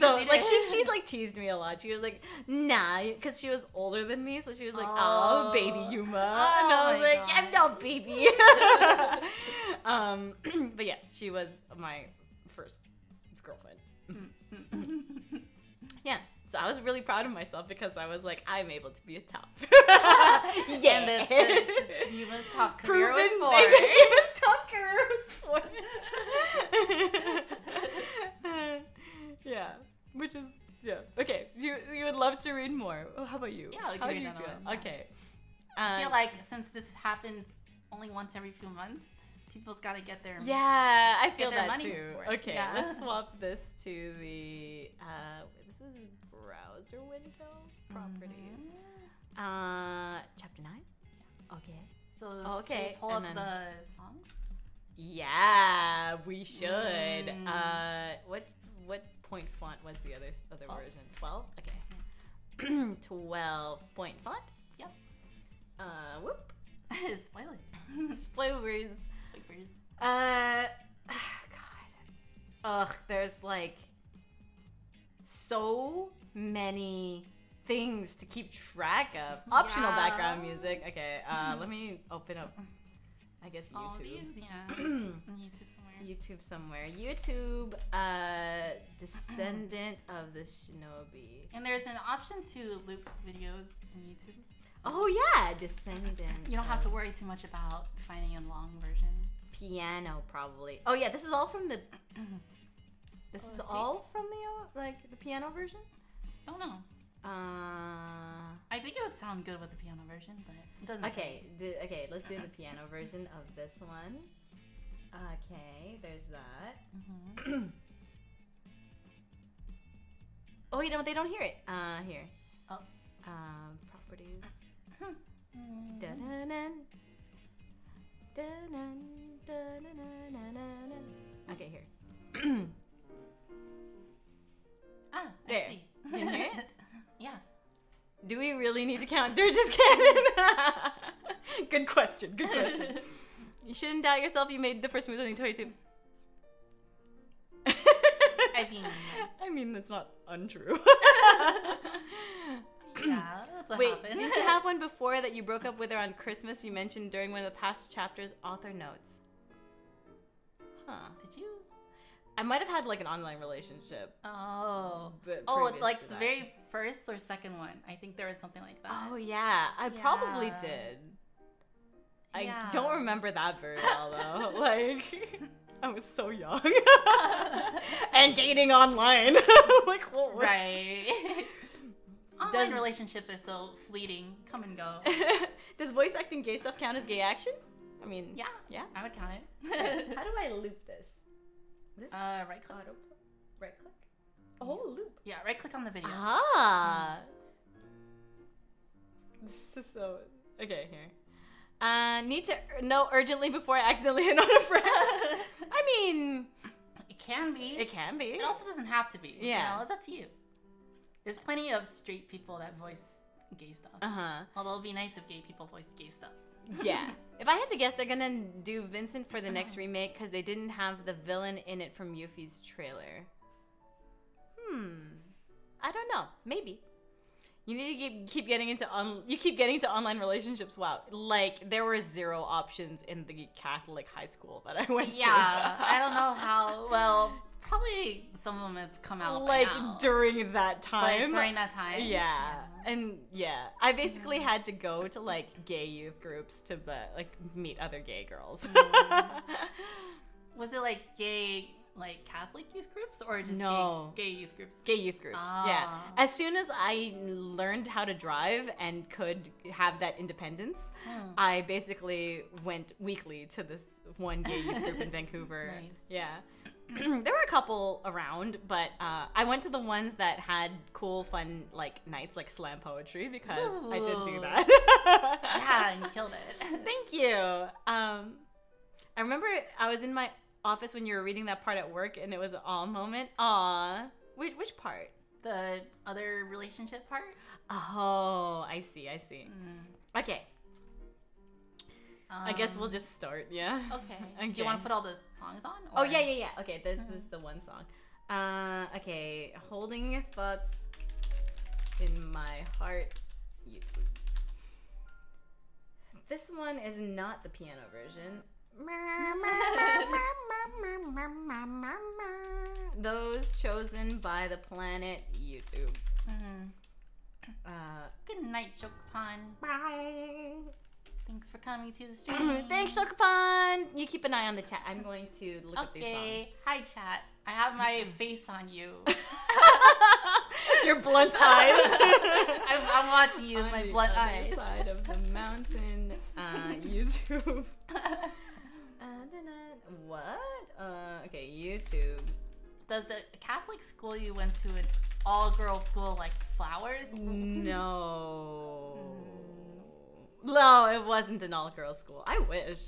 So like she like teased me a lot. She was like, "Nah," because she was older than me, so she was like, "Oh, baby Yuma," and I was like, "I'm not baby." But yes, she was my first girlfriend. Yeah. So I was really proud of myself because I was like, I'm able to be a top. Yeah, Yuma's top career was for. Yuma's top career was for. Yeah, which is yeah. Okay, you would love to read more. How about you? Yeah, how do you feel? Yeah. Okay. I feel like since this happens only once every few months, people's got to get their I feel that too. Okay, let's swap this to the this is browser window properties. Chapter 9. Yeah. Okay. So should we pull up the songs? Yeah, we should. What point font was the other version? 12. Okay. 12 point font. Yep. Whoop. Spoilers. Spoilers. God. Ugh, there's like so many things to keep track of. Optional background music. Okay, let me open up, I guess, YouTube. All these, yeah. YouTube somewhere. YouTube, Descendant of the Shinobi. And there's an option to loop videos in YouTube. Oh, yeah, Descendant. You don't have to worry too much about finding a long version. Piano, probably. Oh yeah, this is all from the. This is all from the piano version. Oh no. I think it would sound good with the piano version, but it doesn't. Okay, okay, let's do the piano version of this one. Okay, there's that. Mm-hmm. Oh, you know what? They don't hear it. Here. Oh. Properties. Okay, here. Ah, there. You hear it? Yeah. Do we really need to count Dirge's cannon? Good question. Good question. You shouldn't doubt yourself. You made the first move in 2022. I mean, that's not untrue. Yeah, that's what happened. Wait, did you have one before that you broke up with her on Christmas? You mentioned during one of the past chapters, author notes. Huh? Did you? I might have had like an online relationship. Oh. Oh, like the very first or second one. I think there was something like that. Oh yeah, I probably did. Yeah. I don't remember that very well though. Like, I was so young and dating online. Like, what? Right. Online relationships are so fleeting, come and go. Does voice acting gay stuff count as gay action? I mean, yeah, yeah, I would count it. How do I loop this? This right click. Auto, right click. Oh, loop. Yeah, right click on the video. Ah. Mm. This is so okay. Here. Need to know urgently before I accidentally hit on a friend. I mean, it can be. It can be. It also doesn't have to be. Yeah, you know, it's up to you. There's plenty of straight people that voice gay stuff. Uh-huh. Although it'd be nice if gay people voice gay stuff. Yeah. If I had to guess, they're gonna do Vincent for the next remake because they didn't have the villain in it from Yuffie's trailer. I don't know. Maybe. You need to keep getting into online relationships. Wow. Like, there were zero options in the Catholic high school that I went to. Yeah. I don't know how. Well, probably some of them have come out like by now. During that time. Like during that time. Yeah. And yeah, I basically had to go to like gay youth groups to like meet other gay girls. Was it like gay like Catholic youth groups or just gay youth groups? Gay youth groups. Oh. Yeah. As soon as I learned how to drive and could have that independence, I basically went weekly to this one gay youth group in Vancouver. Nice. Yeah. There were a couple around, but I went to the ones that had cool, fun, like, nights, like slam poetry, because Ooh. I did do that. Yeah, and you killed it. Thank you. I remember I was in my office when you were reading that part at work, and it was an aw moment. Aw. Which part? The other relationship part? Oh, I see. Mm. Okay. I guess we'll just start, yeah? Okay. Do you want to put all those songs on? Or? Oh, yeah. Okay, this is the one song. Okay, holding thoughts in my heart, YouTube. This one is not the piano version. Those chosen by the planet, YouTube. Mm-hmm. Good night, Chokpan. Bye. Thanks for coming to the stream. Thanks, Shokupan. You keep an eye on the chat. I'm going to look at these songs. Okay. Hi, chat. I have my face on you. Your blunt eyes. I'm watching you with my blunt eyes. On the other side of the mountain, YouTube. What? Okay, YouTube. Does the Catholic school you went to an all-girl school like flowers? No. No, it wasn't an all-girls school. I wish.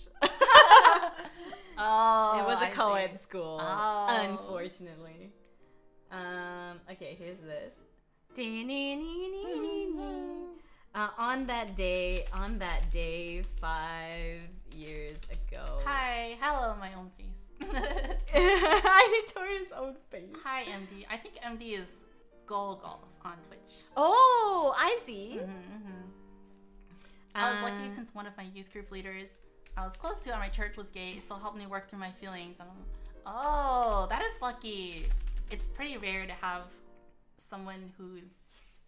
Oh, it was a co-ed school, unfortunately. Okay, here's this. On that day, 5 years ago. Hi, hello, my own face. I tore his own face. Hi, MD. I think MD is Golgolf on Twitch. Oh, I see. I was lucky since one of my youth group leaders I was close to at my church was gay, so helped me work through my feelings. Oh, that is lucky. It's pretty rare to have someone who's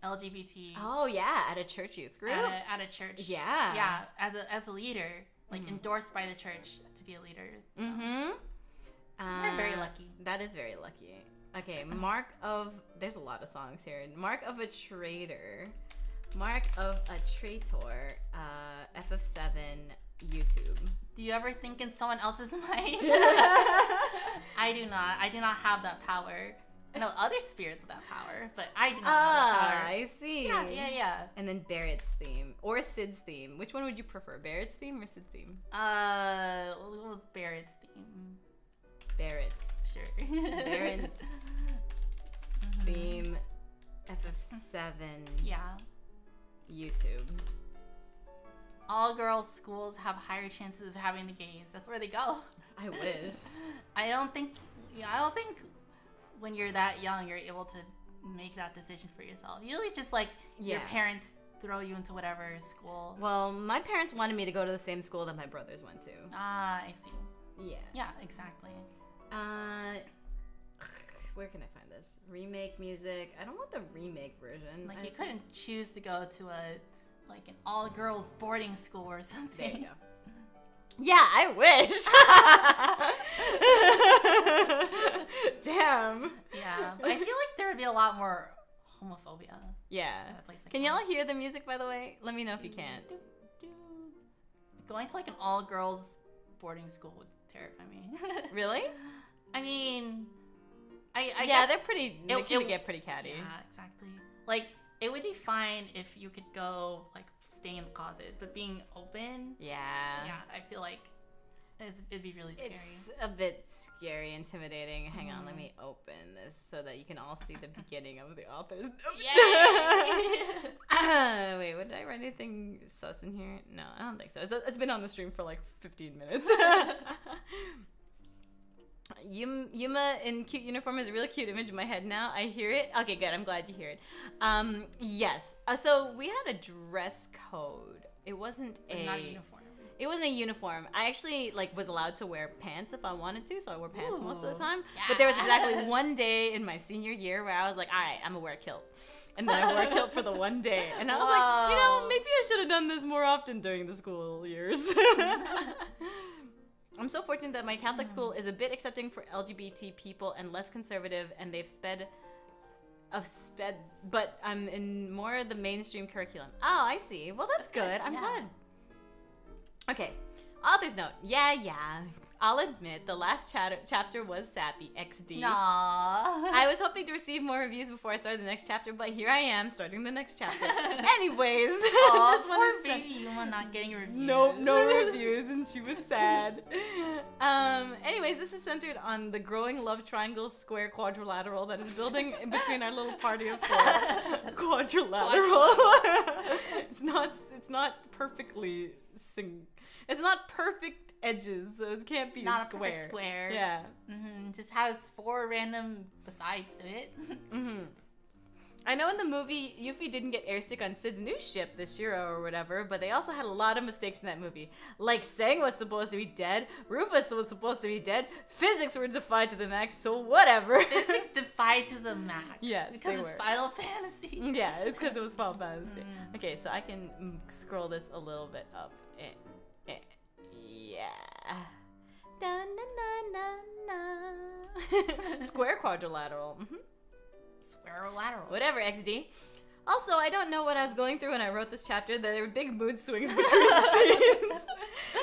LGBT. Oh yeah, at a church youth group. At a church. Yeah. Yeah, as a leader, like endorsed by the church to be a leader. So. We're very lucky. That is very lucky. Okay, Mark of... There's a lot of songs here. Mark of a Traitor. Mark of a Traitor. FF7 YouTube. Do you ever think in someone else's mind? I do not. I do not have that power. I know other spirits with that power, but I do not have that power. I see. Yeah, yeah, yeah. And then Barrett's theme. Or Sid's theme. Which one would you prefer? Barrett's theme or Sid's theme? What was Barrett's theme? Barrett's. Sure. Barrett's theme. FF7. Yeah. YouTube. All girls schools have higher chances of having the gays. That's where they go. I wish. I don't think when you're that young you're able to make that decision for yourself. Usually just like your parents throw you into whatever school. Well, my parents wanted me to go to the same school that my brothers went to. Ah, I see. Yeah. Yeah, exactly. Where can I find this? Remake music. I don't want the remake version. Like you couldn't choose to go to a like an all-girls boarding school or something. There you go. Yeah, I wish. Damn. Yeah, but I feel like there would be a lot more homophobia. Yeah. Like can y'all hear the music, by the way? Let me know if you can. Going to like an all-girls boarding school would terrify me. Really? I mean, I yeah, guess they're pretty. They get pretty catty. Yeah, exactly. Like. It would be fine if you could go, like, stay in the closet, but being open... Yeah. Yeah, I feel like it'd be really scary. It's a bit scary, intimidating. Hang on, let me open this so that you can all see the beginning of the author's notes. Yeah. Wait, did I write anything sus in here? No, I don't think so. It's been on the stream for, like, 15 minutes. Yuma in cute uniform is a really cute image in my head now. I hear it. Okay, good. I'm glad you hear it. Yes. So we had a dress code. It wasn't a... Not a uniform. It wasn't a uniform. I actually like was allowed to wear pants if I wanted to, so I wore pants most of the time. Yeah. But there was exactly one day in my senior year where I was like, all right, I'm gonna wear a kilt. And then I wore a kilt for the one day. And I was like, you know, maybe I should have done this more often during the school years. I'm so fortunate that my Catholic school is a bit accepting for LGBT people and less conservative, and they've sped, but I'm in more of the mainstream curriculum. Oh, I see. Well, that's good. I'm glad. Okay. Author's note. Yeah, yeah. I'll admit, the last chapter was sappy, XD. Aww. I was hoping to receive more reviews before I started the next chapter, but here I am starting the next chapter. Anyways. Aww, this one is baby Yuma not getting reviews. Nope, no reviews, and she was sad. Anyways, this is centered on the growing love triangle square quadrilateral that is building in between our little party of four. Quadrilateral. It's not perfectly synced. It's not perfect edges, so it can't be a square. Not a perfect square. Yeah. Mm-hmm. Just has four random sides to it. Mm-hmm. I know in the movie, Yuffie didn't get airsick on Sid's new ship, the Shiro or whatever, but they also had a lot of mistakes in that movie. Like, Sang was supposed to be dead, Rufus was supposed to be dead, physics were defied to the max, so whatever. Physics defied to the max. Yes, because it's Final Fantasy. Yeah, it's because it was Final Fantasy. Mm. Okay, so I can scroll this a little bit up. Yeah. Da, na, na, na, na. Square quadrilateral. Mm-hmm. Square-o-lateral. Whatever, XD. Also, I don't know what I was going through when I wrote this chapter. There were big mood swings between scenes.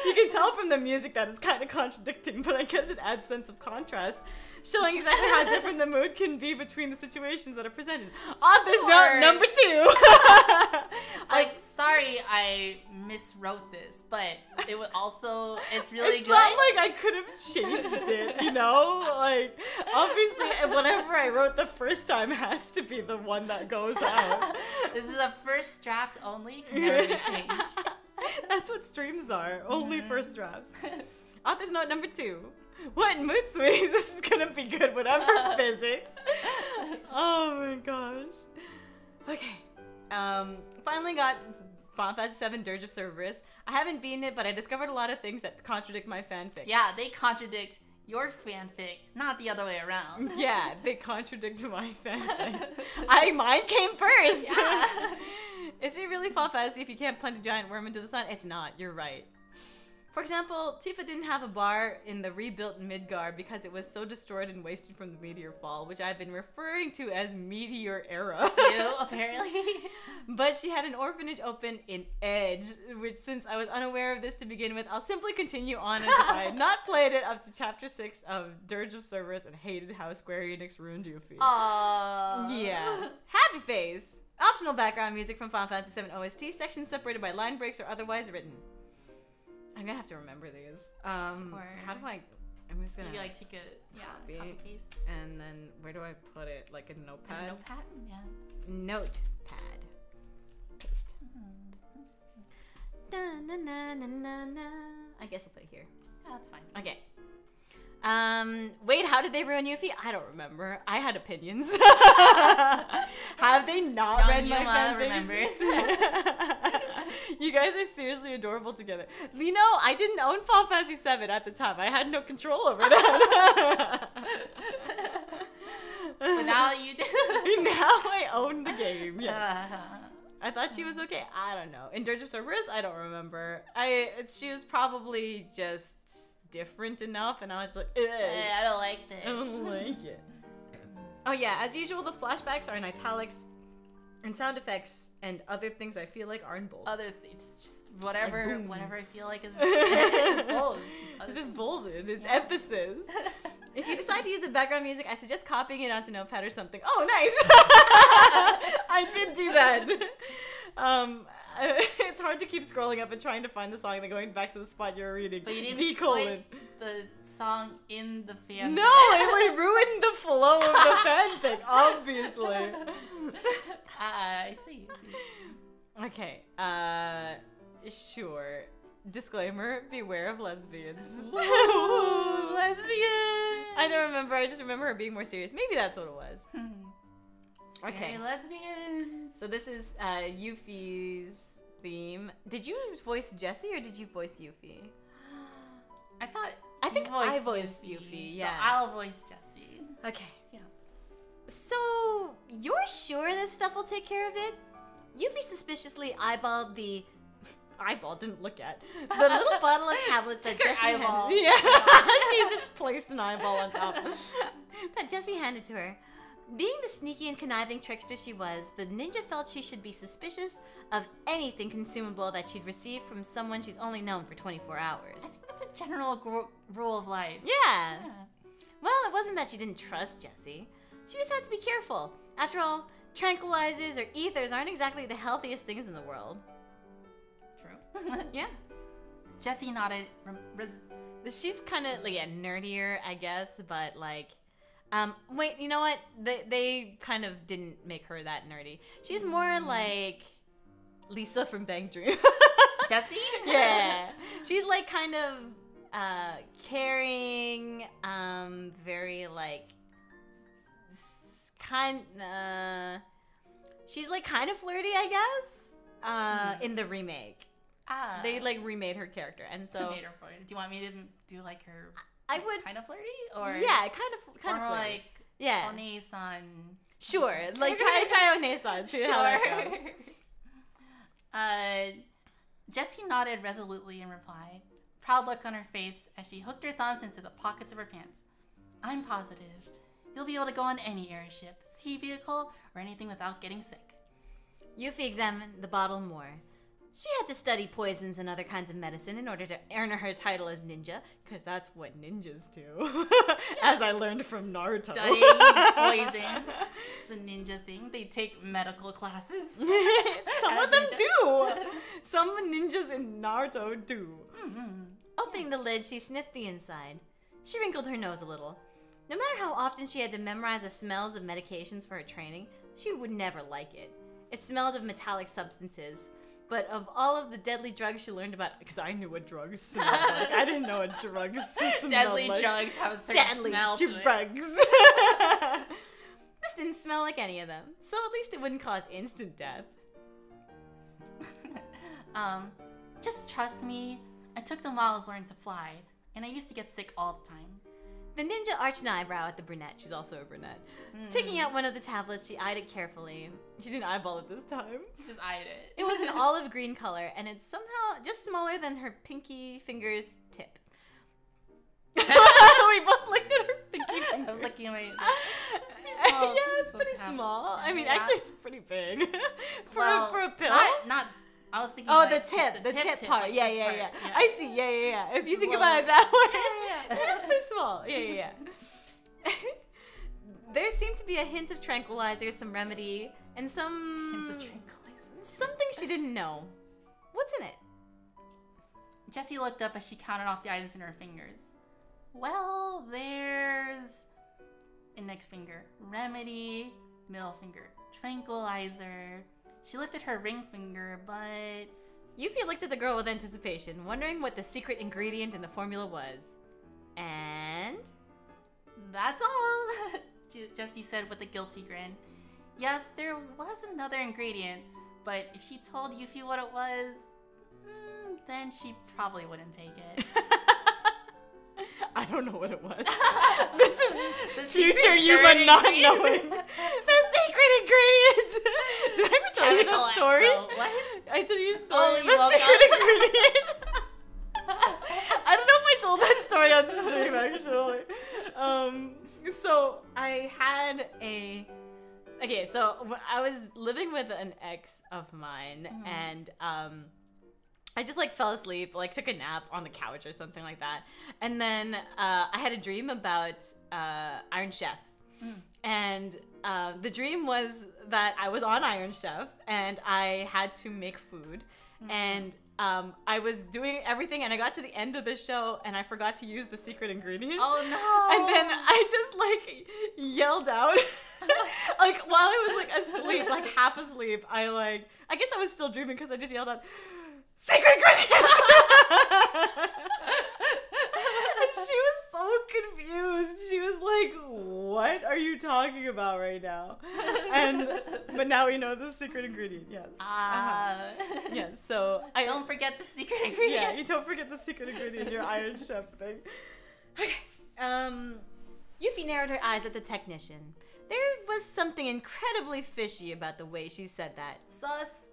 You can tell from the music that it's kind of contradicting, but I guess it adds sense of contrast, showing exactly how different the mood can be between the situations that are presented. Author's note number 2. Like, sorry I miswrote this, but it was also, it's really good. It's not like I could have changed it, you know? Like, obviously, whatever I wrote the first time has to be the one that goes out. This is a first draft only, can never be changed. That's what streams are, only first drafts. Author's note number 2. What mood swings? This is gonna be good, whatever physics. Oh my gosh. Okay. Finally got Final Fantasy VII Dirge of Cerberus. I haven't beaten it, but I discovered a lot of things that contradict my fanfic. Yeah, they contradict your fanfic, not the other way around. Yeah, they contradict my fanfic. Mine came first. Yeah. Is it really Final Fantasy if you can't punch a giant worm into the sun? It's not. You're right. For example, Tifa didn't have a bar in the rebuilt Midgar because it was so destroyed and wasted from the meteor fall, which I've been referring to as Meteor Era. You, apparently. But she had an orphanage open in Edge, which since I was unaware of this to begin with, I'll simply continue on as if I had not played it up to Chapter 6 of Dirge of Cerberus and hated how Square Enix ruined Yuffie. Aww. Yeah. Happy face. Optional background music from Final Fantasy VII OST, sections separated by line breaks or otherwise written. I'm gonna have to remember these. Sure. How do I... I'm just gonna... Maybe, like, take a copy, paste. And then where do I put it? Like a notepad? A notepad? Yeah. Notepad. Paste. Da-na-na-na-na-na. I guess I'll put it here. Yeah, that's fine. Okay. Wait, how did they ruin Yuffie? I don't remember. I had opinions. Have they not John read Yuma my fanfiction? You guys are seriously adorable together. You know, I didn't own Final Fantasy VII at the time. I had no control over that. But now you do. Now I own the game, yes. I thought she was okay. I don't know. In Dirge of Cerberus, I don't remember. She was probably just... different enough, and I was just like, I don't like this. I don't like it. Oh yeah, as usual, the flashbacks are in italics, and sound effects and other things I feel like are in bold. It's just whatever, like, whatever I feel like is bold. It's just bolded. It's emphasis. If you decide to use the background music, I suggest copying it onto Notepad or something. Oh, nice. I did do that. It's hard to keep scrolling up and trying to find the song and then going back to the spot you were reading. But you didn't put the song in the fanfic. No, it would ruin the flow of the fanfic, obviously. I see, Okay, sure. Disclaimer, beware of lesbians. Ooh, lesbians! I don't remember, I just remember her being more serious. Maybe that's what it was. Okay. Hey, lesbians! So this is Yuffie's theme. Did you voice Jessie or did you voice Yuffie? I think I voiced Yuffie, yeah. So I'll voice Jessie. Okay. Yeah. So, you're sure this stuff will take care of it? Yuffie suspiciously eyeballed the... eyeball didn't look at. The little bottle of tablets that Jessie eyeball. Handed... Yeah. She just placed an eyeball on top. That Jessie handed to her. Being the sneaky and conniving trickster she was, the ninja felt she should be suspicious of anything consumable that she'd received from someone she's only known for 24 hours. I think that's a general rule of life. Yeah. Well, it wasn't that she didn't trust Jessie. She just had to be careful. After all, tranquilizers or ethers aren't exactly the healthiest things in the world. True. Yeah. Jessie nodded. She's kind of like nerdier, I guess, but like... wait, you know what? They kind of didn't make her that nerdy. She's more like Lisa from Bang Dream. Jessie? Yeah. She's like kind of caring, very like she's like kind of flirty, I guess. In the remake. They like remade her character, and so made her flirty. Do you want me to do like her I would kind of flirty, or yeah, kind of flirty. Like yeah, One-san. Sure, like try One-san. Sure. How that goes. Jessie nodded resolutely in reply, proud look on her face as she hooked her thumbs into the pockets of her pants. I'm positive you'll be able to go on any airship, sea vehicle, or anything without getting sick. Yuffie examined the bottle more. She had to study poisons and other kinds of medicine in order to earn her title as ninja, because that's what ninjas do, as I learned from Naruto. Studying poisons, it's a ninja thing. They take medical classes. Some of them do. Some ninjas in Naruto do. Mm-hmm. Opening the lid, she sniffed the inside. She wrinkled her nose a little. No matter how often she had to memorize the smells of medications for her training, she would never like it. It smelled of metallic substances. But of all of the deadly drugs she learned about, because I knew what drugs smelled like. I didn't know what drugs smelled deadly like. Drugs have a certain deadly smell to drugs. This didn't smell like any of them, so at least it wouldn't cause instant death. Just trust me. I took them while I was learning to fly, and I used to get sick all the time. The ninja arched an eyebrow at the brunette. She's also a brunette. Mm-hmm. Taking out one of the tablets, she eyed it carefully. She didn't eyeball it this time. Just eyed it. It was an olive green color, and it's somehow just smaller than her pinky finger's tip. We both looked at her pinky finger. I'm looking at my... It's pretty small. Yeah, it's pretty small. I mean, yeah. Actually, it's pretty big. for a pill. Not I was thinking. Oh, like, the tip part. Like, yeah. I see. Yeah. If you think about it that way, that's pretty small. Yeah. There seemed to be a hint of tranquilizer, some remedy, and some hint of tranquilizer. Something she didn't know. What's in it? Jessie looked up as she counted off the items in her fingers. Well, there's index finger, remedy, middle finger, tranquilizer. She lifted her ring finger, but... Yuffie looked at the girl with anticipation, wondering what the secret ingredient in the formula was. And... That's all, Jessie said with a guilty grin. Yes, there was another ingredient, but if she told Yuffie what it was, then she probably wouldn't take it. I don't know what it was. This is future you but not knowing. The secret ingredient. Did I ever tell you that story? What? I told you a story. The secret ingredient. I don't know if I told that story on stream actually. So I had a... Okay, so I was living with an ex of mine, mm-hmm. and... I just like fell asleep, like took a nap on the couch or something like that. And then I had a dream about Iron Chef. Mm. And the dream was that I was on Iron Chef and I had to make food. Mm-hmm. And I was doing everything and I got to the end of the show and I forgot to use the secret ingredient. Oh no! And then I just like yelled out. Like while I was like asleep, like half asleep, I guess I was still dreaming because I just yelled out, secret ingredient! And she was so confused. She was like, what are you talking about right now? But now we know the secret ingredient, yes. Yeah, so I... Don't forget the secret ingredient. Yeah, you don't forget the secret ingredient in your Iron Chef thing. Okay. Yuffie narrowed her eyes at the technician. There was something incredibly fishy about the way she said that. Sus.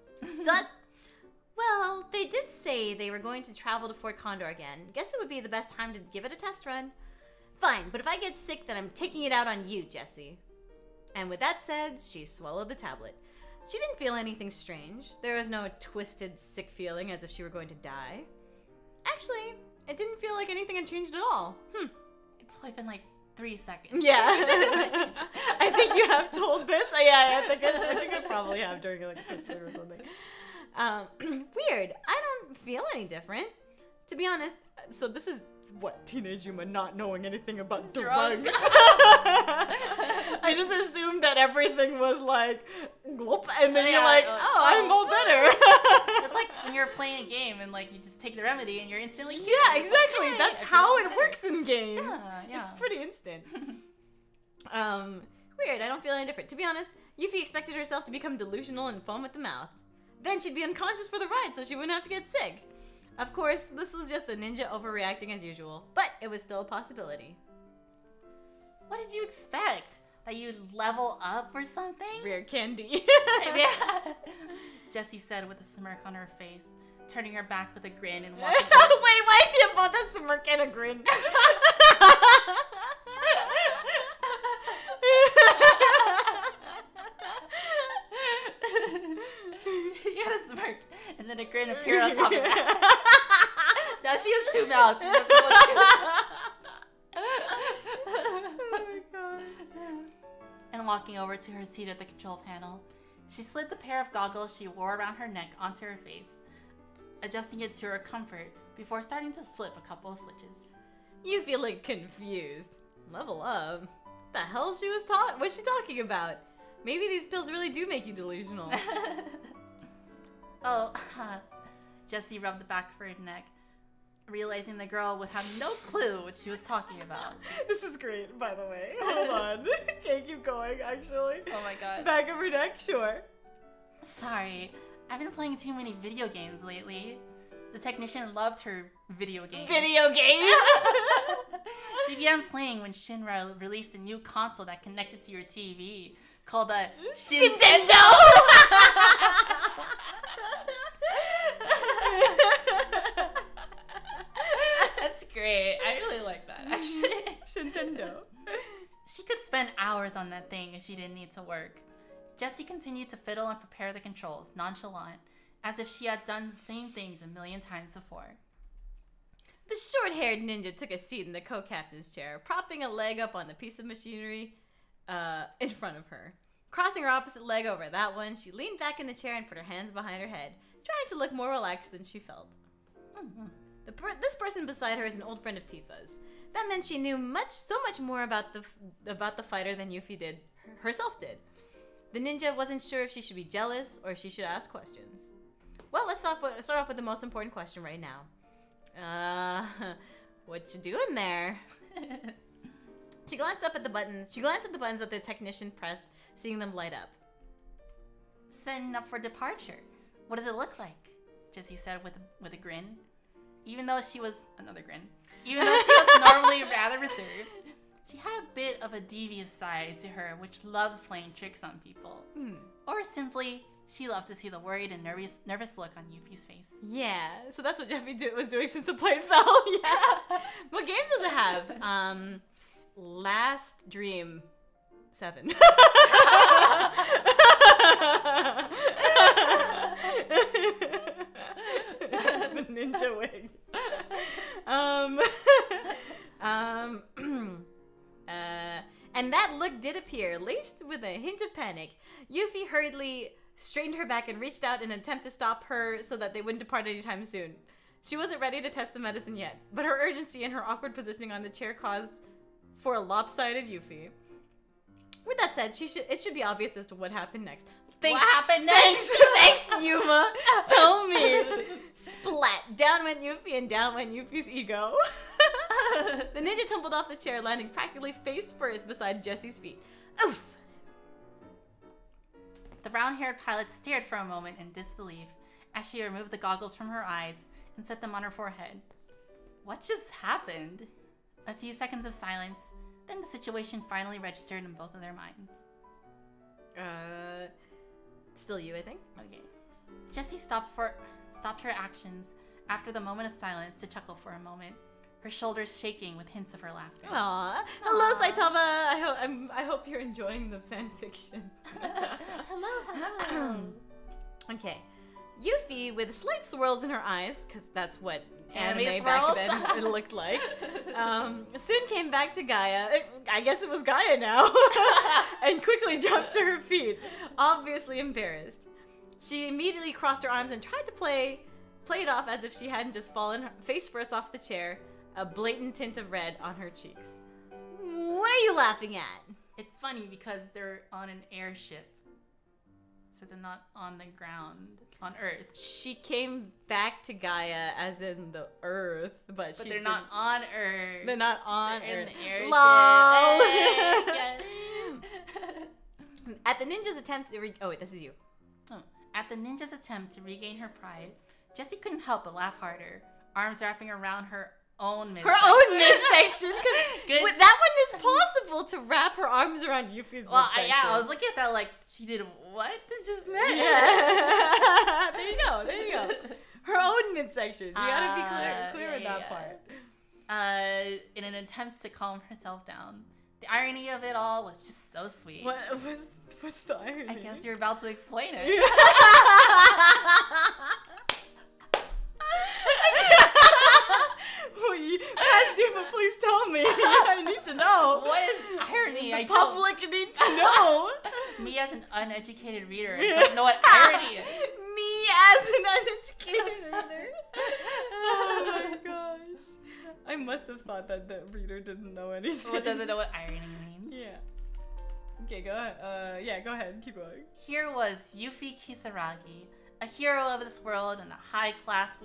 Well, they did say they were going to travel to Fort Condor again. Guess it would be the best time to give it a test run. Fine, but if I get sick, then I'm taking it out on you, Jessie. And with that said, she swallowed the tablet. She didn't feel anything strange. There was no twisted, sick feeling as if she were going to die. Actually, it didn't feel like anything had changed at all. It's only been like 3 seconds. Yeah. I think you have told this. Oh, yeah, I think I probably have during like a Twitch or something. Weird. I don't feel any different. To be honest, so this is, what, teenage Yuma not knowing anything about drugs. I just assumed that everything was like, glop, and then you're like, I'm all better. It's like when you're playing a game and like you just take the remedy and you're instantly cured. Yeah, exactly. Okay, that's how it works in games. Yeah. It's pretty instant. Weird. I don't feel any different. To be honest, Yuffie expected herself to become delusional and foam at the mouth. Then she'd be unconscious for the ride, so she wouldn't have to get sick. Of course, this was just the ninja overreacting as usual, but it was still a possibility. What did you expect? That you'd level up or something? Rare candy. Yeah. Jessie said with a smirk on her face, turning her back with a grin and walking. Wait, why is she about the smirk and a grin? And then a grin appeared on top of that. Now she has two mouths. She doesn't know what to do. Oh my god. And walking over to her seat at the control panel, she slid the pair of goggles she wore around her neck onto her face, adjusting it to her comfort before starting to flip a couple of switches. You feel like confused. Level up. What the hell was she talking about? Maybe these pills really do make you delusional. Jessie rubbed the back of her neck, realizing the girl would have no clue what she was talking about. This is great, by the way. Hold on. Can't keep going, actually. Oh my god. Back of her neck, sure. Sorry, I've been playing too many video games lately. The technician loved her video games. Video games? She began playing when Shinra released a new console that connected to your TV called the Shindendo. That's great. I really like that, actually. Shindendo. She could spend hours on that thing if she didn't need to work. Jessie continued to fiddle and prepare the controls, nonchalant, as if she had done the same things a million times before. The short-haired ninja took a seat in the co-captain's chair, propping a leg up on the piece of machinery in front of her. Crossing her opposite leg over that one, she leaned back in the chair and put her hands behind her head, trying to look more relaxed than she felt. Mm-hmm. This person beside her is an old friend of Tifa's. That meant she knew so much more about the fighter than Yuffie did herself did. The ninja wasn't sure if she should be jealous or if she should ask questions. Well, let's start off with the most important question right now. What you doing there? She glanced at the buttons that the technician pressed, seeing them light up. Setting up for departure. What does it look like? Jessie said with a grin. Even though she was normally rather reserved, she had a bit of a devious side to her which loved playing tricks on people. Hmm. Or simply, she loved to see the worried and nervous look on Yuffie's face. Yeah, so that's what Jeffy was doing since the plane fell. Yeah. What games does it have? Last Dream 7. The ninja wig. And that look did appear, laced with a hint of panic. Yuffie hurriedly strained her back and reached out in an attempt to stop her so that they wouldn't depart anytime soon. She wasn't ready to test the medicine yet, but her urgency and her awkward positioning on the chair caused for a lopsided Yuffie. With that said, it should be obvious as to what happened next. Thanks, Yuma. Tell me. Splat. Down went Yuffie and down went Yuffie's ego. The ninja tumbled off the chair, landing practically face first beside Jessie's feet. Oof! The brown-haired pilot stared for a moment in disbelief as she removed the goggles from her eyes and set them on her forehead. What just happened? A few seconds of silence, then the situation finally registered in both of their minds. Still you, I think. Okay. Jessie stopped her actions after the moment of silence to chuckle for a moment, her shoulders shaking with hints of her laughter. Aww. Hello, Saitama. I hope you're enjoying the fan fiction. Hello. Okay. Yuffie, with slight swirls in her eyes, because that's what anime back then it looked like, soon came back to Gaia. I guess it was Gaia now. And quickly jumped to her feet, obviously embarrassed. She immediately crossed her arms and tried to play it off as if she hadn't just fallen face first off the chair, a blatant tint of red on her cheeks. What are you laughing at? It's funny because they're on an airship. So they're not on the ground, on Earth. She came back to Gaia as in the Earth, but they're not on Earth. They're not on Earth. They're in the airship. Lol. At the ninja's attempt to At the ninja's attempt to regain her pride, Jessie couldn't help but laugh harder, arms wrapping around her own midsection. That one is possible to wrap her arms around Yuffie's midsection. Well, I was looking at that like, she did what? That just meant. Yeah. There you go. Her own midsection. You gotta be clear with that part. In an attempt to calm herself down. The irony of it all was just so sweet. What's the irony? I guess you're about to explain it. But please tell me. I need to know. What is irony? The public need to know. Me as an uneducated reader, I don't know what irony is. Me as an uneducated reader. Oh my gosh. I must have thought that the reader didn't know anything. Well, doesn't know what irony means. Yeah. Okay, go ahead. Go ahead. Keep going. Here was Yuffie Kisaragi, a hero of this world and a high-class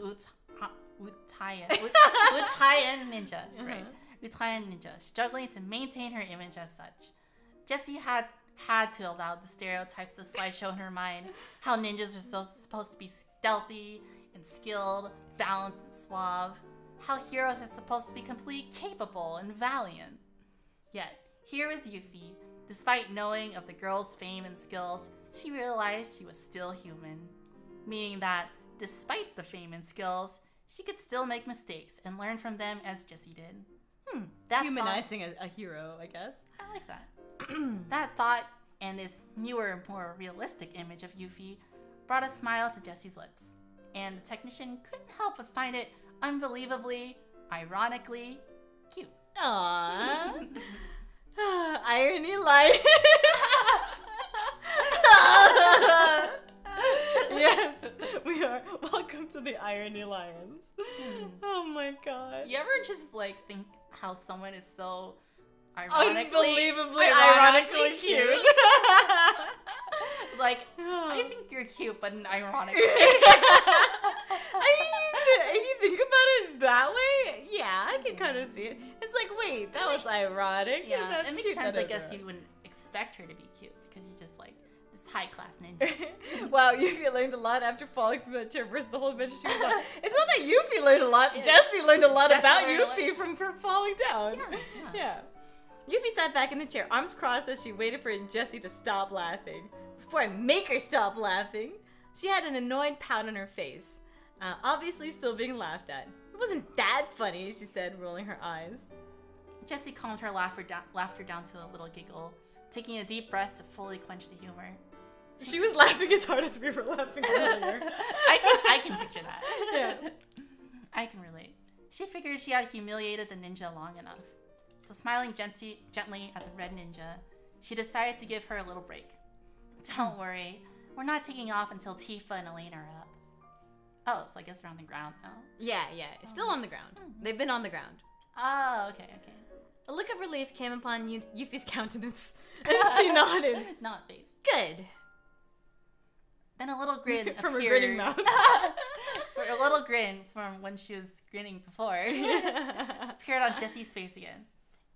Wutaian ninja, right? Wutaian ninja, struggling to maintain her image as such. Jessie had to allow the stereotypes to slideshow in her mind, how ninjas are supposed to be stealthy and skilled, balanced and suave. how heroes are supposed to be completely capable and valiant. Yet, here is Yuffie. Despite knowing of the girl's fame and skills, she realized she was still human. Meaning that, despite the fame and skills, she could still make mistakes and learn from them as Jessie did. Humanizing thought, a hero, I guess. I like that. That thought and this newer, more realistic image of Yuffie brought a smile to Jessie's lips, and the technician couldn't help but find it unbelievably, ironically, cute. Aww. Irony life. Yes, we are. Welcome to the Irony Lions. Oh my god. You ever just like think how someone is so unbelievably ironically cute? Like, I think you're cute, but an ironic way. I mean, if you think about it that way, yeah, I can kind of see it. It's like, wait, that was ironic. Yeah, that's it makes cute, sense. I guess you wouldn't expect her to be cute because you just like this high class ninja. Wow, Yuffie learned a lot after falling through the Cerberus. The whole adventure she was on. It's not that Yuffie learned a lot. Jessie learned a lot about Yuffie from her falling down. Yeah. Yuffie sat back in the chair, arms crossed, as she waited for Jessie to stop laughing. Before I make her stop laughing, she had an annoyed pout on her face, obviously still being laughed at. It wasn't that funny, she said, rolling her eyes. Jessie calmed her laughter down to a little giggle, taking a deep breath to fully quench the humor. She was laughing as hard as we were laughing earlier. I can picture that. Yeah. I can relate. She figured she had humiliated the ninja long enough. So smiling gently at the red ninja, she decided to give her a little break. Don't worry, we're not taking off until Tifa and Elena are up. Oh, so I guess they're on the ground now? Yeah, yeah, it's still on the ground. They've been on the ground. Oh, okay, okay. A look of relief came upon Yuffie's countenance, and she nodded. Not face. Good. Then a little grin from her grinning mouth. A little grin from when she was grinning before appeared on Jessie's face again.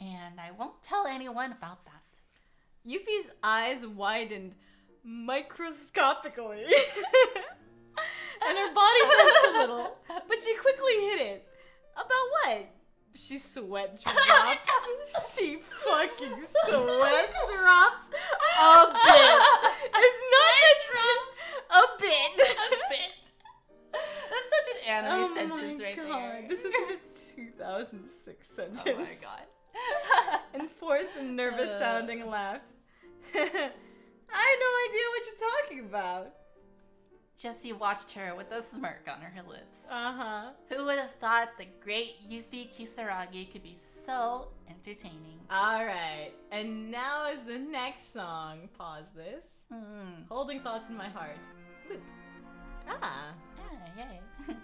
And I won't tell anyone about that. Yuffie's eyes widened microscopically. And her body moved a little, but she quickly hid it. About what? She sweat dropped. She fucking sweat dropped a bit. It's not a bit. A bit. That's such an anime sentence right there. Oh my god, this is such a 2006 sentence. Oh my god. Enforced and nervous sounding laughed. I have no idea what you're talking about. Jessie watched her with a smirk on her lips. Uh-huh. Who would have thought the great Yuffie Kisaragi could be so entertaining? Alright, and now is the next song. Pause this. Holding Thoughts in My Heart. Loop. Ah. Yay.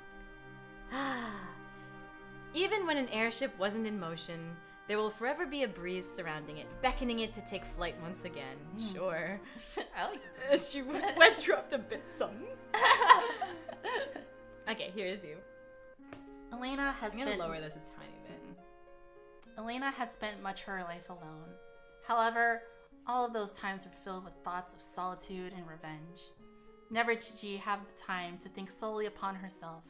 Even when an airship wasn't in motion, there will forever be a breeze surrounding it, beckoning it to take flight once again. Sure. I like that. She was wet dropped a bit something. Okay, here is you. Elena had spent... I'm gonna lower this a tiny bit. Elena had spent much of her life alone. However, all of those times were filled with thoughts of solitude and revenge. Never did she have the time to think solely upon herself,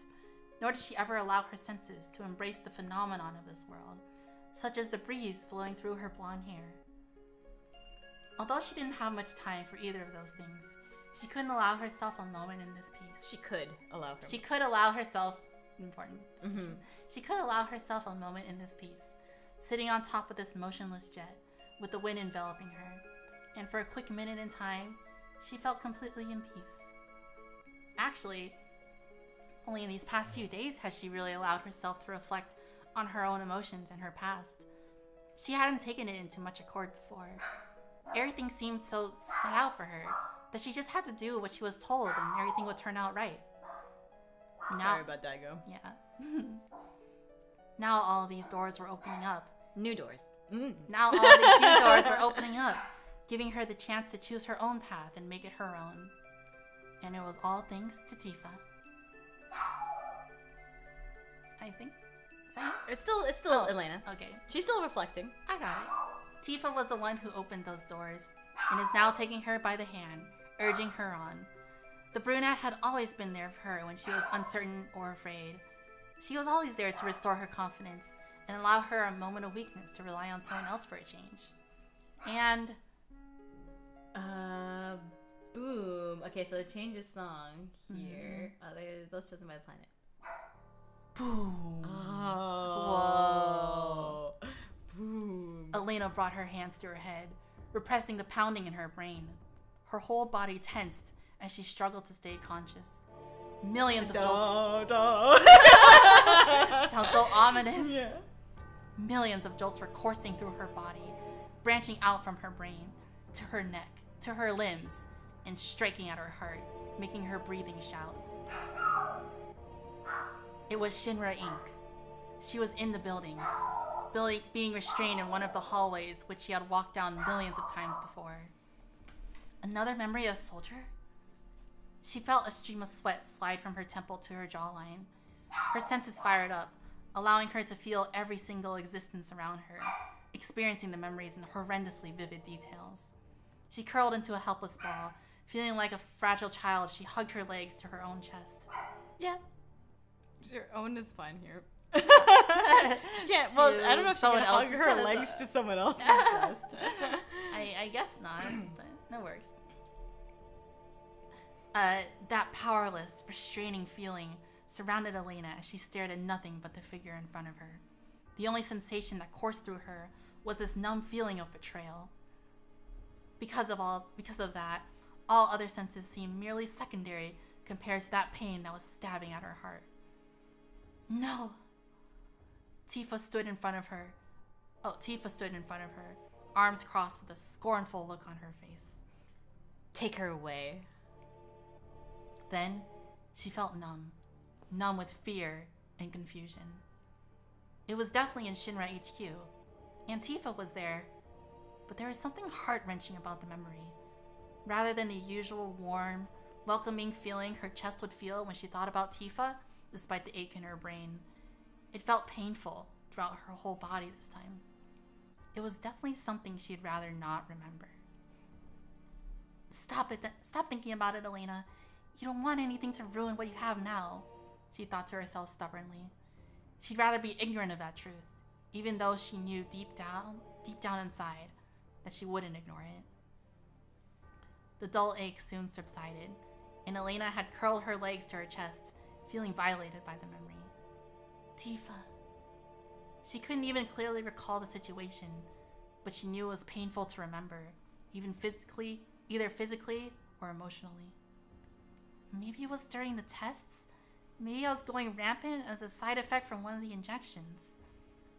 nor did she ever allow her senses to embrace the phenomenon of this world, such as the breeze flowing through her blonde hair. Although she didn't have much time for either of those things, she couldn't allow herself a moment in this piece. She could allow herself, important distinction. She could allow herself a moment in this piece, sitting on top of this motionless jet, with the wind enveloping her, and for a quick minute in time, she felt completely in peace. Actually, only in these past few days has she really allowed herself to reflect on her own emotions and her past. She hadn't taken it into much accord before. Everything seemed so set out for her that she just had to do what she was told and everything would turn out right. Sorry about Daioh. Yeah. Now all these doors were opening up. New doors. Now all these new doors were opening up, giving her the chance to choose her own path and make it her own. And it was all thanks to Tifa. I think. Is that it? It's still Elena. Okay. She's still reflecting. I got it. Tifa was the one who opened those doors and is now taking her by the hand, urging her on. The brunette had always been there for her when she was uncertain or afraid. She was always there to restore her confidence and allow her a moment of weakness to rely on someone else for a change. And... boom. Okay, so it changes song here. Mm-hmm. Oh, those chosen by the planet. Boom. Oh. Whoa. Boom. Elena brought her hands to her head, repressing the pounding in her brain. Her whole body tensed as she struggled to stay conscious. Millions of jolts. Sounds so ominous. Yeah. Millions of jolts were coursing through her body, branching out from her brain, to her neck, to her limbs, and striking at her heart, making her breathing shallow. It was Shinra Inc. She was in the building, being restrained in one of the hallways which she had walked down millions of times before. Another memory of Soldier? She felt a stream of sweat slide from her temple to her jawline. Her senses fired up, allowing her to feel every single existence around her, experiencing the memories in horrendously vivid details. She curled into a helpless ball, feeling like a fragile child. She hugged her legs to her own chest. Yeah. Your own is fine here. She can't. Well, I don't know if she can hug her legs to someone else's chest. I guess not, but that works. That powerless, restraining feeling surrounded Elena as she stared at nothing but the figure in front of her. The only sensation that coursed through her was this numb feeling of betrayal. Because of that, all other senses seemed merely secondary compared to that pain that was stabbing at her heart. No. Tifa stood in front of her, arms crossed with a scornful look on her face. Take her away. Then, she felt numb with fear and confusion. It was definitely in Shinra HQ, and Tifa was there, but there was something heart-wrenching about the memory. Rather than the usual warm, welcoming feeling her chest would feel when she thought about Tifa, despite the ache in her brain, it felt painful throughout her whole body this time. It was definitely something she'd rather not remember. Stop thinking about it, Elena. You don't want anything to ruin what you have now, she thought to herself stubbornly. She'd rather be ignorant of that truth, even though she knew deep down inside, that she wouldn't ignore it. The dull ache soon subsided, and Elena had curled her legs to her chest, feeling violated by the memory. Tifa. She couldn't even clearly recall the situation, but she knew it was painful to remember, even physically, either physically or emotionally. Maybe it was during the tests? Maybe I was going rampant as a side effect from one of the injections?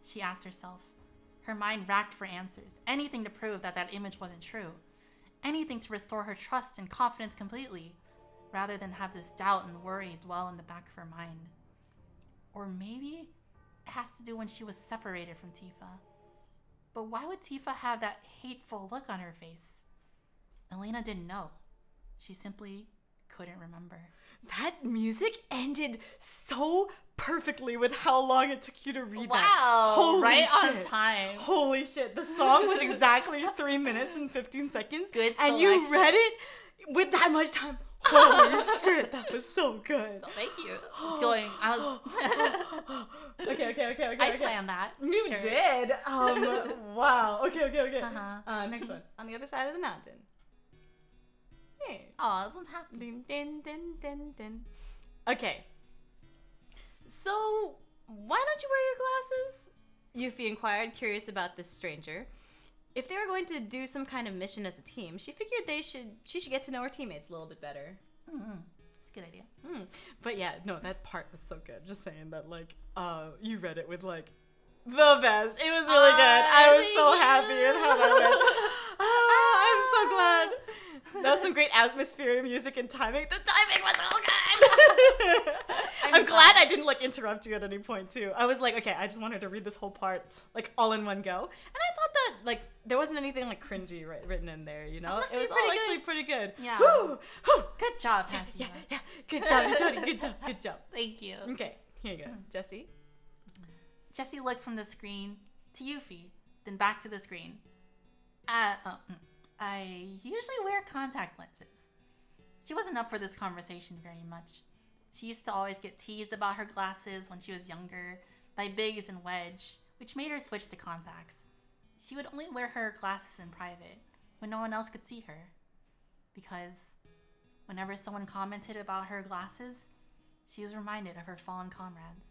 She asked herself. Her mind racked for answers. Anything to prove that that image wasn't true. Anything to restore her trust and confidence completely, rather than have this doubt and worry dwell in the back of her mind. Or maybe it has to do when she was separated from Tifa. But why would Tifa have that hateful look on her face? Elena didn't know. She simply... couldn't remember. That music ended so perfectly with how long it took you to read that. Wow, right on time. Holy shit. The song was exactly 3 minutes and 15 seconds. Good selection. And you read it with that much time. Holy shit, that was so good. Well, thank you. It's going. I was Okay. I planned that. You sure did. Wow. Okay. Next one. On the other side of the mountain. Oh, this one's happening. Din. Okay. So, why don't you wear your glasses? Yuffie inquired, curious about this stranger. If they were going to do some kind of mission as a team, she figured she should get to know her teammates a little bit better. Mm-hmm. It's a good idea. Mm. But yeah, no, that part was so good. Just saying that, like, you read it with, like, the best. It was really good. I was so happy with how that went. I'm so glad. That was some great atmosphere, music, and timing. The timing was all good! I'm glad I didn't, like, interrupt you at any point, too. I was like, okay, I just wanted to read this whole part, like, all in one go. And I thought that, like, there wasn't anything, like, cringy written in there, you know? It was all actually pretty good. Yeah. Woo! Good job, Pasty. Yeah. Good job, Tony. Thank you. Okay, here you go. Jessie? Jessie looked from the screen to Yuffie, then back to the screen. I usually wear contact lenses. She wasn't up for this conversation very much. She used to always get teased about her glasses when she was younger by Biggs and Wedge, which made her switch to contacts. She would only wear her glasses in private, when no one else could see her. Because whenever someone commented about her glasses, she was reminded of her fallen comrades.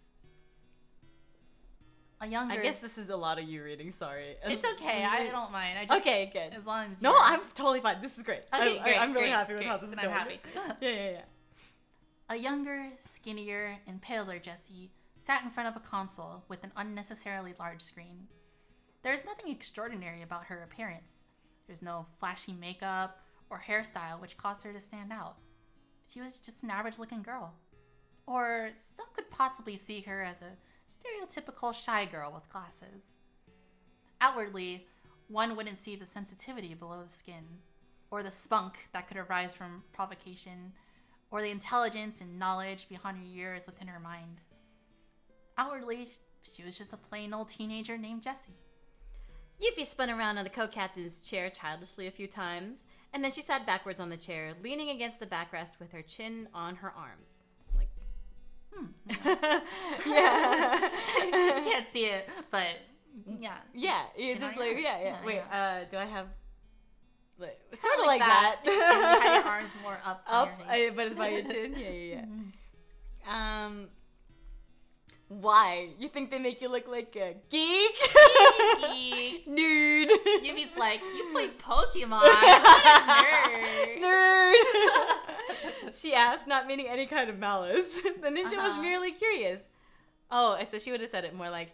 I guess this is a lot of you reading, sorry. It's okay, I don't mind. I just, okay, good. As long as I'm totally fine. This is great. Okay, I'm really happy with how this is going. I'm happy too. Yeah. A younger, skinnier, and paler Jessie sat in front of a console with an unnecessarily large screen. There's nothing extraordinary about her appearance. There's no flashy makeup or hairstyle which caused her to stand out. She was just an average-looking girl. Or some could possibly see her as a stereotypical shy girl with glasses. Outwardly, one wouldn't see the sensitivity below the skin, or the spunk that could arise from provocation, or the intelligence and knowledge beyond her years within her mind. Outwardly, she was just a plain old teenager named Jessie. Yuffie spun around on the co-captain's chair childishly a few times, and then she sat backwards on the chair, leaning against the backrest with her chin on her arms. Yeah. You can't see it, but yeah. Yeah, it's just like, yeah. Wait, do I have... Like, sort of like that. You have your arms more up. But it's by your chin? Yeah. Why? You think they make you look like a geek? Geek. Nerd. Yumi's like, you play Pokemon. What a nerd. Nerd. She asked, not meaning any kind of malice. The ninja was merely curious. Oh, so she would have said it more like,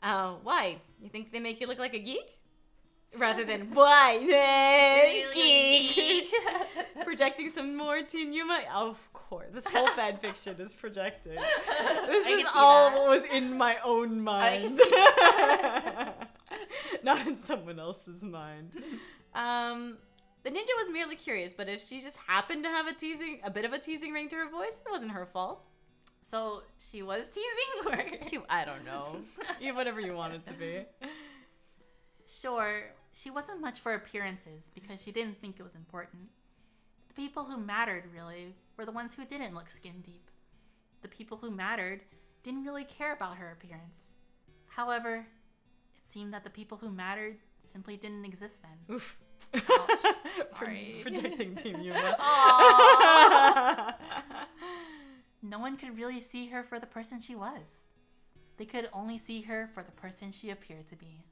why? You think they make you look like a geek? Rather than, why? Geek. Projecting some more Teen Yuma. Oh, of course. This whole fan fiction is projected. This is all that was in my own mind. Not in someone else's mind. The ninja was merely curious, but if she just happened to have a bit of a teasing ring to her voice, it wasn't her fault. So she was teasing, or I don't know. Whatever you want it to be. Sure. She wasn't much for appearances because she didn't think it was important. The people who mattered, really, were the ones who didn't look skin deep. The people who mattered didn't really care about her appearance. However, it seemed that the people who mattered simply didn't exist then. Oof. Ouch, sorry. Projecting Team Yuma. No one could really see her for the person she was. They could only see her for the person she appeared to be.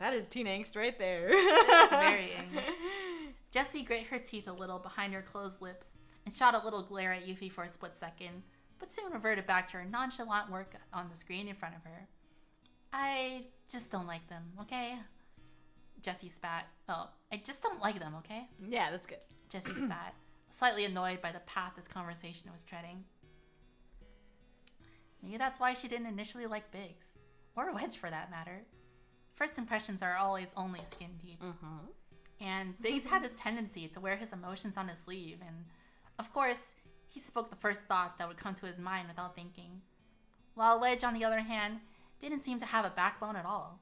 That is teen angst right there. It's very angst. Jessie grit her teeth a little behind her closed lips and shot a little glare at Yuffie for a split second, but soon reverted back to her nonchalant work on the screen in front of her. I just don't like them, okay? Jessie spat. Oh, I just don't like them, okay? Yeah, that's good. Jessie spat, slightly annoyed by the path this conversation was treading. Maybe that's why she didn't initially like Biggs. Or Wedge, for that matter. First impressions are always only skin deep. And Biggs had this tendency to wear his emotions on his sleeve, and of course, he spoke the first thoughts that would come to his mind without thinking. While Wedge, on the other hand, didn't seem to have a backbone at all.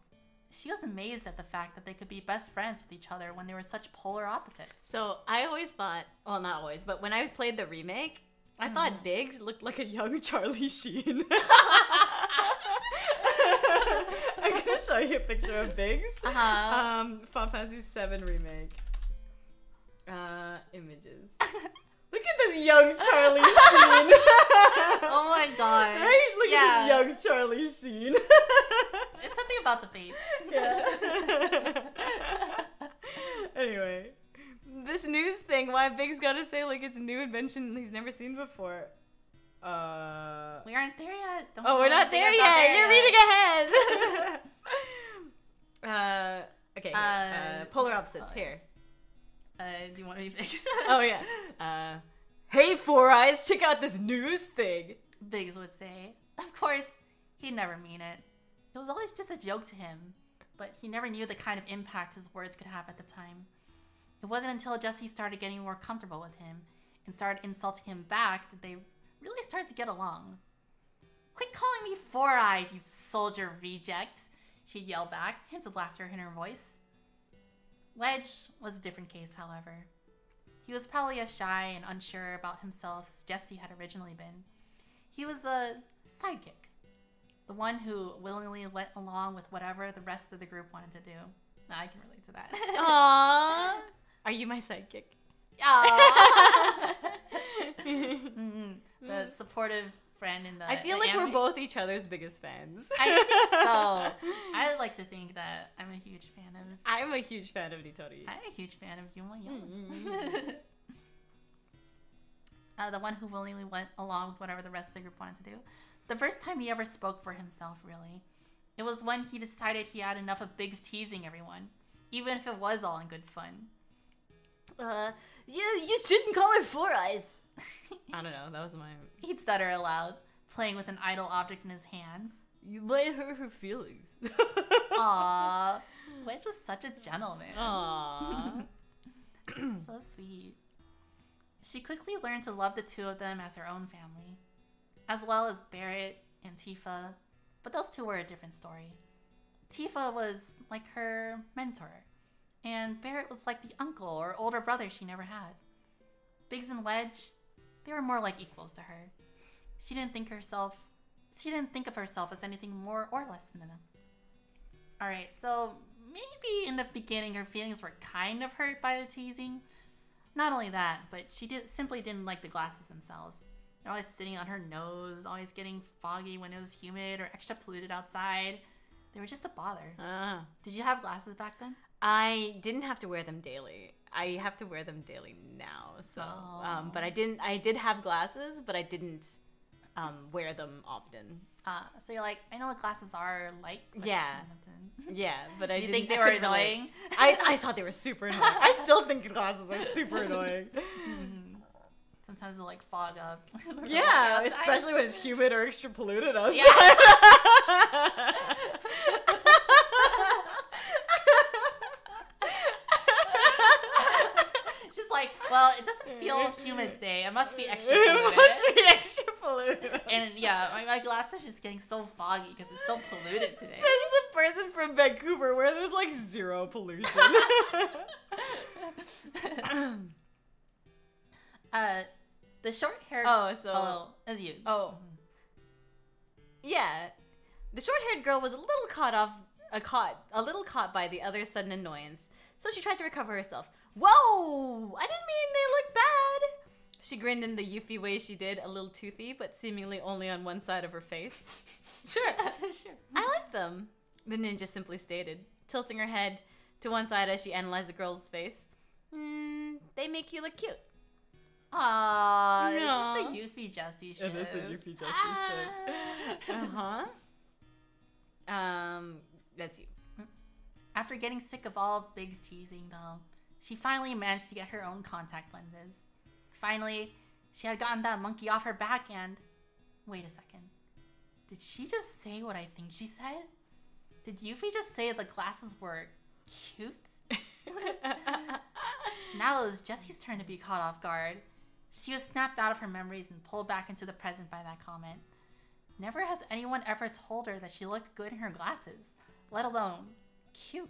She was amazed at the fact that they could be best friends with each other when they were such polar opposites. So I always thought, well, not always, but when I played the remake, I thought Biggs looked like a young Charlie Sheen. I'm gonna show you a picture of Biggs. Final Fantasy VII remake. Images. Look at this young Charlie Sheen. Oh my god. Right? Look at this young Charlie Sheen. There's something about the face. Yeah. Anyway. This news thing, why Biggs gotta say like it's a new invention he's never seen before. We aren't there yet. We're not there yet. You're reading ahead. Okay. Polar opposites here. Do you want to be Biggs? Hey, Four Eyes, check out this news thing. Biggs would say. Of course, he'd never mean it. It was always just a joke to him, but he never knew the kind of impact his words could have at the time. It wasn't until Jessie started getting more comfortable with him and started insulting him back that they really started to get along. Quit calling me Four Eyes, you soldier reject, she'd yell back, hints of laughter in her voice. Wedge was a different case, however. He He was probably as shy and unsure about himself as Jesse had originally been. He was the sidekick, the one who willingly went along with whatever the rest of the group wanted to do. Nah, I can relate to that. Aww. Are you my sidekick? Mm-mm. The supportive friend in the I feel the like anime. We're both each other's biggest fans. I think so. I like to think that I'm a huge fan of... I'm a huge fan of Nitori. I'm a huge fan of Yuma. The one who willingly went along with whatever the rest of the group wanted to do. The first time he ever spoke for himself, really. It was when he decided he had enough of Biggs teasing everyone, even if it was all in good fun. You shouldn't call him Four Eyes. I don't know, that was my... He'd stutter aloud, playing with an idle object in his hands. You might hurt her feelings. Aww. Wedge was such a gentleman. Aww. So sweet. She quickly learned to love the two of them as her own family, as well as Barrett and Tifa, but those two were a different story. Tifa was like her mentor, and Barrett was like the uncle or older brother she never had. Biggs and Wedge, they were more like equals to her. She didn't think of herself as anything more or less than them. Alright, so maybe in the beginning her feelings were kind of hurt by the teasing. Not only that, but she simply didn't like the glasses themselves. They're always sitting on her nose, always getting foggy when it was humid or extra polluted outside. They were just a bother. Did you have glasses back then? I didn't have to wear them daily. I have to wear them daily now, so but I did have glasses, but I didn't wear them often. So you're like, I know what glasses are like. Yeah. Yeah, but I didn't. You think they were annoying? I thought they were super annoying. I still think glasses are super annoying. Sometimes they'll like fog up. Yeah, like, especially when it's humid or extra polluted outside. Yeah. Well, it doesn't feel humid today. It must be extra polluted. It must be extra polluted. And yeah, my glasses are just getting so foggy because it's so polluted today. Says the person from Vancouver where there's like zero pollution. The short hair. Oh, so. Oh, as you. Oh. Yeah. The short-haired girl was a little caught by the other's sudden annoyance, so she tried to recover herself. Whoa! I didn't mean they look bad! She grinned in the Yuffie way she did, a little toothy, but seemingly only on one side of her face. Sure. Sure. I like them, the ninja simply stated, tilting her head to one side as she analyzed the girl's face. They make you look cute. Aww, no. This is the Yuffie Jessie shit. It is the Yuffie Jessie shit. Uh-huh. That's you. After getting sick of all of Big's teasing, though, she finally managed to get her own contact lenses. Finally, she had gotten that monkey off her back and... Wait a second. Did she just say what I think she said? Did Yuffie just say the glasses were cute? Now it was Jessie's turn to be caught off guard. She was snapped out of her memories and pulled back into the present by that comment. Never has anyone ever told her that she looked good in her glasses, let alone cute.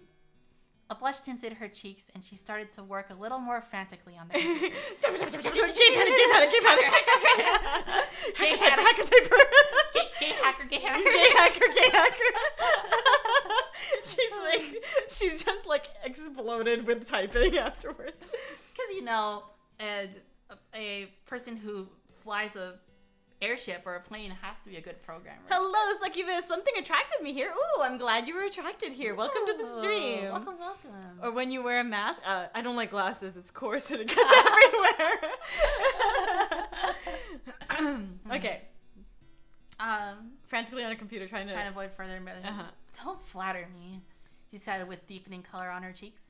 A blush tinted her cheeks, and she started to work a little more frantically on the computer. Gay hacker. She's just like exploded with typing afterwards. Because you know, a person who flies a airship or a plane has to be a good programmer. Hello, Succubus. Something attracted me here. Ooh, I'm glad you were attracted here. Welcome to the stream. Welcome, welcome. Or when you wear a mask. I don't like glasses. It's coarse and it gets everywhere. Okay. Frantically on a computer trying to avoid further. Don't flatter me, she said with deepening color on her cheeks.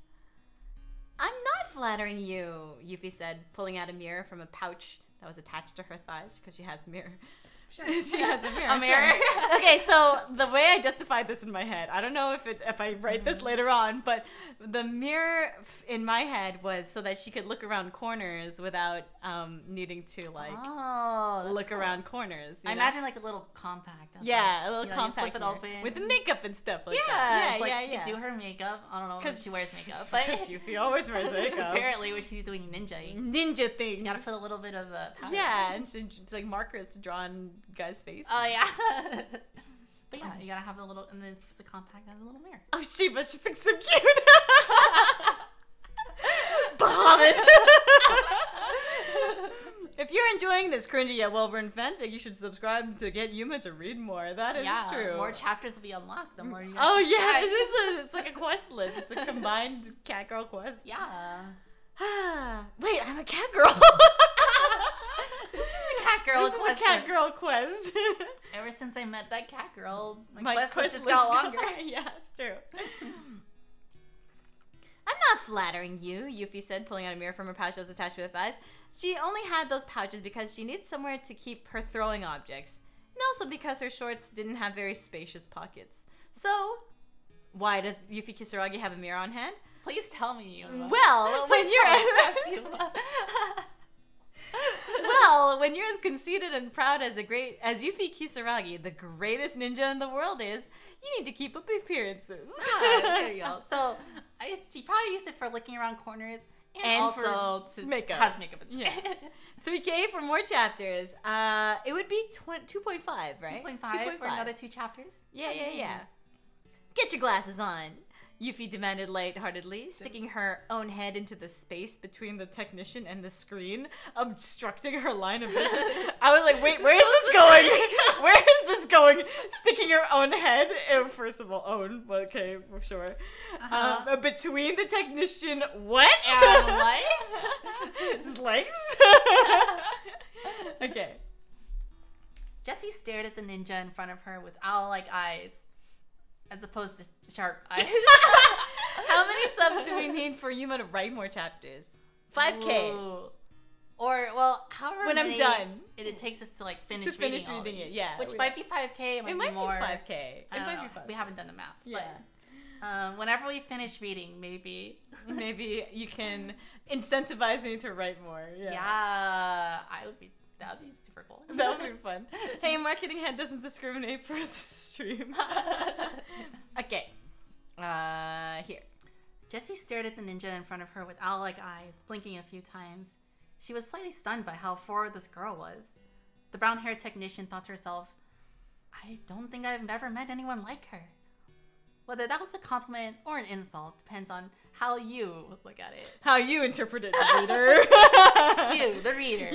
I'm not flattering you, Yuffie said, pulling out a mirror from a pouch that was attached to her thighs because she has mirror. Sure. She has a mirror. A mirror. Sure. Okay, so the way I justified this in my head, I don't know if I write this later on, but the mirror in my head was so that she could look around corners without needing to like look cool. around corners. You know? Imagine like a little compact. Yeah, like, a little compact. Flip it open with the makeup and stuff. Like that. Yeah, yeah. She could do her makeup. I don't know if she wears makeup, but she always wears makeup. Apparently, when she's doing ninja things, she gotta put a little bit of powder. Yeah, and she's like markers to draw on guys' face. Oh yeah. But yeah, you gotta have a little, and then it's a compact has a little mirror. Oh, she thinks I'm cute. Bahamut. If you're enjoying this cringy yet well-written fanfic, you should subscribe to Get Yuma to read more. That is true. More chapters will be unlocked the more you guys subscribe. It's like a quest list. It's a combined cat girl quest. Yeah. Wait, I'm a cat girl. This is a cat girl quest. This is a cat girl quest. Ever since I met that cat girl, my quest just got longer. Yeah, it's true. I'm not flattering you, Yuffie said, pulling out a mirror from her pouch that was attached to her thighs. She only had those pouches because she needed somewhere to keep her throwing objects, and also because her shorts didn't have very spacious pockets. So, why does Yuffie Kisaragi have a mirror on hand? Please tell me, Yuma. Well, when you're... Well, when you're as conceited and proud as Yuffie Kisaragi, the greatest ninja in the world is, you need to keep up appearances. Yeah, there you go. So she probably used it for looking around corners and also for makeup. Has makeup and stuff. Yeah. 3K for more chapters. It would be 2.5, right? 2.5 for another 2 chapters. Yeah. Get your glasses on. Yuffie demanded lightheartedly, sticking her own head into the space between the technician and the screen, obstructing her line of vision. I was like, wait, where is this going? Where is this going? Sticking her own head, first of all, okay, sure. Between the technician, what? And what? His legs? Okay. Jessie stared at the ninja in front of her with owl-like eyes. As opposed to sharp eyes. How many subs do we need for Yuma to write more chapters? 5K. Ooh. Or, well, however when I'm done. It takes us to, like, finish reading it, yeah. Which might be 5K. It might be more. It might be 5K. We haven't done the math. Yeah. But whenever we finish reading, maybe you can incentivize me to write more. Yeah. That would be super cool. That would be fun. Hey, marketing head doesn't discriminate for the stream. Okay. Here. Jessie stared at the ninja in front of her with owl-like eyes, blinking a few times. She was slightly stunned by how forward this girl was. The brown-haired technician thought to herself, I don't think I've ever met anyone like her. Whether that was a compliment or an insult depends on how you look at it. How you interpret it, reader. You, the reader.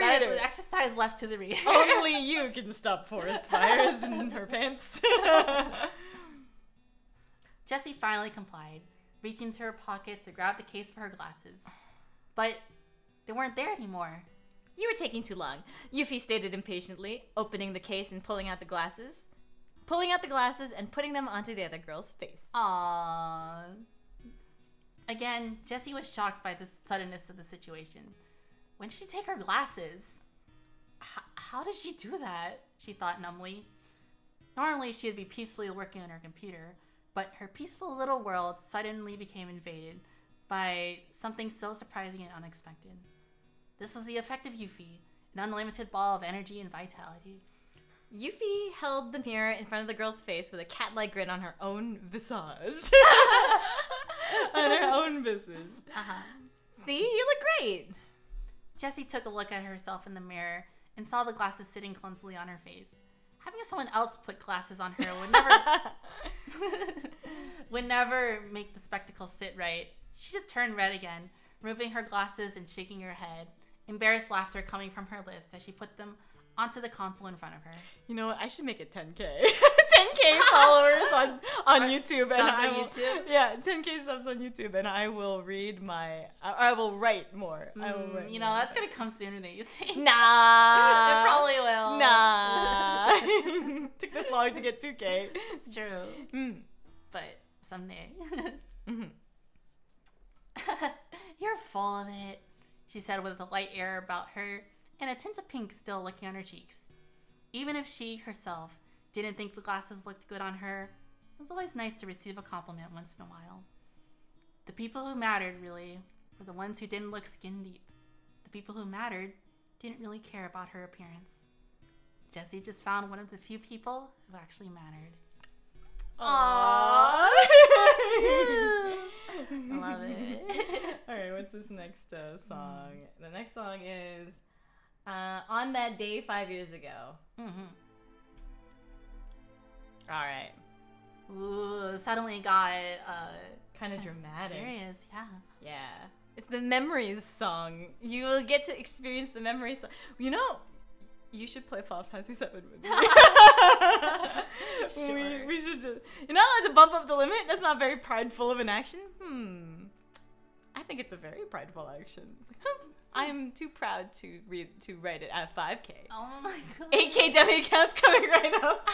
That is an exercise left to the reader. Only you can stop forest fires in her pants. Jessie finally complied, reaching to her pocket to grab the case for her glasses. But they weren't there anymore. You were taking too long, Yuffie stated impatiently, opening the case and pulling out the glasses and putting them onto the other girl's face. Aww. Again, Jessie was shocked by the suddenness of the situation. When did she take her glasses? How did she do that? She thought numbly. Normally, she would be peacefully working on her computer, but her peaceful little world suddenly became invaded by something so surprising and unexpected. This was the effect of Yuffie, an unlimited ball of energy and vitality. Yuffie held the mirror in front of the girl's face with a cat-like grin on her own visage. On her own visage. See, you look great. Jessie took a look at herself in the mirror and saw the glasses sitting clumsily on her face. Having someone else put glasses on her would never make the spectacle sit right. She just turned red again, removing her glasses and shaking her head. Embarrassed laughter coming from her lips as she put them onto the console in front of her. You know what? I should make it 10K. 10K followers on YouTube, and I will, 10K subs on YouTube, and I will read my. I will write more. I will write you know, that's gonna come sooner than you think. Nah, it probably will. Nah, took this long to get 2K. It's true, but someday. You're full of it, she said with a light air about her and a tint of pink still licking on her cheeks. Even if she herself didn't think the glasses looked good on her, it was always nice to receive a compliment once in a while. The people who mattered, really, were the ones who didn't look skin deep. The people who mattered didn't really care about her appearance. Jessie just found one of the few people who actually mattered. Aww. I love it. All right, what's this next song? The next song is On That Day 5 Years Ago. All right. Ooh, suddenly got kind of dramatic. Serious, yeah. Yeah. It's the memories song. You will get to experience the memories song. You know, you should play Final Fantasy VII with me. Sure. We should just... You're not allowed to bump up the limit? That's not very prideful of an action? I think it's a very prideful action. I am too proud to write it at 5K. Oh my god. 8K dummy counts coming right up.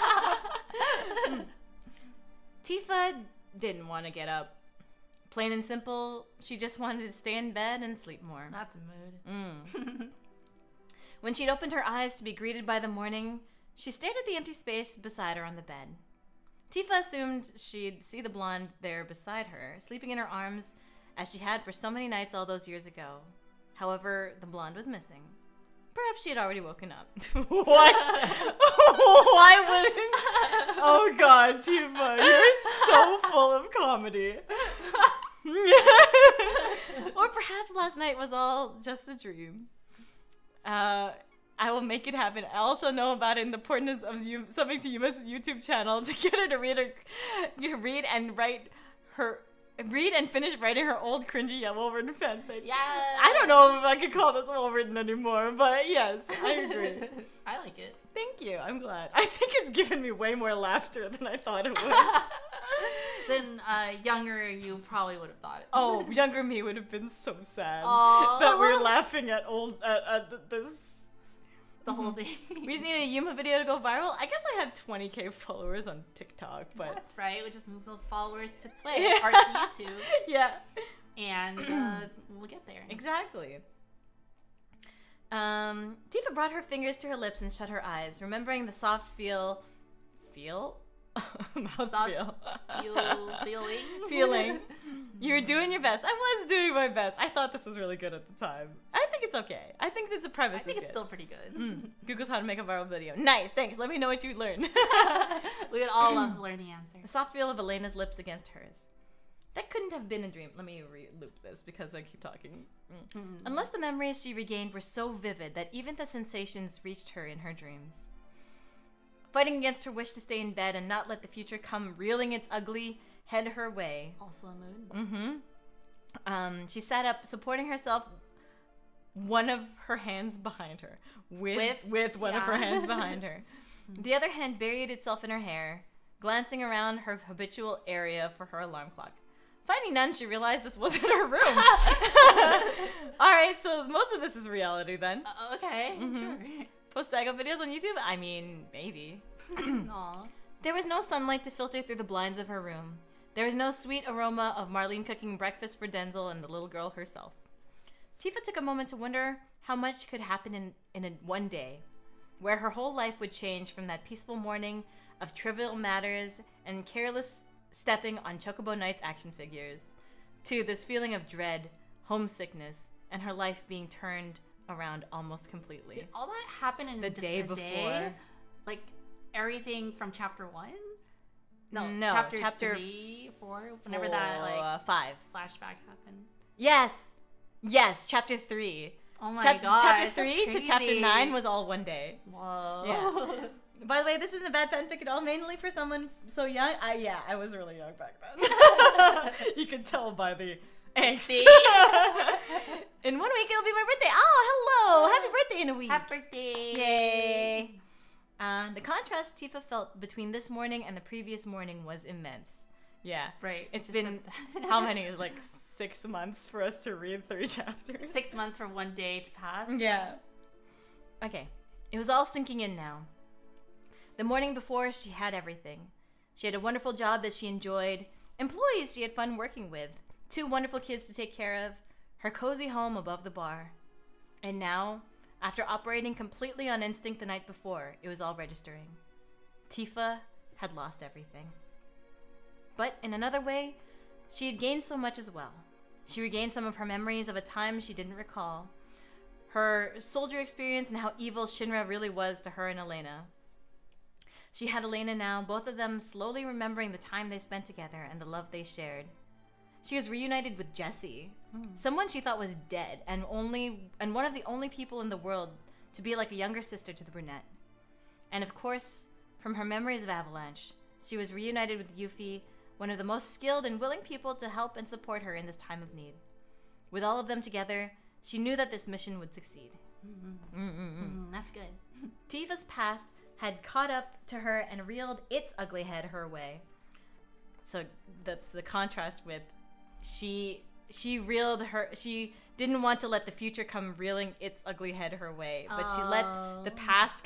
Tifa didn't want to get up. Plain and simple, she just wanted to stay in bed and sleep more. That's a mood. When she'd opened her eyes to be greeted by the morning, she stared at the empty space beside her on the bed. Tifa assumed she'd see the blonde there beside her, sleeping in her arms as she had for so many nights all those years ago. However, the blonde was missing. Perhaps she had already woken up. What? Why wouldn't... Oh god, Tifa, you're so full of comedy. Or perhaps last night was all just a dream. I will make it happen. I also know about it in the importance of something to Yuma's YouTube channel to get her to read and finish writing her old cringy well-written fanfic. Yes. I don't know if I could call this well-written anymore, but yes, I agree. I like it. Thank you. I'm glad. I think it's given me way more laughter than I thought it would. Then younger you probably would have thought it. Oh, younger me would have been so sad that we're laughing at this. The whole thing. We just need a Yuma video to go viral. I guess I have 20K followers on TikTok, but that's right. We just move those followers to Twitch or to YouTube. Yeah, and we'll get there. Exactly. Tifa brought her fingers to her lips and shut her eyes, remembering the soft feel. Feeling. You were doing your best. I was doing my best. I thought this was really good at the time. I think it's okay. I think that's a premise. I think it's still pretty good. Google's how to make a viral video. Nice, thanks. Let me know what you learn. We would all love to learn the answer. The soft feel of Elena's lips against hers. That couldn't have been a dream. Let me re-loop this because I keep talking. Unless the memories she regained were so vivid that even the sensations reached her in her dreams. Fighting against her wish to stay in bed and not let the future come reeling its ugly head her way. Also a mood. She sat up, supporting herself, one of her hands behind her. With one of her hands behind her. The other hand buried itself in her hair, glancing around her habitual area for her alarm clock. Finding none, she realized this wasn't her room. Alright, so most of this is reality then. Okay, sure. Post tag-up videos on YouTube? I mean, maybe. Aww. There was no sunlight to filter through the blinds of her room. There was no sweet aroma of Marlene cooking breakfast for Denzel and the little girl herself. Tifa took a moment to wonder how much could happen in one day, where her whole life would change from that peaceful morning of trivial matters and careless stepping on Chocobo Knight's action figures, to this feeling of dread, homesickness, and her life being turned around almost completely. Did all that happen in the day before? Like everything from chapter 1? No, chapter 3, 4, whenever that like 5 flashback happened. Yes, chapter 3. Oh my god! Chapter 3 to chapter 9 was all one day. Whoa! Yeah. By the way, this isn't a bad fanfic at all. Mainly for someone so young. I was really young back then. You could tell by the. Thanks. In 1 week, it'll be my birthday. Oh, hello. Happy birthday in a week. Happy birthday. Yay. The contrast Tifa felt between this morning and the previous morning was immense. Yeah. Right. It's been how many? Like 6 months for us to read 3 chapters. 6 months for one day to pass. Yeah. Okay. It was all sinking in now. The morning before, she had everything. She had a wonderful job that she enjoyed, employees she had fun working with, 2 wonderful kids to take care of, her cozy home above the bar. And now, After operating completely on instinct the night before, it was all registering. Tifa had lost everything. But in another way, she had gained so much as well. She regained some of her memories of a time she didn't recall, her soldier experience and how evil Shinra really was to her and Elena. She had Elena now, both of them slowly remembering the time they spent together and the love they shared. She was reunited with Jesse, someone she thought was dead and one of the only people in the world to be like a younger sister to the brunette. And of course, from her memories of Avalanche, she was reunited with Yuffie, one of the most skilled and willing people to help and support her in this time of need. With all of them together, she knew that this mission would succeed. That's good. Tifa's past had caught up to her and reeled its ugly head her way. So that's the contrast with she didn't want to let the future come reeling its ugly head her way, but she let the past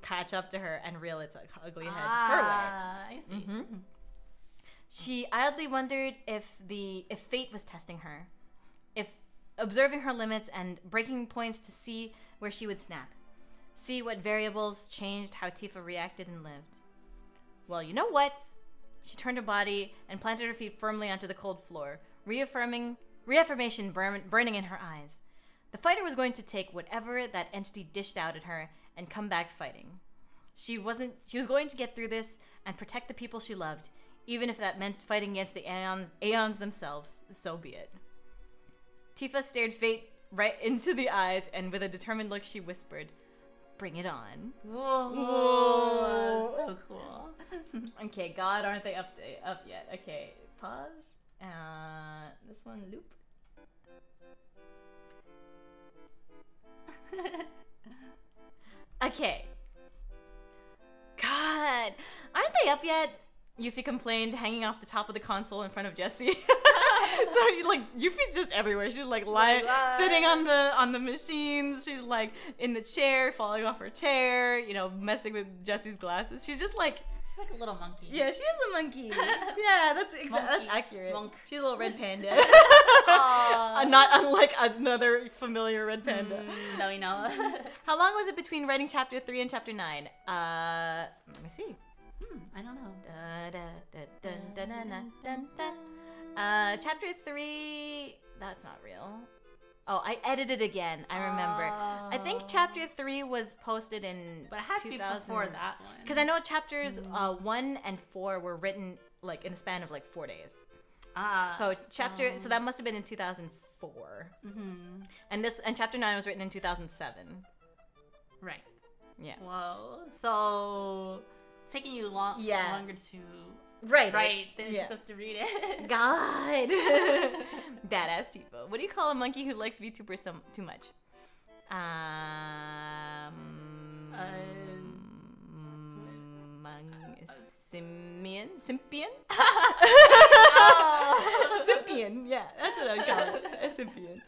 catch up to her and reel its ugly head her way. I see. She idly wondered if fate was testing her, if observing her limits and breaking points to see where she would snap, see what variables changed how Tifa reacted and lived. Well, you know what? She turned her body and planted her feet firmly onto the cold floor, reaffirmation burning in her eyes. The fighter was going to take whatever that entity dished out at her and come back fighting. She was going to get through this and protect the people she loved, even if that meant fighting against the Aeons themselves, so be it. Tifa stared fate right into the eyes, and with a determined look, she whispered, "Bring it on." Whoa, so cool. Okay, God, aren't they up yet? Okay, pause. This one, loop. Okay. God, aren't they up yet? Yuffie complained, hanging off the top of the console in front of Jesse. So like Yuffie's just everywhere. She's like lying, sitting on the machines. She's like in the chair, falling off her chair. You know, messing with Jesse's glasses. She's just like she's a little monkey. Yeah, she is a monkey. Yeah, that's accurate. Monk. She's a little red panda. Not unlike another familiar red panda. No, we know. How long was it between writing chapter 3 and chapter 9? Let me see. I don't know. Chapter 3. That's not real. Oh, I edited again. I remember. I think chapter 3 was posted in. But it has to be before that one. Because I know chapters 1 and 4 were written like in the span of like 4 days. So that must have been in 2004. And chapter 9 was written in 2007. Right. Yeah. Whoa. So. Taking you longer to write than it took us to read it. God. Badass Tifa. What do you call a monkey who likes VTubers too much? Simian? Simpian? Simpian, yeah. That's what I call it. A simpian.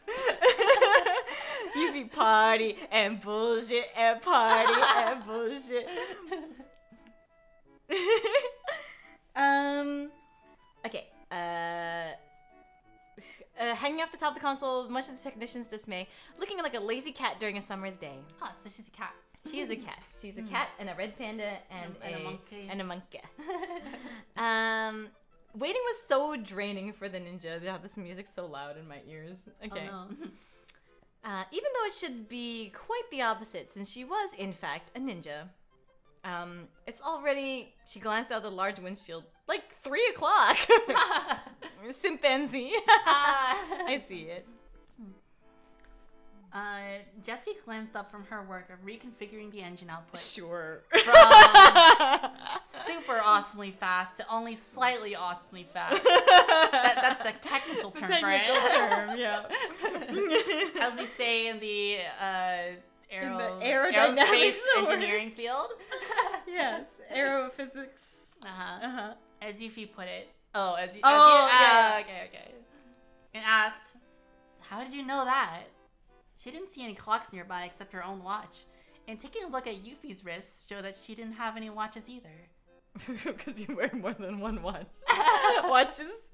You be party and bullshit and party and bullshit. Okay. Hanging off the top of the console, much to the technician's dismay, looking like a lazy cat during a summer's day. Oh, so she's a cat. She is a cat. She's a cat and a red panda and a monkey. And a monkey. Waiting was so draining for the ninja. Oh, this music's so loud in my ears. Okay. Oh, no. Even though it should be quite the opposite, since she was, in fact, a ninja. It's already, she glanced out the large windshield, like 3 o'clock. Simpanzee. I see it. Jessie glanced up from her work of reconfiguring the engine output. Sure. From super awesomely fast to only slightly awesomely fast. That's the technical term, right? Technical term, yeah. As we say in the, aerospace engineering field. Yes, aerophysics. As Yuffie put it. Okay. And asked, "How did you know that?" She didn't see any clocks nearby except her own watch. And taking a look at Yuffie's wrists showed that she didn't have any watches either. Because you wear more than one watch. Watches.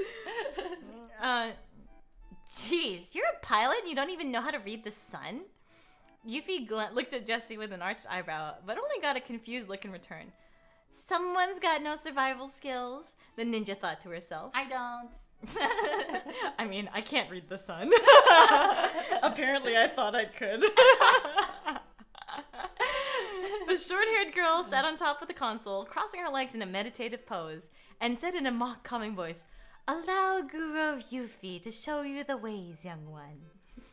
Jeez, you're a pilot and you don't even know how to read the sun? Yuffie looked at Jessie with an arched eyebrow, but only got a confused look in return. Someone's got no survival skills, the ninja thought to herself. I don't. I mean, I can't read the sun. Apparently, I thought I could. The short-haired girl sat on top of the console, crossing her legs in a meditative pose, and said in a mock-calming voice, "Allow Guru Yuffie to show you the ways, young one."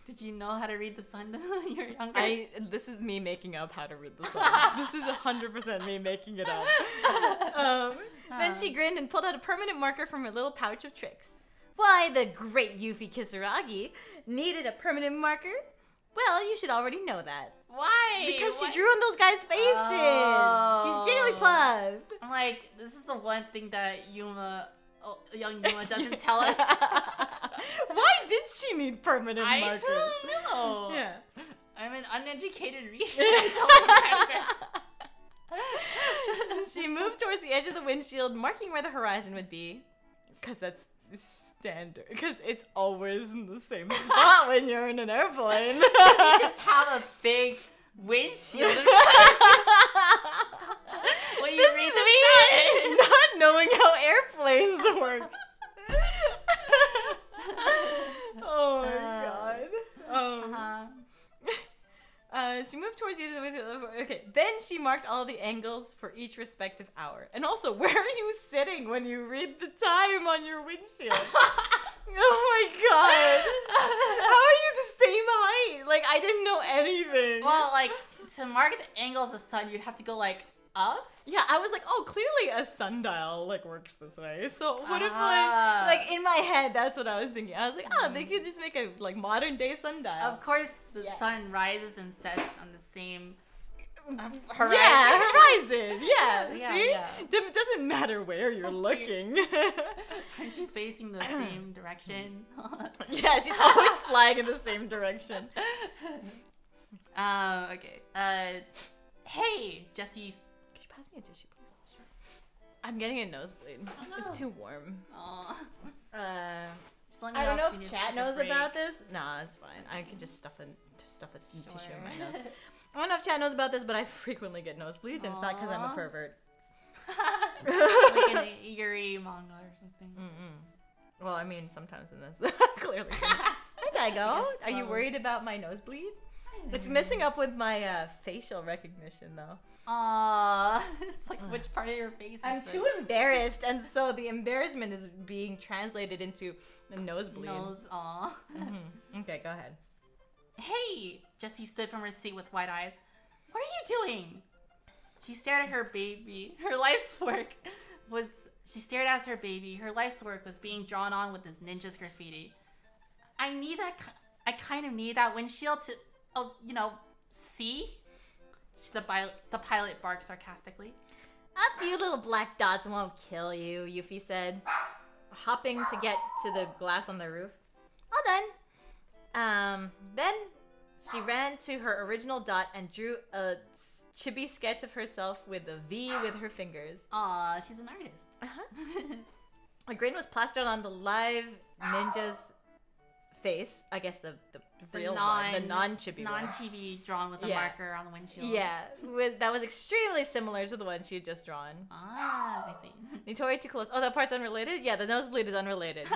Did you know how to read the sun when you were younger? This is me making up how to read the sun. This is 100% me making it up. Then she grinned and pulled out a permanent marker from her little pouch of tricks. Why the great Yuffie Kisaragi needed a permanent marker? Well, you should already know that. Why? Because she drew on those guys' faces. Oh. She's Jigglypuff. I'm like, this is the one thing that Yuma... young Yuma doesn't tell us. Why did she need permanent markers? I don't know. Yeah. I'm an uneducated reader. I don't remember. She moved towards the edge of the windshield, marking where the horizon would be. Because that's standard. Because it's always in the same spot when you're in an airplane. You just have a big windshield in front of you. Well, you this read is me not knowing how airplanes work. Oh my god. She moved towards the other. Okay. Then she marked all the angles for each respective hour. And also, where are you sitting when you read the time on your windshield? Oh my god. How are you the same height? Like, I didn't know anything. Well, like, to mark the angles of the sun, you'd have to go, like, up? Yeah, I was like, oh, clearly a sundial, like, works this way. So what if, like, in my head, that's what I was thinking. I was like, oh, they could just make a, like, modern-day sundial. Of course, the sun rises and sets on the same... horizon. Yeah, horizon. Yeah, see? Yeah. It doesn't matter where you're looking. Aren't you facing the same direction? Yeah, she's always flying in the same direction. Okay. Hey, Jessie. Could you pass me a tissue, please? Sure. I'm getting a nosebleed. Oh, no. It's too warm. Aww. I don't know if chat knows about this. Nah, it's fine. I could just stuff a tissue in my nose. I don't know if chat knows about this, but I frequently get nosebleeds, and it's not because I'm a pervert. Like an Yuri manga or something. Mm-mm. Well, I mean, sometimes in this. Clearly. Hi, Daigo. Are you worried about my nosebleed? It's messing up with my facial recognition, though. It's like which part of your face? I'm too embarrassed, and so the embarrassment is being translated into a nosebleed. Okay, go ahead. Hey! Jessie stood from her seat with wide eyes. What are you doing? She stared at her baby. She stared at her baby. Her life's work was being drawn on with this ninja's graffiti. I kind of need that windshield to... Oh, you know, see? The pilot barked sarcastically. A few little black dots won't kill you, Yuffie said, hopping to get to the glass on the roof. All done. Then she ran to her original dot and drew a chibi sketch of herself with a V with her fingers. Aw, she's an artist. A grin was plastered on the live ninja's face. I guess the real one, the non-chibi one. Non-chibi drawn with a marker on the windshield. Yeah, that was extremely similar to the one she had just drawn. Ah, I see. Nitori too close. Oh, that part's unrelated? Yeah, the nosebleed is unrelated.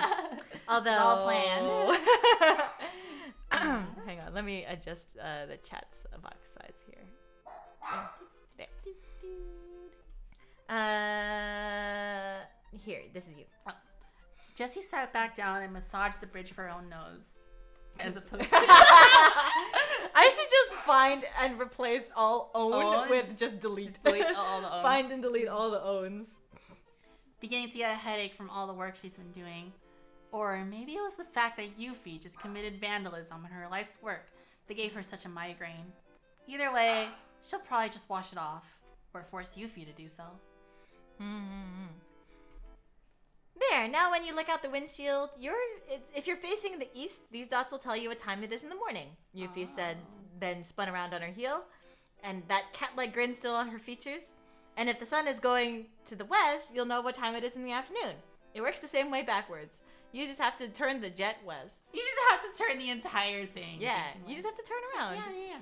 Although... It's all planned. Hang on, let me adjust the chat's box size here. There. Here, this is you. Oh. Jessie sat back down and massaged the bridge of her own nose. As opposed to... I should just find and replace all own with just delete. Just delete all the owns. Find and delete all the owns. Beginning to get a headache from all the work she's been doing. Or maybe it was the fact that Yuffie just committed vandalism in her life's work that gave her such a migraine. Either way, she'll probably just wash it off. Or force Yuffie to do so. There, now when you look out the windshield, if you're facing the east, these dots will tell you what time it is in the morning, Yuffie said, then spun around on her heel, and that cat-like grin still on her features. And if the sun is going to the west, you'll know what time it is in the afternoon. It works the same way backwards. You just have to turn the jet west. You just have to turn the entire thing. Yeah, you just have to turn around. Yeah, yeah,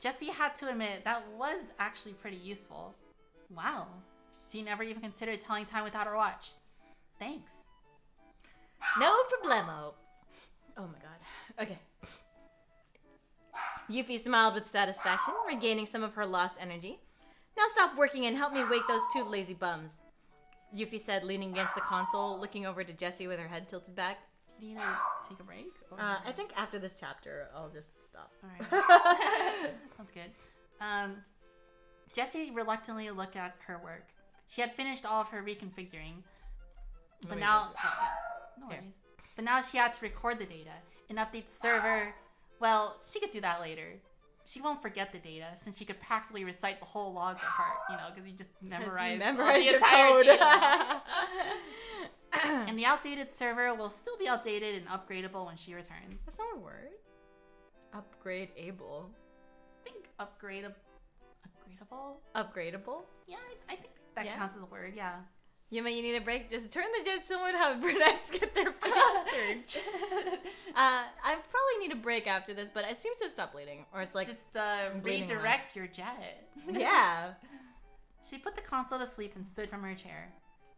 Jessie had to admit that was actually pretty useful. Wow. She never even considered telling time without her watch. Thanks. No problemo. Oh my god. Okay. Yuffie smiled with satisfaction, regaining some of her lost energy. Now stop working and help me wake those two lazy bums. Yuffie said, leaning against the console, looking over to Jessie with her head tilted back. Do you need to take a break? I think after this chapter, I'll just stop. All right. Sounds good. Jessie reluctantly looked at her work. She had finished all of her reconfiguring, but now... No worries. But now she had to record the data and update the server. Well, she could do that later. She won't forget the data since she could practically recite the whole log by heart, you know, because you just memorize the entire code. Data. And the outdated server will still be updated and upgradable when she returns. That's not a word. Upgradeable. I think upgradable? Upgradable? Yeah, I think that counts as a word, yeah. Yuma, you need a break? Just turn the jet somewhere to have brunettes get their pants search. I probably need a break after this, but it seems to have stopped bleeding. Or it's like... Just redirect your jet. Yeah. She put the console to sleep and stood from her chair.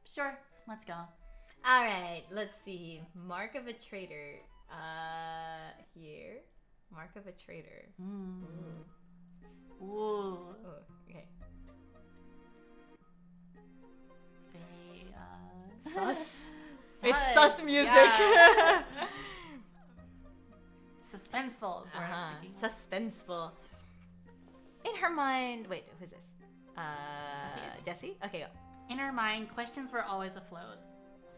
Sure, let's go. All right, let's see. Mark of a Traitor. Here. Mark of a Traitor. Mm. Ooh. Ooh. Okay. Sus. It's sus music. Yeah. Suspenseful. Suspenseful. In her mind, wait, who's this? Jessie? Okay, go. In her mind, questions were always afloat.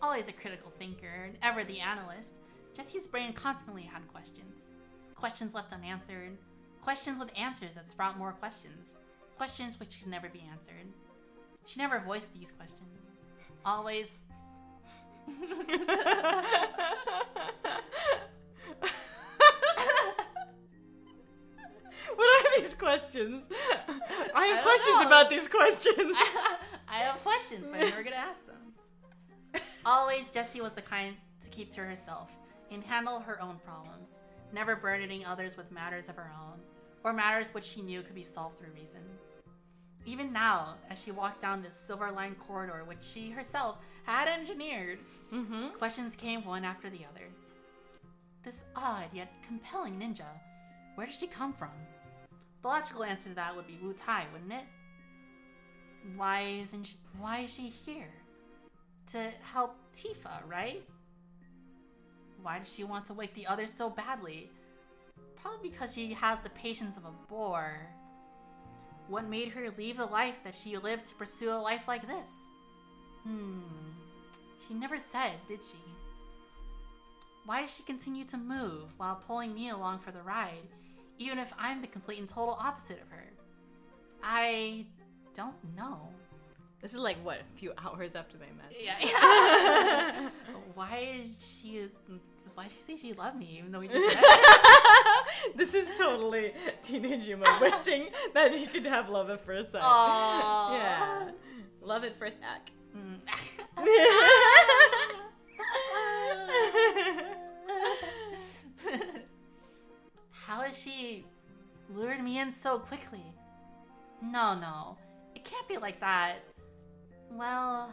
Always a critical thinker, and ever the analyst, Jessie's brain constantly had questions. Questions left unanswered. Questions with answers that sprout more questions. Questions which could never be answered. She never voiced these questions. Always. What are these questions? I have questions about these questions. I have questions, but I'm never gonna ask them. Always, Jessie was the kind to keep to herself and handle her own problems, never burdening others with matters of her own, or matters which she knew could be solved through reason. Even now, as she walked down this silver-lined corridor which she herself had engineered, questions came one after the other. This odd yet compelling ninja, where did she come from? The logical answer to that would be Wutai, wouldn't it? Why is she here? To help Tifa, right? Why does she want to wake the others so badly? Probably because she has the patience of a boar. What made her leave the life that she lived to pursue a life like this? She never said, did she? Why does she continue to move while pulling me along for the ride, even if I'm the complete and total opposite of her? I don't know. This is like, what, a few hours after they met? Yeah. Why did she say she loved me, even though we just met? This is totally teenage Yuma wishing that she could have love at first sight. Aww. Yeah. Love at first act. How has she lured me in so quickly? No. It can't be like that. Well,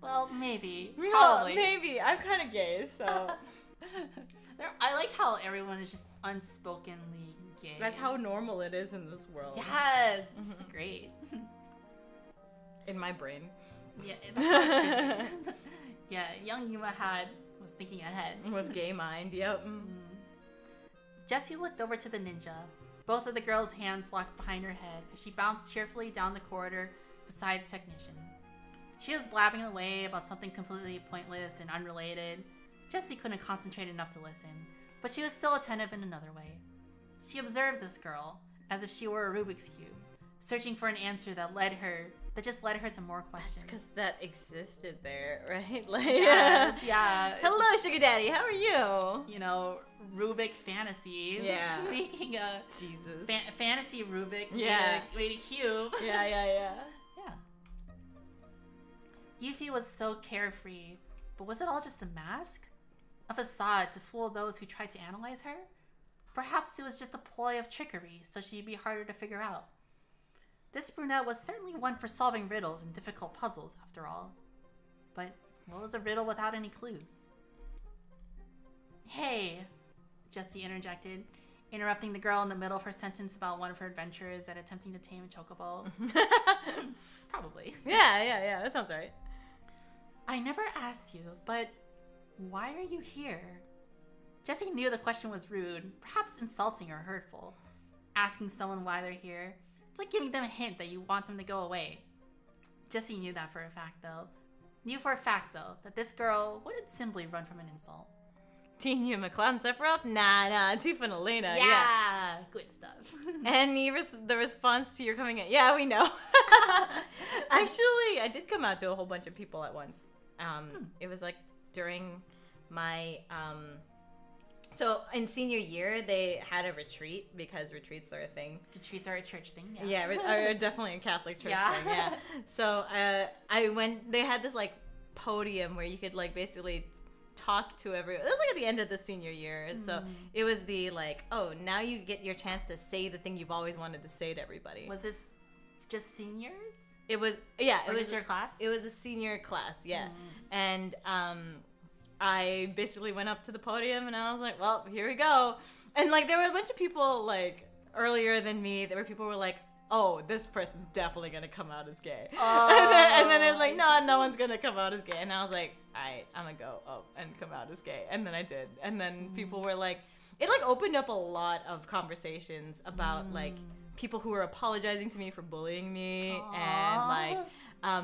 well, maybe, probably. Yeah, maybe. I'm kind of gay, so. I like how everyone is just unspokenly gay. That's how normal it is in this world. Yes, it's great. In my brain. Yeah, that's how it should be. Yeah, young Yuma was thinking ahead. Was gay mind, yep. Jessie looked over to the ninja. Both of the girl's hands locked behind her head as she bounced cheerfully down the corridor beside a technician. She was blabbing away about something completely pointless and unrelated. Jessie couldn't concentrate enough to listen, but she was still attentive in another way. She observed this girl as if she were a Rubik's Cube, searching for an answer that just led her to more questions. That's because that existed there, right? Like, yes, yeah. Hello, Sugar Daddy, how are you? You know, Rubik fantasy. Yeah. Making a Jesus. Fantasy Rubik. Yeah. Made a cube. Yeah. Yuffie was so carefree, but was it all just a mask? A facade to fool those who tried to analyze her? Perhaps it was just a ploy of trickery, so she'd be harder to figure out. This brunette was certainly one for solving riddles and difficult puzzles, after all. But what was a riddle without any clues? "Hey," Jessie interjected, interrupting the girl in the middle of her sentence about one of her adventures and attempting to tame a chocobo. Probably. Yeah, that sounds right. "I never asked you, but why are you here?" Jessie knew the question was rude, perhaps insulting or hurtful. Asking someone why they're here, it's like giving them a hint that you want them to go away. Jessie knew that for a fact, though. Knew for a fact, though, that this girl wouldn't simply run from an insult. Teen McCloud and Sephiroth? Nah, Tifa and Elena. Yeah, good stuff. And the response to your coming in. Yeah, we know. Actually, I did come out to a whole bunch of people at once. It was like during my... So in senior year, they had a retreat because retreats are a thing. Retreats are a church thing. Yeah, are definitely a Catholic church thing. Yeah. So they had this like podium where you could like basically talk to everyone. It was like at the end of the senior year, and so it was the like, oh, now you get your chance to say the thing you've always wanted to say to everybody. Was this just seniors? It was, yeah. Or it was just your class. It was a senior class, yeah, and I basically went up to the podium and I was like, well, here we go. And like there were a bunch of people like earlier than me. There were people who were like, oh, this person's definitely gonna come out as gay. Oh. And then they're like, no one's gonna come out as gay. And I was like, alright, I'm gonna go up and come out as gay. And then I did. And then people were like, it like opened up a lot of conversations about like people who were apologizing to me for bullying me. Aww. And like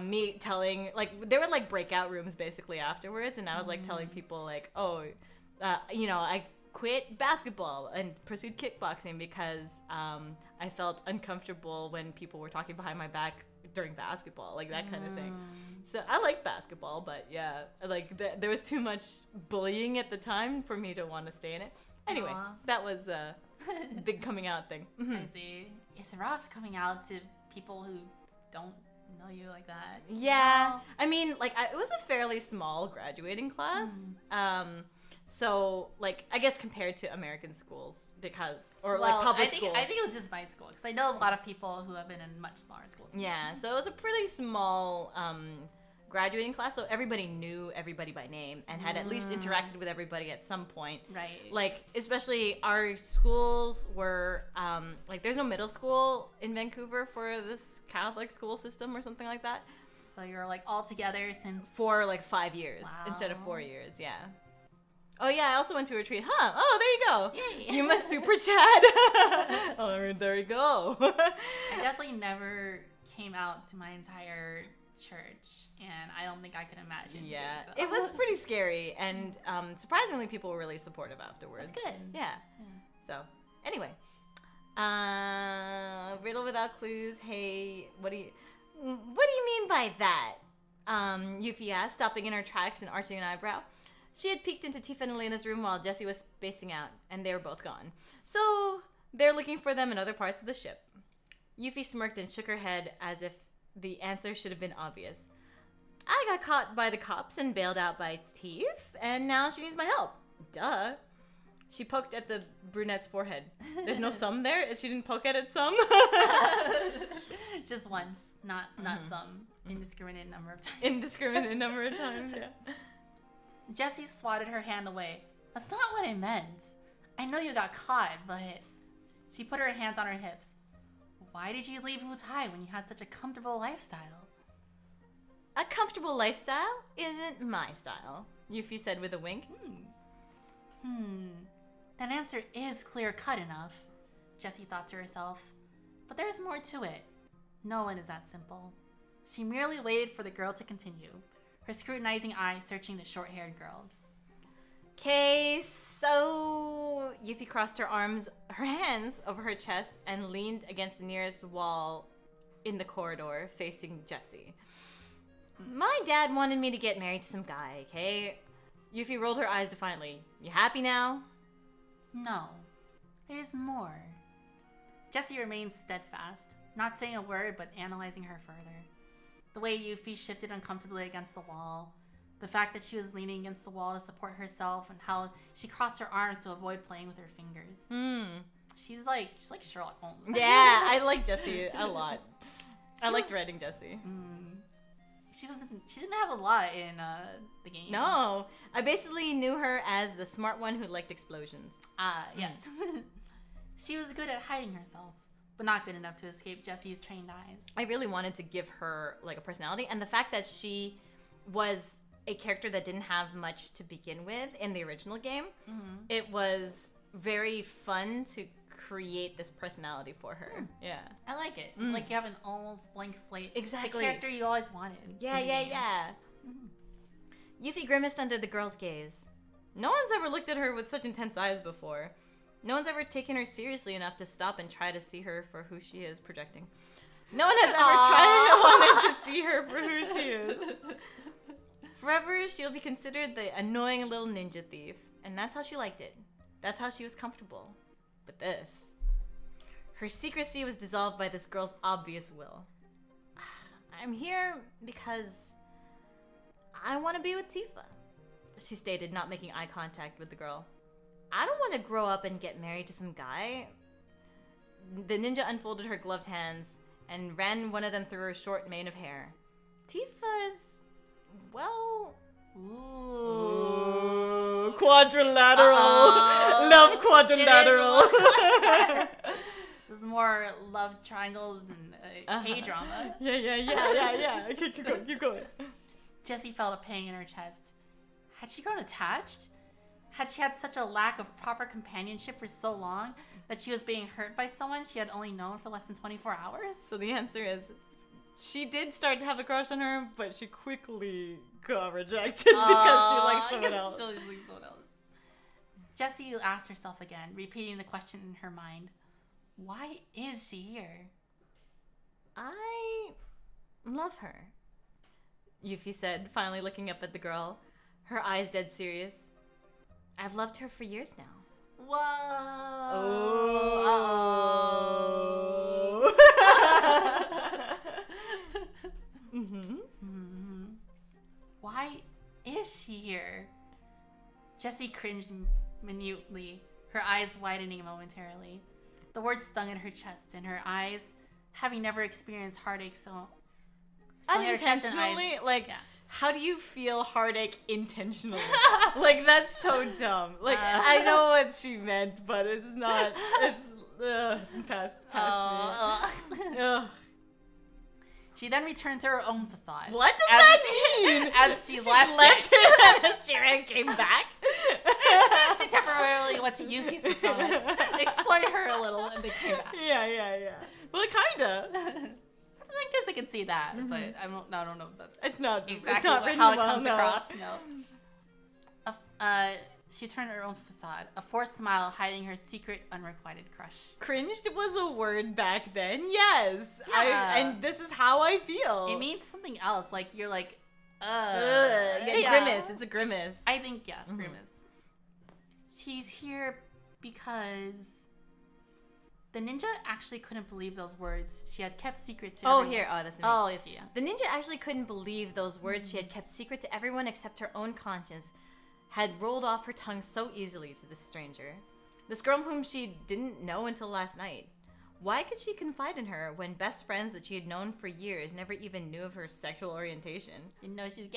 me telling, like, there were, like, breakout rooms basically afterwards, and I was, like, telling people, like, oh, you know, I quit basketball and pursued kickboxing because I felt uncomfortable when people were talking behind my back during basketball, like, that kind of thing. So I like basketball, but, yeah, like, there was too much bullying at the time for me to want to stay in it. Anyway, that was a big coming out thing. I see. It's rough coming out to people who don't know you like that. Yeah, wow. I mean, like, it was a fairly small graduating class, so like I guess compared to American schools, because like public school. I think it was just my school because I know a lot of people who have been in much smaller schools. Yeah, so it was a pretty small graduating class, so everybody knew everybody by name and had at least interacted with everybody at some point. Right. Like, especially our schools were, like, there's no middle school in Vancouver for this Catholic school system or something like that. So you're, like, all together since... For, like, 5 years instead of 4 years, yeah. Oh, yeah, I also went to a retreat. Huh? Oh, there you go. Yay. You must super chat. Oh, there you go. I definitely never came out to my entire church. And I don't think I could imagine. Yeah, so. It was pretty scary, and surprisingly, people were really supportive afterwards. That's good. Yeah. So, anyway, riddle without clues. Hey, what do you mean by that? Yuffie asked, stopping in her tracks and arching an eyebrow. She had peeked into Tifa and Elena's room while Jessie was spacing out, and they were both gone. So they're looking for them in other parts of the ship. Yuffie smirked and shook her head as if the answer should have been obvious. I got caught by the cops and bailed out by Tifa, and now she needs my help. Duh. She poked at the brunette's forehead. There's no sum there? She didn't poke at it some? Just once. Not some. Indiscriminate number of times. Indiscriminate number of times, yeah. Jessie swatted her hand away. That's not what I meant. I know you got caught, but... She put her hands on her hips. Why did you leave Wutai when you had such a comfortable lifestyle? A comfortable lifestyle isn't my style, Yuffie said with a wink. That answer is clear-cut enough, Jessie thought to herself. But there's more to it. No one is that simple. She merely waited for the girl to continue, her scrutinizing eyes searching the short-haired girls. Okay, so... Yuffie crossed her hands over her chest and leaned against the nearest wall in the corridor, facing Jessie. My dad wanted me to get married to some guy, okay? Yuffie rolled her eyes defiantly. You happy now? No. There's more. Jessie remained steadfast, not saying a word but analyzing her further. The way Yuffie shifted uncomfortably against the wall, The fact that she was leaning against the wall to support herself and how she crossed her arms to avoid playing with her fingers. Mm. She's like Sherlock Holmes. Yeah, I like Jessie a lot. I liked writing Jessie. Mm. She didn't have a lot in the game. No, I basically knew her as the smart one who liked explosions. Yes. She was good at hiding herself, but not good enough to escape Jessie's trained eyes. I really wanted to give her like a personality, and the fact that she was a character that didn't have much to begin with in the original game, mm-hmm. It was very fun to create this personality for her. Hmm. Yeah. I like it. It's like you have an almost blank slate. Exactly. The character you always wanted. Yeah. Mm-hmm. Yuffie grimaced under the girl's gaze. No one's ever looked at her with such intense eyes before. No one's ever taken her seriously enough to stop and try to see her for who she is projecting. No one has ever tried to see her for who she is. Forever, she'll be considered the annoying little ninja thief. And that's how she liked it. That's how she was comfortable. But this. Her secrecy was dissolved by this girl's obvious will. I'm here because I want to be with Tifa, she stated, not making eye contact with the girl. I don't want to grow up and get married to some guy. The ninja unfolded her gloved hands and ran one of them through her short mane of hair. Tifa's, well... Ooh. Quadrilateral. Love quadrilateral. There's more love triangles and K-drama. Yeah. Okay, keep going. Jessie felt a pang in her chest. Had she grown attached? Had she had such a lack of proper companionship for so long that she was being hurt by someone she had only known for less than 24 hours? So the answer is... She did start to have a crush on her, but she quickly got rejected because she likes someone else. Still likes someone else. Jessie asked herself again, repeating the question in her mind. Why is she here? I love her, Yuffie said, finally looking up at the girl, her eyes dead serious. I've loved her for years now. Whoa! Oh. Mm-hmm. Why is she here? Jessie cringed minutely, her eyes widening momentarily. The words stung in her chest, and her eyes, having never experienced heartache so unintentionally. How do you feel heartache intentionally? That's so dumb. I know what she meant, but it's not. It's past me. She then returned to her own facade. What does that mean? As she left it and as Jiren came back. She temporarily went to Yuffie's facade, explored her a little, and then came back. Yeah. Well, kinda. I guess I can see that, but I don't know if that's. It's not exactly how it comes across. No. She turned her own facade, a forced smile hiding her secret, unrequited crush. Cringed was a word back then, yes. Yeah. And this is how I feel. It means something else. You're like, grimace. It's a grimace. I think, grimace. She's here because... The ninja actually couldn't believe those words she had kept secret to everyone. The ninja actually couldn't believe those words she had kept secret to everyone except her own conscience had rolled off her tongue so easily to this stranger. This girl whom she didn't know until last night. Why could she confide in her when best friends that she had known for years never even knew of her sexual orientation? Didn't know she was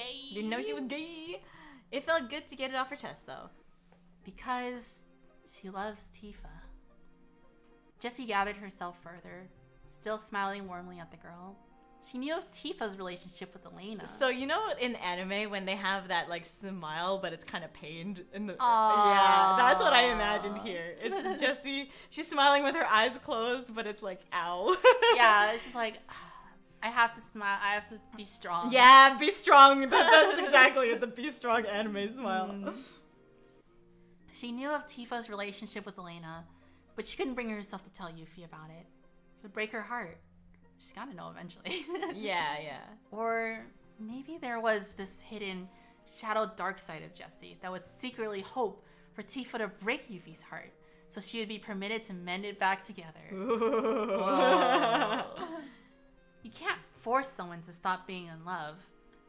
gay. It felt good to get it off her chest, though. Because she loves Tifa. Jessie gathered herself further, still smiling warmly at the girl. She knew of Tifa's relationship with Elena. So you know in anime when they have that smile but it's kind of pained in the yeah, that's what I imagined here. It's Jessie, she's smiling with her eyes closed but it's ow. Yeah, she's like, I have to smile, I have to be strong. Yeah, be strong. That's exactly it, the be strong anime smile. Mm. She knew of Tifa's relationship with Elena. But she couldn't bring herself to tell Yuffie about it. It would break her heart. She's gotta know eventually. Yeah. Or maybe there was this hidden, shadowed dark side of Jessie that would secretly hope for Tifa to break Yuffie's heart so she would be permitted to mend it back together. You can't force someone to stop being in love,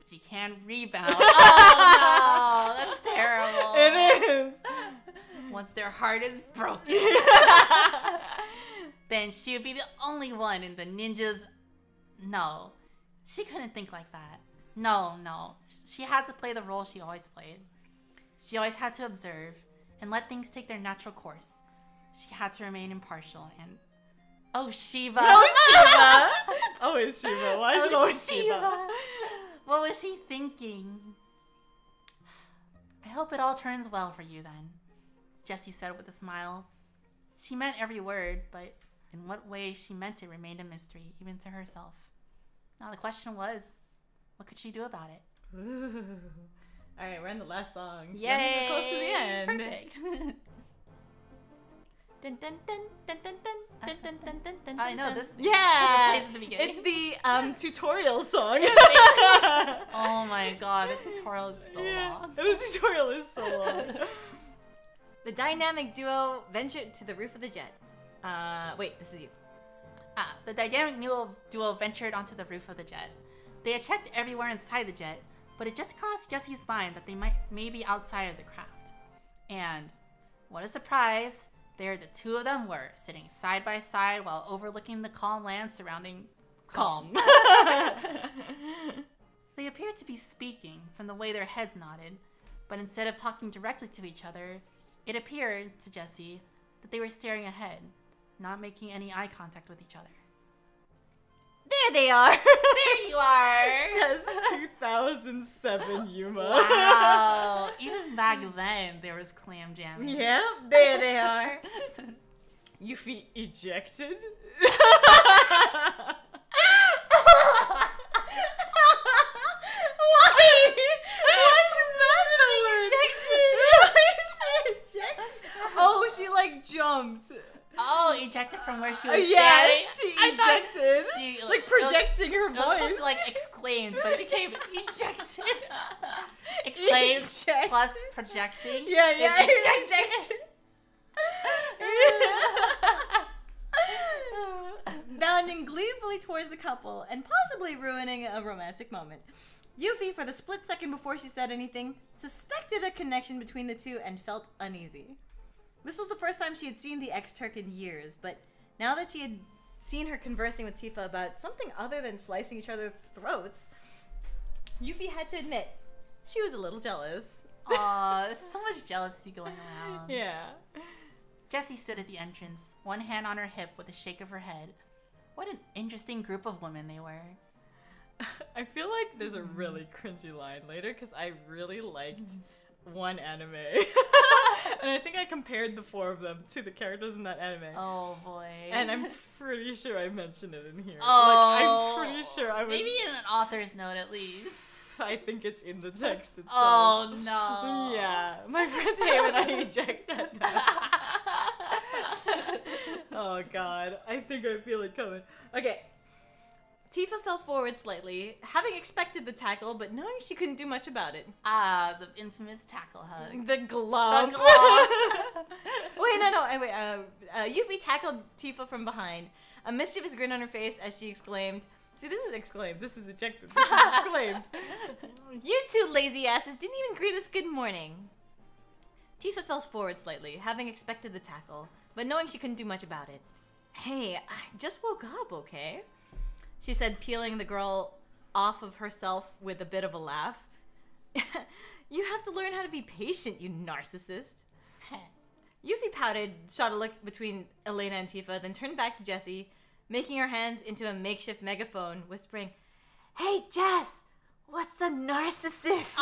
but you can rebound. Oh, no. That's terrible. It is. Once their heart is broken, then she would be the only one in the ninjas. No. She couldn't think like that. No, no. She had to play the role she always played. She always had to observe and let things take their natural course. She had to remain impartial and... Oh, Shiva! No, Shiva! Always Shiva. Why is it always Shiva? What was she thinking? I hope it all turns well for you then, Jessie said with a smile. She meant every word, but in what way she meant it remained a mystery, even to herself. Now the question was, what could she do about it? Ooh. All right, we're in the last song. So yay! We're close to the end. Perfect. Dun, dun, dun, dun, dun, dun, dun, dun, dun, dun, I know this. Yeah, plays at the beginning. It's the tutorial song. Oh my god, the tutorial is so long. The tutorial is so long. The dynamic duo ventured to the roof of the jet. Wait, this is you. The dynamic duo ventured onto the roof of the jet. They had checked everywhere inside the jet, but it just crossed Jesse's mind that they may be outside of the craft. And what a surprise! There the two of them were, sitting side by side while overlooking the calm land surrounding... Calm. They appeared to be speaking from the way their heads nodded, but instead of talking directly to each other, it appeared to Jessie that they were staring ahead, not making any eye contact with each other. There they are! There you are! It says 2007 Yuma. Wow! Even back then, there was clam jamming. Yep, there they are. Yuffie ejected? Why? Oh, she like jumped. Oh, ejected from where she was standing? Yeah, she ejected. She, like projecting her voice. It was supposed to like exclaimed, but it became ejected. Exclaimed plus projecting. Yeah, yeah. Ejected. Bounding gleefully towards the couple and possibly ruining a romantic moment. Yuffie, for the split second before she said anything, suspected a connection between the two and felt uneasy. This was the first time she had seen the ex-Turk in years, but now that she had seen her conversing with Tifa about something other than slicing each other's throats, Yuffie had to admit she was a little jealous. Aw, there's so much jealousy going around. Yeah. Jessie stood at the entrance, one hand on her hip with a shake of her head. What an interesting group of women they were. I feel like there's a really cringy line later because I really liked one anime. And I think I compared the four of them to the characters in that anime. Oh boy. And I'm pretty sure I mentioned it in here. Oh. Like, I'm pretty sure I was... Maybe in an author's note at least. I think it's in the text itself. Oh no. Yeah. My friends hate when I eject that note. Oh god. I think I feel it coming. Okay. Tifa fell forward slightly, having expected the tackle, but knowing she couldn't do much about it. Ah, the infamous tackle hug. The glove. The glove. Wait, no. Wait, Yuffie tackled Tifa from behind, a mischievous grin on her face as she exclaimed, see, this is exclaimed. This is ejected. This is exclaimed. You two lazy asses didn't even greet us good morning. Tifa fell forward slightly, having expected the tackle, but knowing she couldn't do much about it. Hey, I just woke up, okay? She said, peeling the girl off of herself with a bit of a laugh. You have to learn how to be patient, you narcissist. Yuffie pouted, shot a look between Elena and Tifa, then turned back to Jessie, making her hands into a makeshift megaphone, whispering, Hey, Jess, what's a narcissist?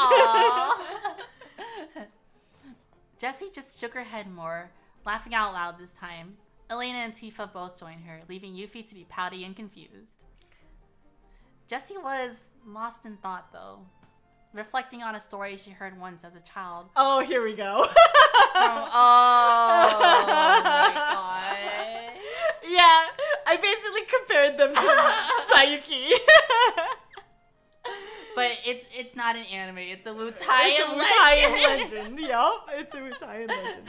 Jessie just shook her head more, laughing out loud this time. Elena and Tifa both joined her, leaving Yuffie to be pouty and confused. Jessie was lost in thought, though, reflecting on a story she heard once as a child. Oh, here we go. Oh, my God. Yeah, I basically compared them to Saiyuki. But it's not an anime. It's a Wutai legend. It's a Wutai legend. Yup, it's a Wutai legend.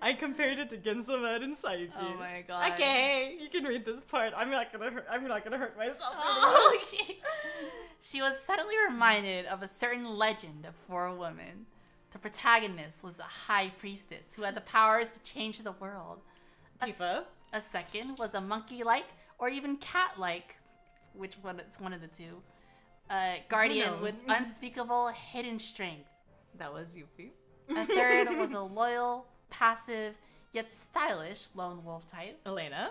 I compared it to Gensuma and Saiyuki. Oh my god. Okay, you can read this part. I'm not gonna hurt myself. Oh, okay. She was suddenly reminded of a certain legend of four women. The protagonist was a high priestess who had the powers to change the world. Tifa. A second was a monkey-like or even cat-like, which one? It's one of the two. Guardian with unspeakable hidden strength. That was Yuffie. A third was a loyal, passive, yet stylish lone wolf type. Elena.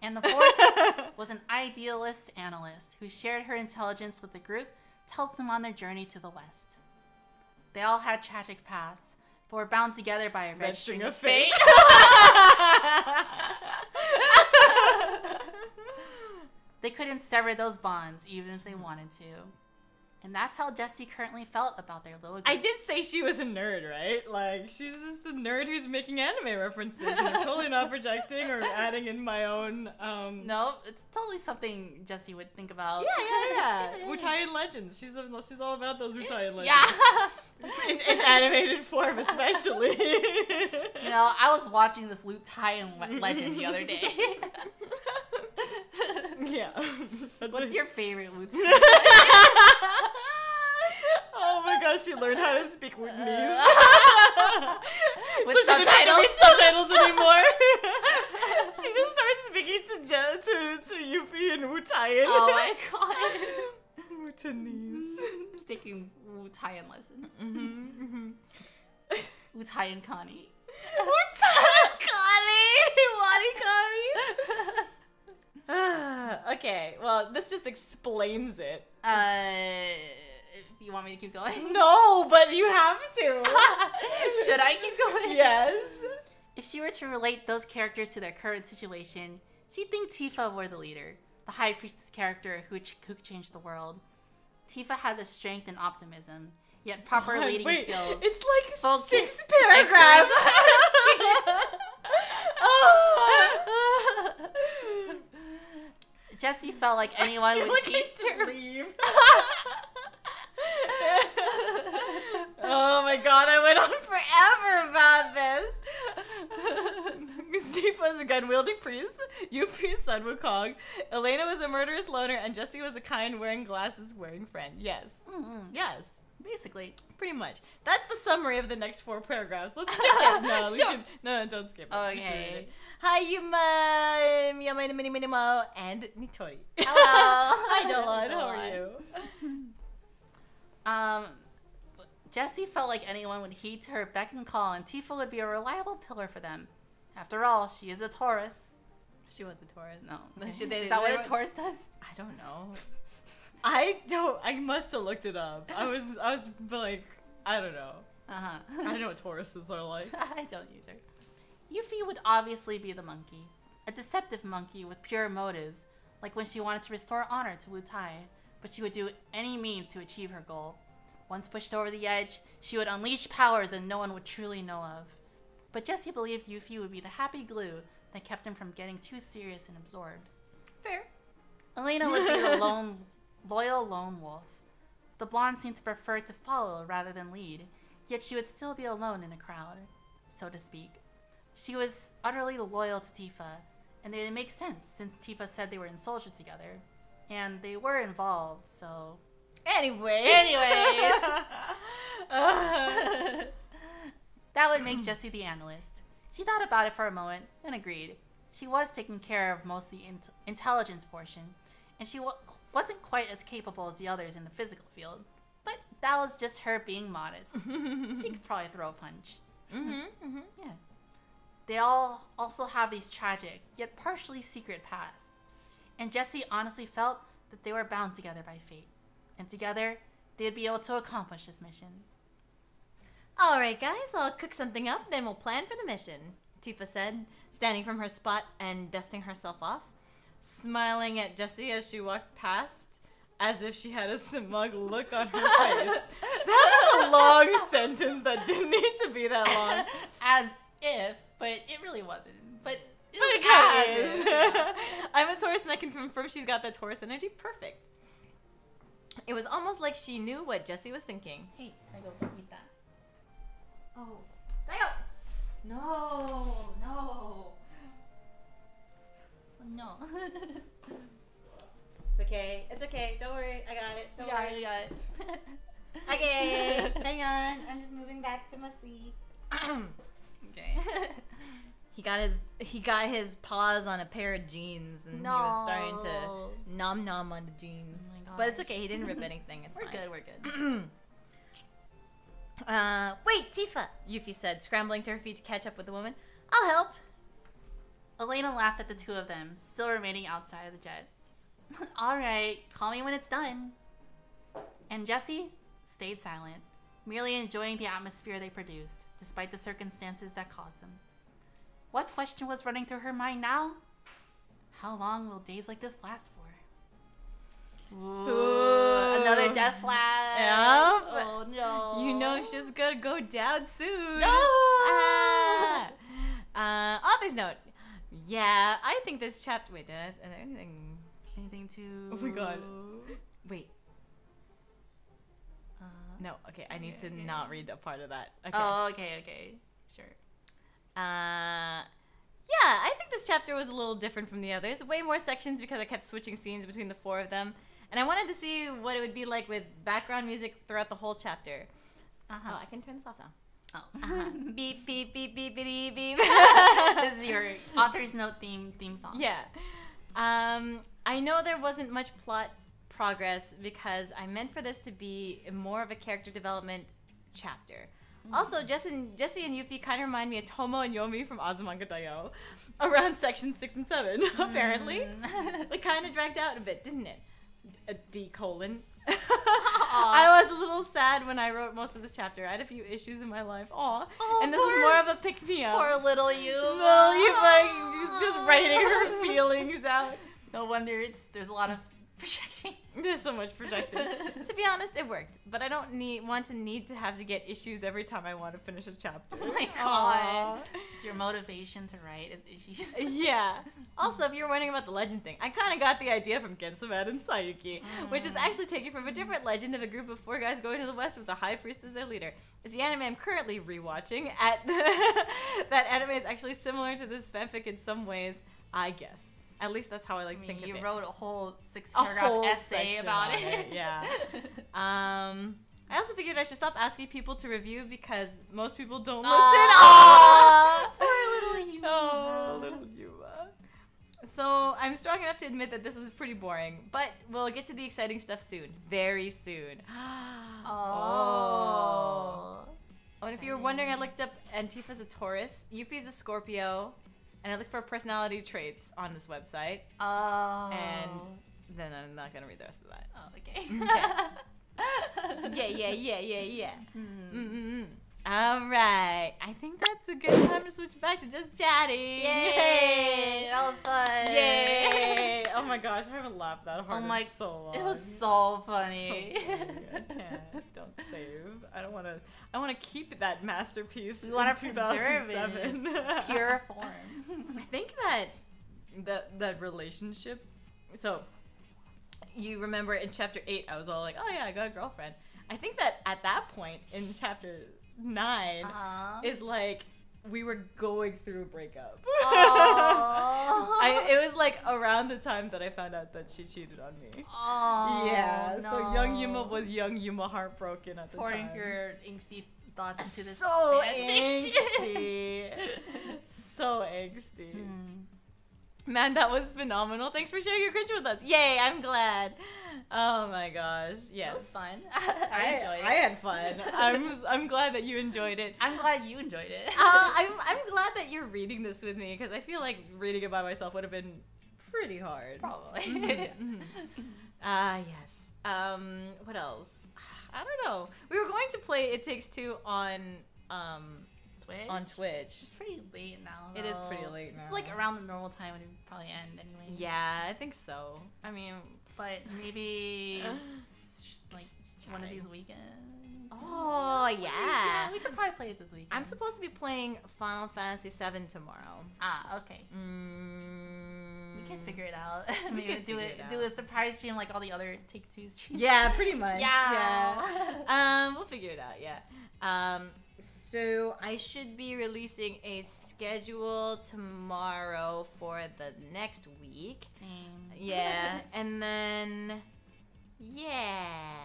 And the fourth was an idealist analyst who shared her intelligence with the group to help them on their journey to the West. They all had tragic pasts, but were bound together by a red string of fate. They couldn't sever those bonds, even if they wanted to. And that's how Jessie currently felt about their little group. I did say she was a nerd, right? Like, she's just a nerd who's making anime references. I'm totally not projecting or adding in my own... No, it's totally something Jessie would think about. Yeah. Wutaian legends. She's all about those Wutaian legends. Yeah. In animated form, especially. You know, I was watching this Wutaian legend the other day. Yeah. What's your favorite Wutaian legend? Oh my gosh, she learned how to speak Wutanese. With so she doesn't read subtitles anymore. She just starts speaking to Yuffie and Wutayan. Oh my god. Wutanese. She's taking Wutayan lessons. Wutayan Connie. Wutayan Connie! Wani Connie! Okay, well, this just explains it. You want me to keep going? No, but you have to. Should I keep going? Yes. If she were to relate those characters to their current situation, she'd think Tifa were the leader, the high priestess character who could change the world. Tifa had the strength and optimism, yet proper leading skills. It's like focus, 6 paragraphs. Oh. Jessie felt like anyone would teach her. Oh my god, I went on forever about this. Steve was a gun-wielding priest, Yuffie's son Wukong, Elena was a murderous loner, and Jessie was a kind, wearing glasses, wearing friend. Yes. Mm-hmm. Yes. Basically. Pretty much. That's the summary of the next 4 paragraphs. Let's skip it. No, sure. No, don't skip it. Okay. Hi, Yuma, Yamane Mini Minimo, and Nitori. Hello. Hi, Dolan. How are you? Jessie felt like anyone would heed to her beck and call, and Tifa would be a reliable pillar for them. After all, she is a Taurus. She was a Taurus. No. Is that what a Taurus does? I don't know. I must have looked it up. I was like, I don't know. Uh-huh. I don't know what Tauruses are like. I don't either. Yuffie would obviously be the monkey. A deceptive monkey with pure motives, like when she wanted to restore honor to Wutai, but she would do any means to achieve her goal. Once pushed over the edge, she would unleash powers that no one would truly know of. But Jessie believed Yuffie would be the happy glue that kept him from getting too serious and absorbed. Fair. Elena would be the loyal lone wolf. The blonde seemed to prefer to follow rather than lead, yet she would still be alone in a crowd, so to speak. She was utterly loyal to Tifa, and it didn't make sense since Tifa said they were in Soldier together. And they were involved, so... Anyways! That would make Jessie the analyst. She thought about it for a moment, and agreed. She was taking care of most of the intelligence portion, and she wasn't quite as capable as the others in the physical field. But that was just her being modest. She could probably throw a punch. Mm-hmm. Yeah. They all also have these tragic, yet partially secret pasts. And Jessie honestly felt that they were bound together by fate. And together, they'd be able to accomplish this mission. Alright guys, I'll cook something up, then we'll plan for the mission, Tifa said, standing from her spot and dusting herself off, smiling at Jessie as she walked past, as if she had a smug look on her face. That was a long sentence that didn't need to be that long. As if, but it really wasn't. But it kind of is. I'm a Taurus and I can confirm she's got that Taurus energy. Perfect. It was almost like she knew what Jessie was thinking. Hey, Daigo, don't eat that. Oh. Daigo! No, no. No. It's okay. It's okay. Don't worry. I got it. Don't worry. Yeah, I got it. Okay. Hang on. I'm just moving back to my seat. Okay. He got his paws on a pair of jeans and he was starting to nom nom on the jeans. Oh my, but it's okay. He didn't rip anything. It's fine. We're good. We're good. Wait, Tifa! Yuffie said, scrambling to her feet to catch up with the woman. I'll help! Elena laughed at the two of them, still remaining outside of the jet. Alright, call me when it's done. And Jessie stayed silent, merely enjoying the atmosphere they produced, despite the circumstances that caused them. What question was running through her mind now? How long will days like this last for? Ooh, another death flash. Yep. Oh no. You know she's gonna go down soon. No. Ah. Author's note. Yeah, I think this chapter. Wait, is there anything? Anything to? Oh my god. Wait. No. Okay, I need to not read a part of that. Okay. Oh, okay, okay, sure. Yeah, I think this chapter was a little different from the others. Way more sections because I kept switching scenes between the four of them. And I wanted to see what it would be like with background music throughout the whole chapter. Oh, I can turn this off now. Oh. Beep, beep, beep, beep, beep, beep. This is your author's note theme song. Yeah. I know there wasn't much plot progress because I meant for this to be more of a character development chapter. Also, Jessie and Yuffie kind of remind me of Tomo and Yomi from Azumanga Daioh around sections 6 and 7, apparently. It kind of dragged out a bit, didn't it? A D: I was a little sad when I wrote most of this chapter. I had a few issues in my life. Aww. Oh, and this is more of a pick-me-up. Poor little you. Little you, like, just writing her feelings out. No wonder there's a lot of projecting. There's so much projecting. To be honest, it worked, but I don't need to have to get issues every time I want to finish a chapter. Oh my god. Aww. It's your motivation to write is issues. Yeah. Also, if you're wondering about the legend thing, I kind of got the idea from Gensomat and Saiyuki, which is actually taken from a different legend of a group of four guys going to the west with the high priest as their leader. It's the anime I'm currently rewatching. That anime is actually similar to this fanfic in some ways, I guess. At least that's how I like to think of it. You wrote a whole 6-paragraph essay about it. Yeah. I also figured I should stop asking people to review because most people don't listen. Oh, poor little Yuma. Oh, little Yuma. So I'm strong enough to admit that this is pretty boring, but we'll get to the exciting stuff soon. Very soon. Oh. Oh, and if you were wondering, I looked up Antifa's a Taurus, Yuffie's a Scorpio. And I look for personality traits on this website. Oh. And then I'm not going to read the rest of that. Oh, okay. Yeah. All right. I think that's a good time to switch back to just chatting. Yay. That was fun. Yay. Oh, my gosh. I haven't laughed that hard in so long. It was so funny. So funny. I can't. Don't save. I don't want to. I want to keep that masterpiece in 2007. It's pure form. I think that the relationship. So you remember in chapter 8, I was all like, oh, yeah, I got a girlfriend. I think that at that point in chapter 9 is like we were going through a breakup. It was like around the time that I found out that she cheated on me. Oh, yeah. No. So young Yuma was young Yuma, heartbroken at the time. Pouring your angsty thoughts into this. So angsty. So angsty. Man, that was phenomenal. Thanks for sharing your cringe with us. Yay, I'm glad. Oh my gosh. Yes. It was fun. I enjoyed it. I had fun. I'm glad that you enjoyed it. I'm glad you enjoyed it. I'm glad that you're reading this with me because I feel like reading it by myself would have been pretty hard. Probably. Yes. What else? I don't know. We were going to play It Takes Two on Twitch? On Twitch. It's pretty late now, though. It is pretty late now. It's like around the normal time when it would probably end anyway. Yeah, I think so. I mean... But maybe just one of these weekends. Oh, yeah. We could probably play it this weekend. I'm supposed to be playing Final Fantasy VII tomorrow. Ah, okay. can figure it out. Maybe do a surprise stream like all the other Take-Two streams. Yeah, pretty much. Yeah. We'll figure it out. Yeah. So I should be releasing a schedule tomorrow for the next week. Same. Yeah, and then yeah.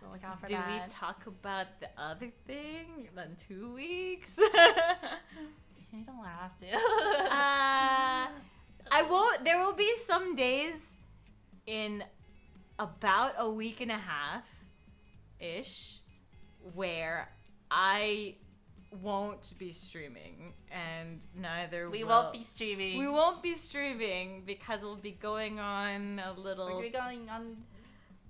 So look out for that. Do we talk about the other thing in 2 weeks? You don't have to. I won't. There will be some days in about a week and a half ish where I won't be streaming, and neither will... We won't be streaming because we'll be going on a little... We're going on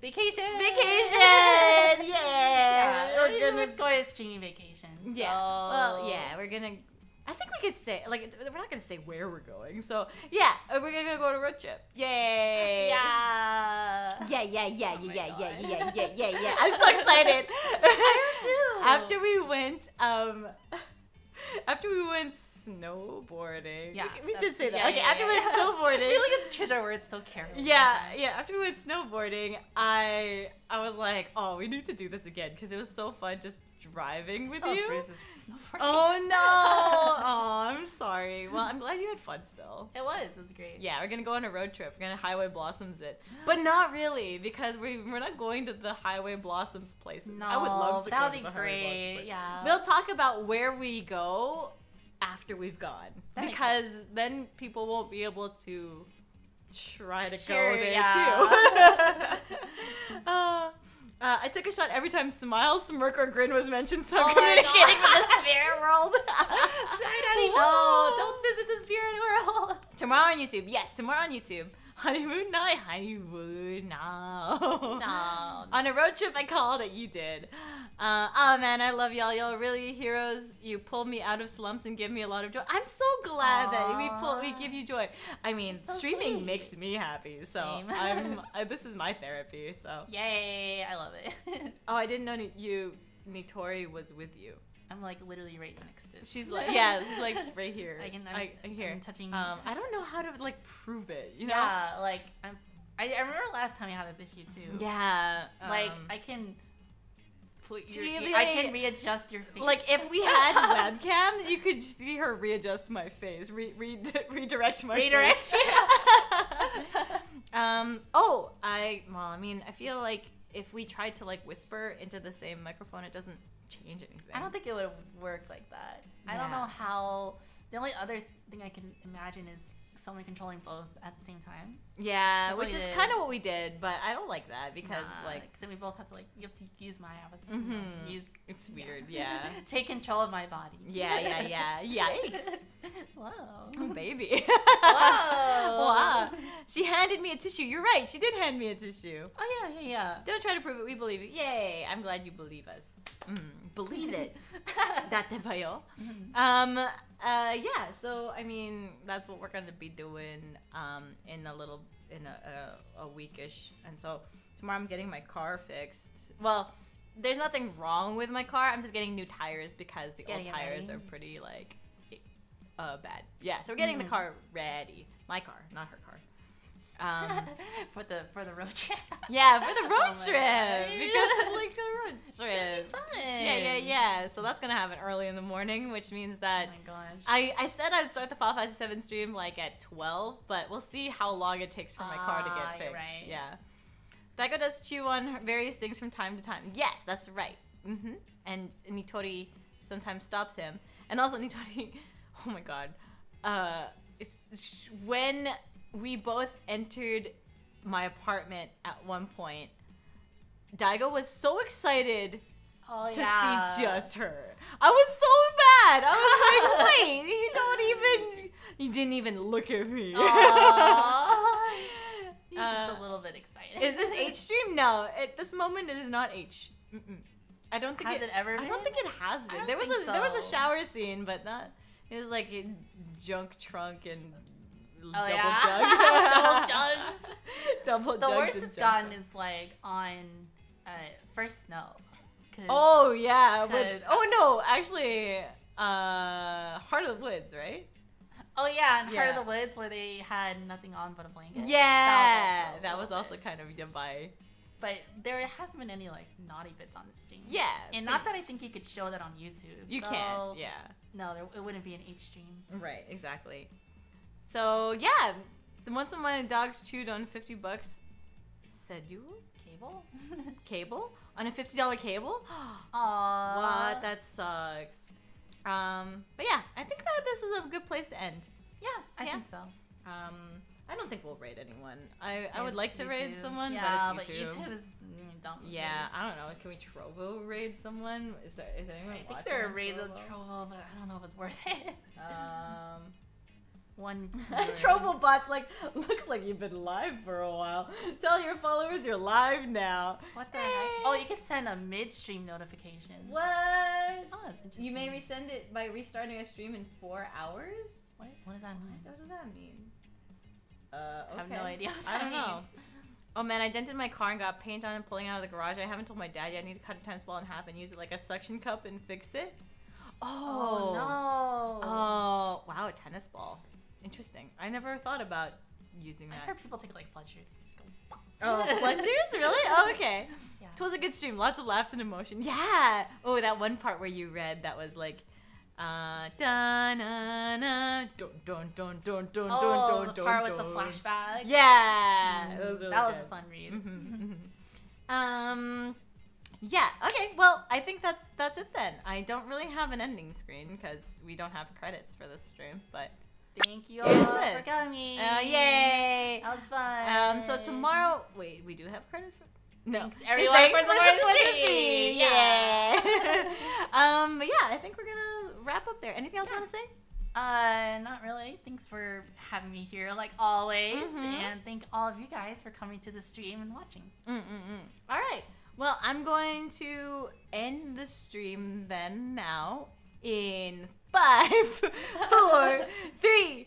vacation! Vacation! Yeah! We're going to streaming vacation. So... Yeah. Well, yeah, we're going to... I think we could say, like, we're not going to say where we're going, so, yeah, we're going to go on a road trip. Yay! Yeah! Yeah. I'm so excited. I am too. After we went snowboarding. Yeah. We did say that. Yeah, okay, yeah, after we went snowboarding. I feel like it's tricky words so carefully. Yeah. After we went snowboarding, I was like, oh, we need to do this again because it was so fun just driving with you. Bruises from snowboarding. Oh no! Oh, I'm sorry. Well, I'm glad you had fun still. It was great. Yeah, we're gonna go on a road trip. We're gonna Highway Blossoms it, but not really because we're not going to the Highway Blossoms places. No, I would love to go to the Highway Blossoms. Yeah, we'll talk about where we go after we've gone because then people won't be able to try to go there too. I took a shot every time smile, smirk, or grin was mentioned, so I'm communicating with the spirit world. Don't visit the spirit world. Tomorrow on YouTube. Yes, tomorrow on YouTube. Honeymoon night. Honeymoon no. On a road trip I called it. You did. Oh man, I love y'all. Y'all are really heroes. You pulled me out of slumps and give me a lot of joy. I'm so glad that we give you joy. I mean, so streaming makes me happy, so this is my therapy. So yay, I love it. Oh, I didn't know Nitori was with you. I'm like literally right next to it. She's like, she's like right here. Like I'm here. I'm touching. I don't know how to like prove it. You know? Yeah, like I remember last time I had this issue too. Yeah, like I can. I can readjust your face. Like if we had webcams, you could see her readjust my face, redirect my face. I feel like if we tried to like whisper into the same microphone, it doesn't change anything. I don't think it would work like that. Yeah. I don't know how. The only other thing I can imagine is someone controlling both at the same time. Yeah, which is kind of what we did, but I don't like that because so we both have to use my avatar. Mm-hmm. It's weird. Yeah. Take control of my body. Yeah. Yikes. Whoa. Baby. Whoa. Wow. She handed me a tissue. You're right. She did hand me a tissue. Oh yeah. Don't try to prove it. We believe you. Yay! I'm glad you believe us. Believe it. Yeah, so I mean that's what we're gonna be doing in a weekish, and so tomorrow I'm getting my car fixed. Well, there's nothing wrong with my car. I'm just getting new tires because the old tires are pretty bad. Yeah, so we're getting the car ready. My car, not her car. For the road trip. Yeah, for the road trip. God. Because it's like the road trip. It's gonna be fun. Yeah. So that's gonna happen early in the morning, which means that I said I'd start the Final Fantasy VII stream like at 12, but we'll see how long it takes for my car to get fixed. Right. Yeah. Daioh does chew on various things from time to time. Yes, that's right. Mm-hmm. And Nitori sometimes stops him. And also Nitori, oh my god, when we both entered my apartment at one point, Daioh was so excited to see just her. I was so mad. I was like, wait, you didn't even look at me. He's just a little bit excited. Is this H stream? No, at this moment it is not H. I don't think has it ever been? I don't think it has been. There was a shower scene, but not. It was like a junk trunk and double jugs. The worst it's done is like on first snow. Actually, Heart of the Woods, right? Oh yeah, and Heart of the Woods where they had nothing on but a blanket. Yeah, that was also kind of yumbai. But there hasn't been any like naughty bits on this stream. Yeah, and not that I think you could show that on YouTube. You can't. Yeah. No, it wouldn't be an H stream. Right. Exactly. So yeah, once in my dogs chewed on $50 sedule cable. Cable on a $50 cable. What? That sucks. But yeah, I think that this is a good place to end. Yeah, I think so. I don't think we'll raid anyone. I would like to raid someone, but it's YouTube. Yeah, but YouTube is... I don't know. Can we Trovo raid someone? Is there anyone watching? I think there are raids on Trovo, but I don't know if it's worth it. One Trovo bots like, looks like you've been live for a while. Tell your followers you're live now. What the heck? Oh, you can send a mid-stream notification. What? Oh, that's interesting. You may resend it by restarting a stream in 4 hours? What? What does that mean? What does that mean? Okay. I have no idea what that means. Oh man, I dented my car and got paint on and pulling out of the garage. I haven't told my dad yet. I need to cut a tennis ball in half and use it like a suction cup and fix it. Oh, no. Oh, wow, a tennis ball. Interesting. I never thought about using that. I heard people take like plungers. Just go. Oh, plungers? Really? Oh, okay. Yeah. It was a good stream. Lots of laughs and emotion. Yeah. Oh, that one part where you read that was like, da na na, dun dun dun. Oh, the part with the flashback. Yeah. Mm, that was really good. A fun read. Mm-hmm. Yeah. Okay. Well, I think that's it then. I don't really have an ending screen because we don't have credits for this stream, but. Thank you all for coming. Yay! That was fun. So tomorrow, wait, we do have credits for. No. Thanks everyone for the stream. Yeah. But yeah, I think we're gonna wrap up there. Anything else you want to say? Not really. Thanks for having me here, like always, and thank all of you guys for coming to the stream and watching. All right. Well, I'm going to end the stream then now in 5, 4, 3,